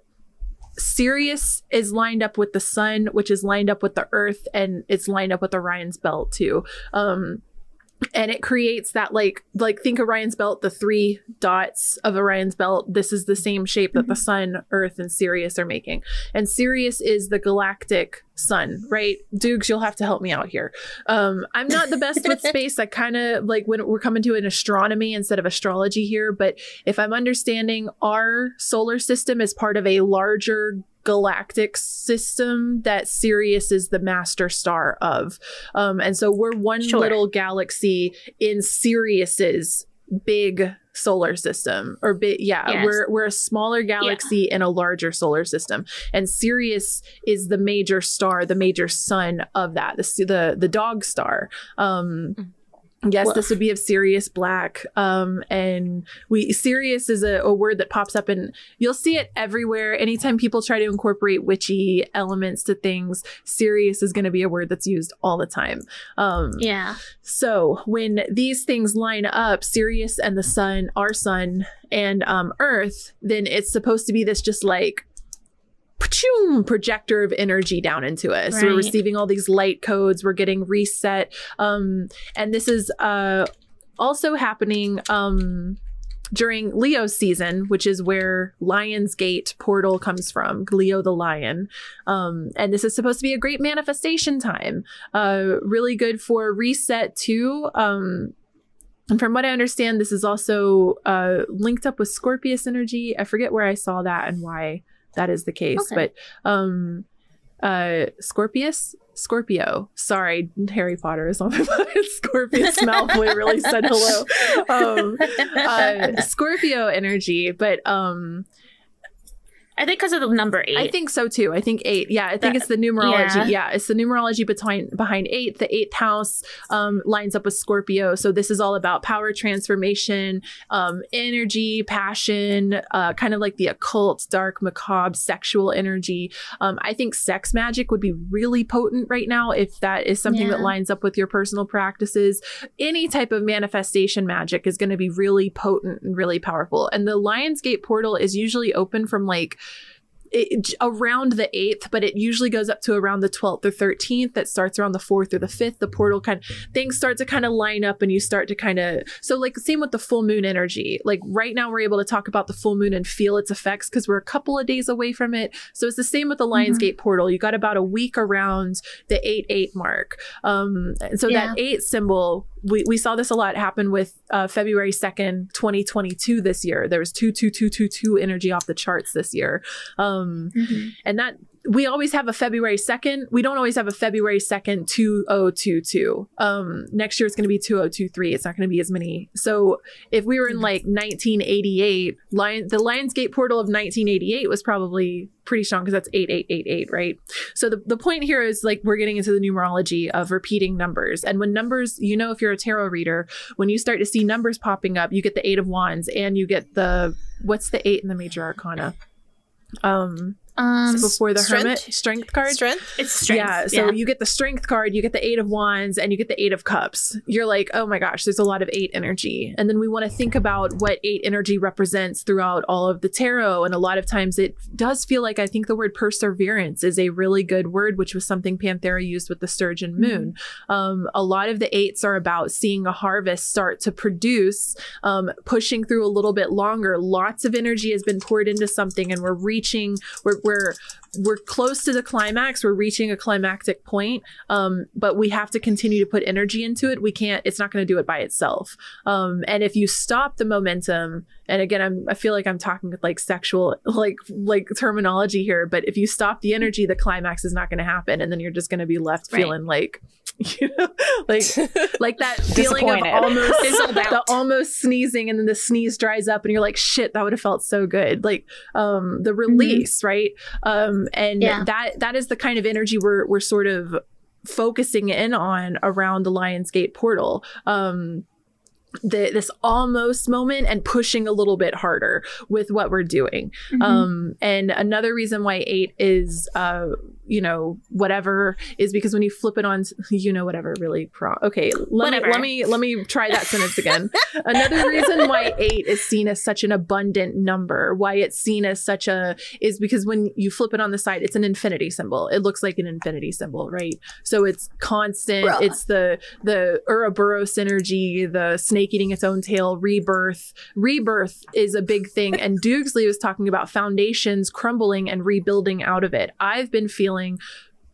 Sirius is lined up with the sun, which is lined up with the earth, and it's lined up with Orion's belt too. Um, and it creates that, like, like think Orion's belt, the three dots of Orion's belt. This is the same shape that the sun, Earth, and Sirius are making. And Sirius is the galactic sun, right? Doogs, you'll have to help me out here. Um, I'm not the best with space. I kind of like when we're coming to an astronomy instead of astrology here. But if I'm understanding, our solar system is part of a larger galactic system that Sirius is the master star of. Um, and so we're one sure. little galaxy in Sirius's big solar system, or big, yeah, yes. we're, we're a smaller galaxy yeah. in a larger solar system. And Sirius is the major star, the major sun of that, the, the, the dog star. Um, mm. Yes, Woof. This would be of Sirius Black. Um, and we Sirius is a, a word that pops up, and you'll see it everywhere. Anytime people try to incorporate witchy elements to things, Sirius is going to be a word that's used all the time. Um, yeah. So when these things line up, Sirius and the sun, our sun, and um, Earth, then it's supposed to be this just like projector of energy down into us. Right. So we're receiving all these light codes. We're getting reset. Um, and this is uh, also happening um, during Leo season, which is where Lion's Gate Portal comes from, Leo the lion. Um, and this is supposed to be a great manifestation time. Uh, really good for reset too. Um, And from what I understand, this is also uh, linked up with Scorpius energy. I forget where I saw that and why that is the case, okay. but um, uh, Scorpius, Scorpio. Sorry, Harry Potter is on my mind. Scorpius Malfoy really said hello. Um, uh, Scorpio energy, but um, I think because of the number eight. I think so too. I think eight. Yeah, I think that, it's the numerology. Yeah. yeah, it's the numerology behind behind eight. The eighth house um, lines up with Scorpio, so this is all about power transformation, um, energy, passion, uh, kind of like the occult, dark, macabre, sexual energy. Um, I think sex magic would be really potent right now if that is something yeah. that lines up with your personal practices. Any type of manifestation magic is going to be really potent and really powerful. And the Lion's Gate portal is usually open from like It, around the eighth, but it usually goes up to around the twelfth or thirteenth. That starts around the fourth or the fifth. The portal kind of things start to kind of line up, and you start to kind of, so like same with the full moon energy. Like right now we're able to talk about the full moon and feel its effects because we're a couple of days away from it. So it's the same with the Lion's mm-hmm. Gate portal. You got about a week around the eight eight mark. Um, and so yeah. that eight symbol, we, we saw this a lot happen with uh, February second, twenty twenty-two this year. There was two two two two two energy off the charts this year. Um, Um, mm-hmm. And that we always have a February second. We don't always have a February second, two thousand twenty-two. Um, next year it's going to be two thousand twenty-three. It's not going to be as many. So if we were in like nineteen eighty-eight, Lion, the Lion's Gate portal of nineteen eighty-eight was probably pretty strong because that's eight eight eight eight, right? So the, the point here is like we're getting into the numerology of repeating numbers. And when numbers, you know, if you're a tarot reader, when you start to see numbers popping up, you get the Eight of Wands and you get the, what's the eight in the Major Arcana? Um, um so before the strength? Hermit strength card strength it's strength yeah so yeah. you get the strength card, you get the Eight of Wands, and you get the Eight of Cups. You're like, oh my gosh, there's a lot of eight energy. And then we want to think about what eight energy represents throughout all of the tarot, and a lot of times it does feel like, I think the word perseverance is a really good word, which was something Panthera used with the Sturgeon Moon. Mm-hmm. Um, a lot of the eights are about seeing a harvest start to produce, um, pushing through a little bit longer. Lots of energy has been poured into something, and we're reaching, we're We're we're close to the climax. We're reaching a climactic point, um, but we have to continue to put energy into it. We can't. It's not going to do it by itself. Um, and if you stop the momentum, and again, I'm, I feel like I'm talking with like sexual like like terminology here, but if you stop the energy, the climax is not going to happen, and then you're just going to be left right. feeling like, you know, like like that feeling of almost the almost sneezing, and then the sneeze dries up and you're like, shit, that would have felt so good. Like um the release, mm-hmm. right? Um and yeah. that that is the kind of energy we're we're sort of focusing in on around the Lion's Gate portal. Um The, this almost moment, and pushing a little bit harder with what we're doing. Mm-hmm. Um, and another reason why eight is, uh, you know, whatever is because when you flip it on, you know, whatever really pro. Okay. Let whatever. me, let me, let me try that sentence again. Another reason why eight is seen as such an abundant number, why it's seen as such a, is because when you flip it on the side, it's an infinity symbol. It looks like an infinity symbol, right? So it's constant. Bruh. It's the, the Ouroboros energy, the snake eating its own tail, rebirth. Rebirth is a big thing. And Doogsley was talking about foundations crumbling and rebuilding out of it. I've been feeling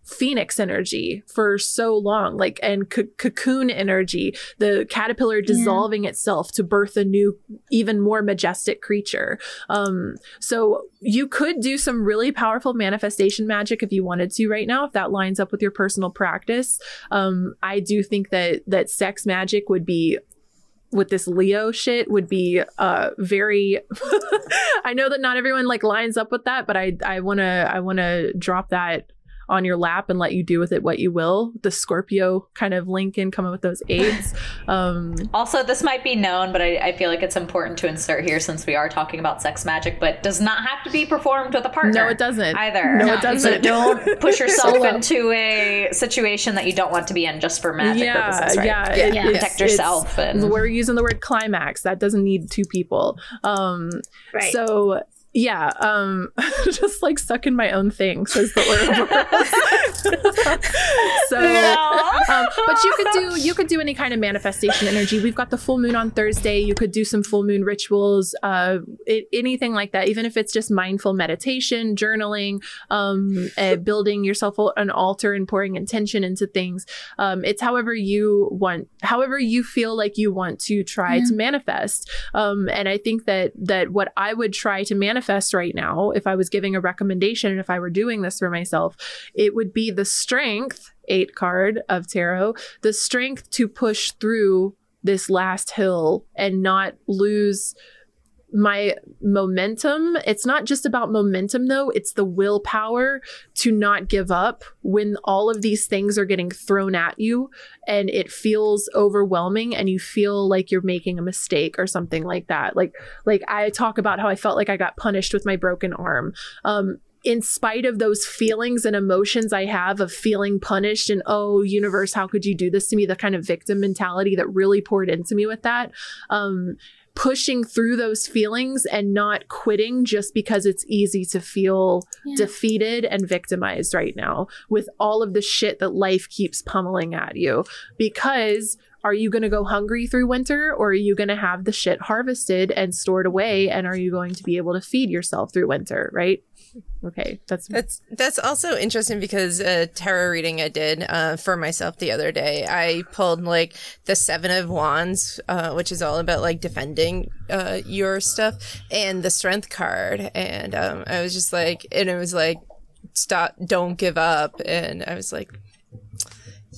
phoenix energy for so long, like, and c cocoon energy, the caterpillar dissolving yeah. itself to birth a new, even more majestic creature. Um, so you could do some really powerful manifestation magic if you wanted to right now, if that lines up with your personal practice. Um, I do think that that sex magic would be, with this Leo shit, would be uh very I know that not everyone like lines up with that, but I I want to I want to drop that on your lap and let you do with it what you will. The Scorpio kind of link in coming with those eights. Um, also, this might be known, but I, I feel like it's important to insert here since we are talking about sex magic, but does not have to be performed with a partner. No, it doesn't. Either. No, no it doesn't. So don't push yourself so into a situation that you don't want to be in just for magic yeah, purposes, right? Yeah, yeah. It, yeah. Protect it's, yourself. It's, and... We're using the word climax. That doesn't need two people. Um, right. So... Yeah, um, just like sucking my own thing, says the Ouroboros. So, no. um, but you could do you could do any kind of manifestation energy. We've got the full moon on Thursday. You could do some full moon rituals, uh, it, anything like that. Even if it's just mindful meditation, journaling, um, uh, building yourself an altar and pouring intention into things. Um, it's however you want, however you feel like you want to try yeah. to manifest. Um, and I think that that what I would try to manifest. Manifest right now, if I was giving a recommendation and if I were doing this for myself, it would be the strength, eight card of tarot, the strength to push through this last hill and not lose my momentum. It's not just about momentum though, it's the willpower to not give up when all of these things are getting thrown at you and it feels overwhelming and you feel like you're making a mistake or something like that. Like, like I talk about how I felt like I got punished with my broken arm. Um, in spite of those feelings and emotions I have of feeling punished and, oh, universe, how could you do this to me? The kind of victim mentality that really poured into me with that. Um, pushing through those feelings and not quitting just because it's easy to feel yeah. defeated and victimized right now with all of the shit that life keeps pummeling at you. Because are you going to go hungry through winter, or are you going to have the shit harvested and stored away? And are you going to be able to feed yourself through winter? Right. Okay. That's that's, that's also interesting because a tarot reading I did uh, for myself the other day, I pulled like the Seven of Wands, uh, which is all about like defending uh, your stuff, and the Strength card. And um, I was just like, and it was like, stop, don't give up. And I was like,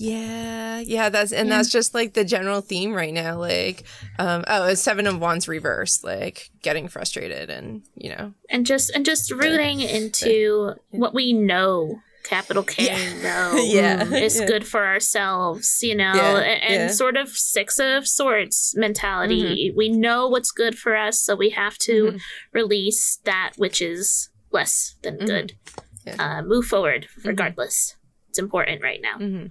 yeah, yeah, that's and yeah. that's just like the general theme right now. Like, um, oh, it's Seven of Wands reversed, like getting frustrated and you know, and just and just rooting but, into but, yeah. what we know, capital K, yeah. know, yeah, mm, is yeah. good for ourselves, you know, yeah. and, and yeah. sort of Six of Swords mentality. Mm-hmm. We know what's good for us, so we have to mm-hmm. release that which is less than mm-hmm. good. Yeah. Uh, move forward regardless. Mm-hmm. It's important right now. Mm-hmm.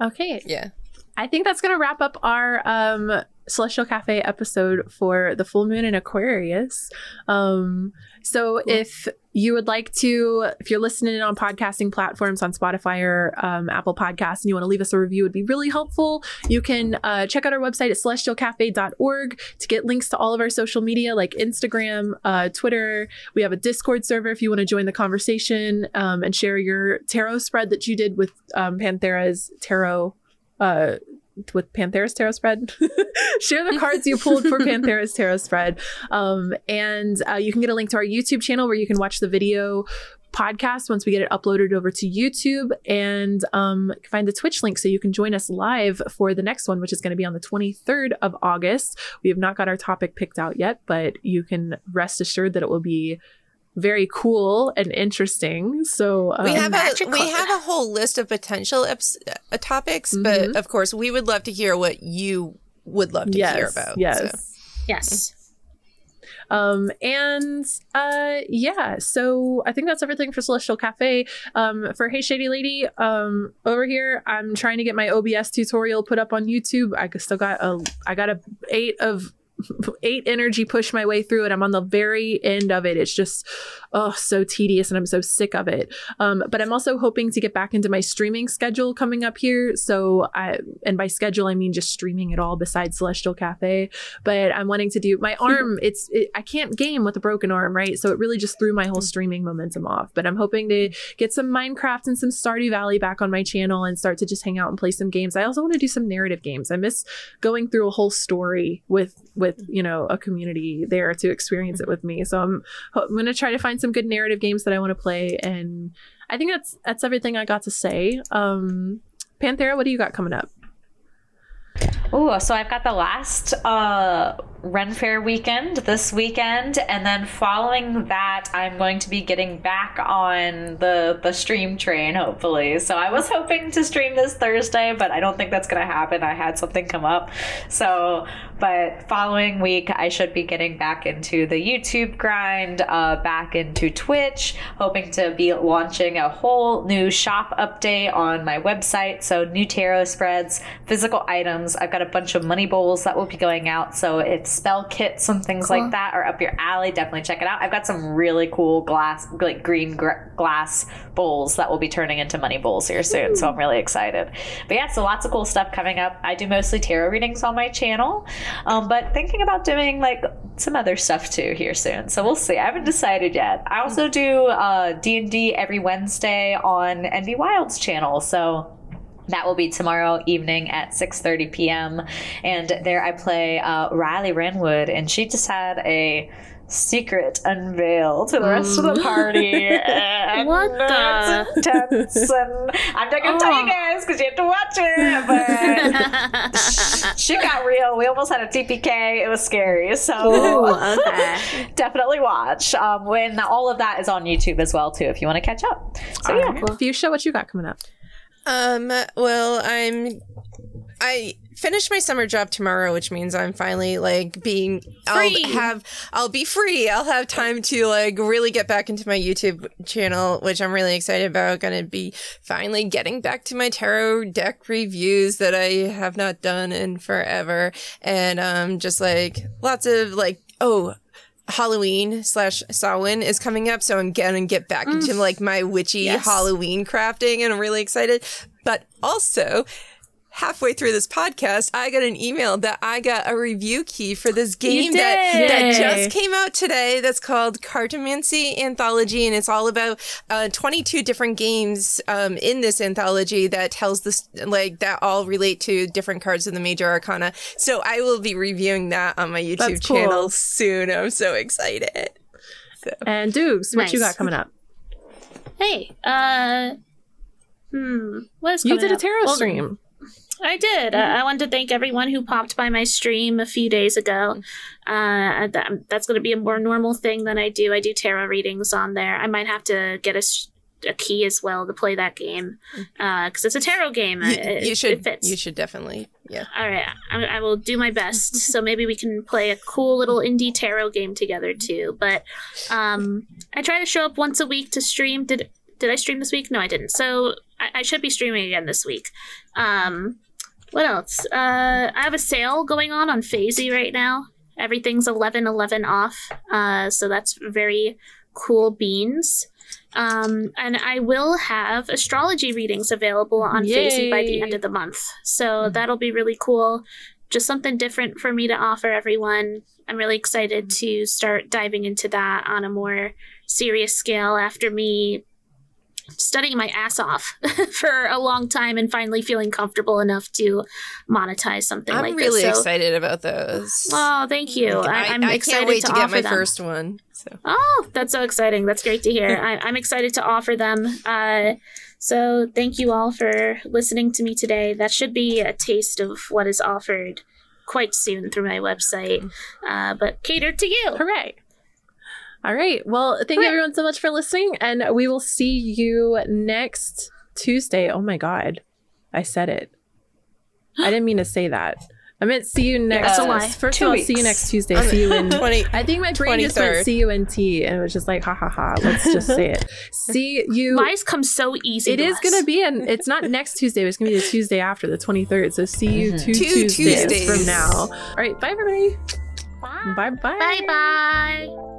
Okay. Yeah. I think that's going to wrap up our um, Celestial Cafe episode for the full moon in Aquarius. Um, so cool. if you would like to, if you're listening on podcasting platforms on Spotify or um, Apple Podcasts and you want to leave us a review, it would be really helpful. You can uh, check out our website at celestial cafe dot org to get links to all of our social media like Instagram, uh, Twitter. We have a Discord server if you want to join the conversation um, and share your tarot spread that you did with um, Panthera's tarot uh with Panthera's tarot spread. Share the cards you pulled for Panthera's tarot spread. Um, and uh, you can get a link to our YouTube channel where you can watch the video podcast once we get it uploaded over to YouTube, and um, find the Twitch link so you can join us live for the next one, which is going to be on the twenty-third of August. We have not got our topic picked out yet, but you can rest assured that it will be very cool and interesting. So um, we have a, we have a whole list of potential uh, topics, mm-hmm. but of course we would love to hear what you would love to yes, hear about. Yes, so. yes. Um, and uh, yeah, so I think that's everything for Celestial Cafe. Um, for Hey Shady Lady, um, over here, I'm trying to get my O B S tutorial put up on YouTube. I still got a, I got a eight of eight energy push my way through it. I'm on the very end of it. It's just, oh, so tedious, and I'm so sick of it. Um, but I'm also hoping to get back into my streaming schedule coming up here. So I, and by schedule, I mean just streaming at all besides Celestial Cafe. But I'm wanting to do my arm. It's, it, I can't game with a broken arm, right? So it really just threw my whole streaming momentum off. But I'm hoping to get some Minecraft and some Stardew Valley back on my channel and start to just hang out and play some games. I also want to do some narrative games. I miss going through a whole story with, with, you know, a community there to experience it with me. So I'm, I'm going to try to find some good narrative games that I want to play. And I think that's, that's everything I got to say. Um, Panthera, what do you got coming up? Oh, so I've got the last uh, Ren Fair weekend this weekend, and then following that, I'm going to be getting back on the the stream train, hopefully. So I was hoping to stream this Thursday, but I don't think that's going to happen. I had something come up. So, but following week, I should be getting back into the YouTube grind, uh, back into Twitch, hoping to be launching a whole new shop update on my website. So new tarot spreads, physical items. I've got a bunch of money bowls that will be going out, so if spell kits and things cool. like that are up your alley, definitely check it out. I've got some really cool glass, like green gr glass bowls that will be turning into money bowls here soon. Ooh. So I'm really excited. But yeah, so lots of cool stuff coming up. I do mostly tarot readings on my channel, um, but thinking about doing like some other stuff too here soon, so we'll see. I haven't decided yet. I also do uh, D and D every Wednesday on Envy Wild's channel, so that will be tomorrow evening at six thirty p m And there I play uh, Riley Renwood, and she just had a secret unveil to the rest mm. of the party. And what the? It's intense, and I'm not going to oh. tell you guys because you have to watch it. But she got real. We almost had a T P K. It was scary. So ooh, okay. definitely watch. Um, when all of that is on YouTube as well, too, if you want to catch up. So all yeah. Right. Well, Fuchsia, what you got coming up? Um, well, I'm, I finish my summer job tomorrow, which means I'm finally like being, free. I'll have, I'll be free. I'll have time to like really get back into my YouTube channel, which I'm really excited about. Going to be finally getting back to my tarot deck reviews that I have not done in forever. And, um, just like lots of like, oh, Halloween slash Samhain is coming up, so I'm gonna get back mm. into like my witchy yes. Halloween crafting, and I'm really excited. But also, halfway through this podcast, I got an email that I got a review key for this game that, that just came out today that's called Cartomancy Anthology, and it's all about uh, twenty-two different games um, in this anthology that tells this, like, that all relate to different cards in the Major Arcana. So I will be reviewing that on my YouTube that's cool. channel soon. I'm so excited. So. And Dukes, what nice. you got coming up? Hey, uh, hmm, what is coming You did up? a tarot well, stream. I did. Uh, I wanted to thank everyone who popped by my stream a few days ago. Uh, that, that's going to be a more normal thing than I do. I do tarot readings on there. I might have to get a, a key as well to play that game because uh, it's a tarot game. You, it, you should. It fits. You should definitely. Yeah. All right. I, I will do my best. So maybe we can play a cool little indie tarot game together too. But um, I try to show up once a week to stream. Did Did I stream this week? No, I didn't. So I, I should be streaming again this week. Um, What else? Uh, I have a sale going on on Fazy right now. Everything's eleven eleven off. Uh, so that's very cool beans. Um, and I will have astrology readings available on Yay. Fazy by the end of the month. So mm-hmm. that'll be really cool. Just something different for me to offer everyone. I'm really excited to start diving into that on a more serious scale after me studying my ass off for a long time and finally feeling comfortable enough to monetize something I'm like really this. I'm so, really excited about those. Oh, thank you. I, I'm I excited can't wait to, to get my them. first one. So. Oh, that's so exciting. That's great to hear. I, I'm excited to offer them. Uh, so thank you all for listening to me today. That should be a taste of what is offered quite soon through my website, uh, but catered to you. Hooray. All right. Well, thank you everyone so much for listening, and we will see you next Tuesday. Oh my God. I said it. I didn't mean to say that. I meant see you next. Uh, first Two of all, weeks. see you next Tuesday. I'm see you in. twenty, I think my brain twenty-third. Just went C U N T, and it was just like ha ha ha. Let's just say it. See you. Lies come so easy. It to is us. gonna be an. It's not next Tuesday. But it's gonna be the Tuesday after the twenty-third. So see you mm-hmm. two, two Tuesdays, Tuesdays from now. All right. Bye everybody. Bye bye. Bye bye.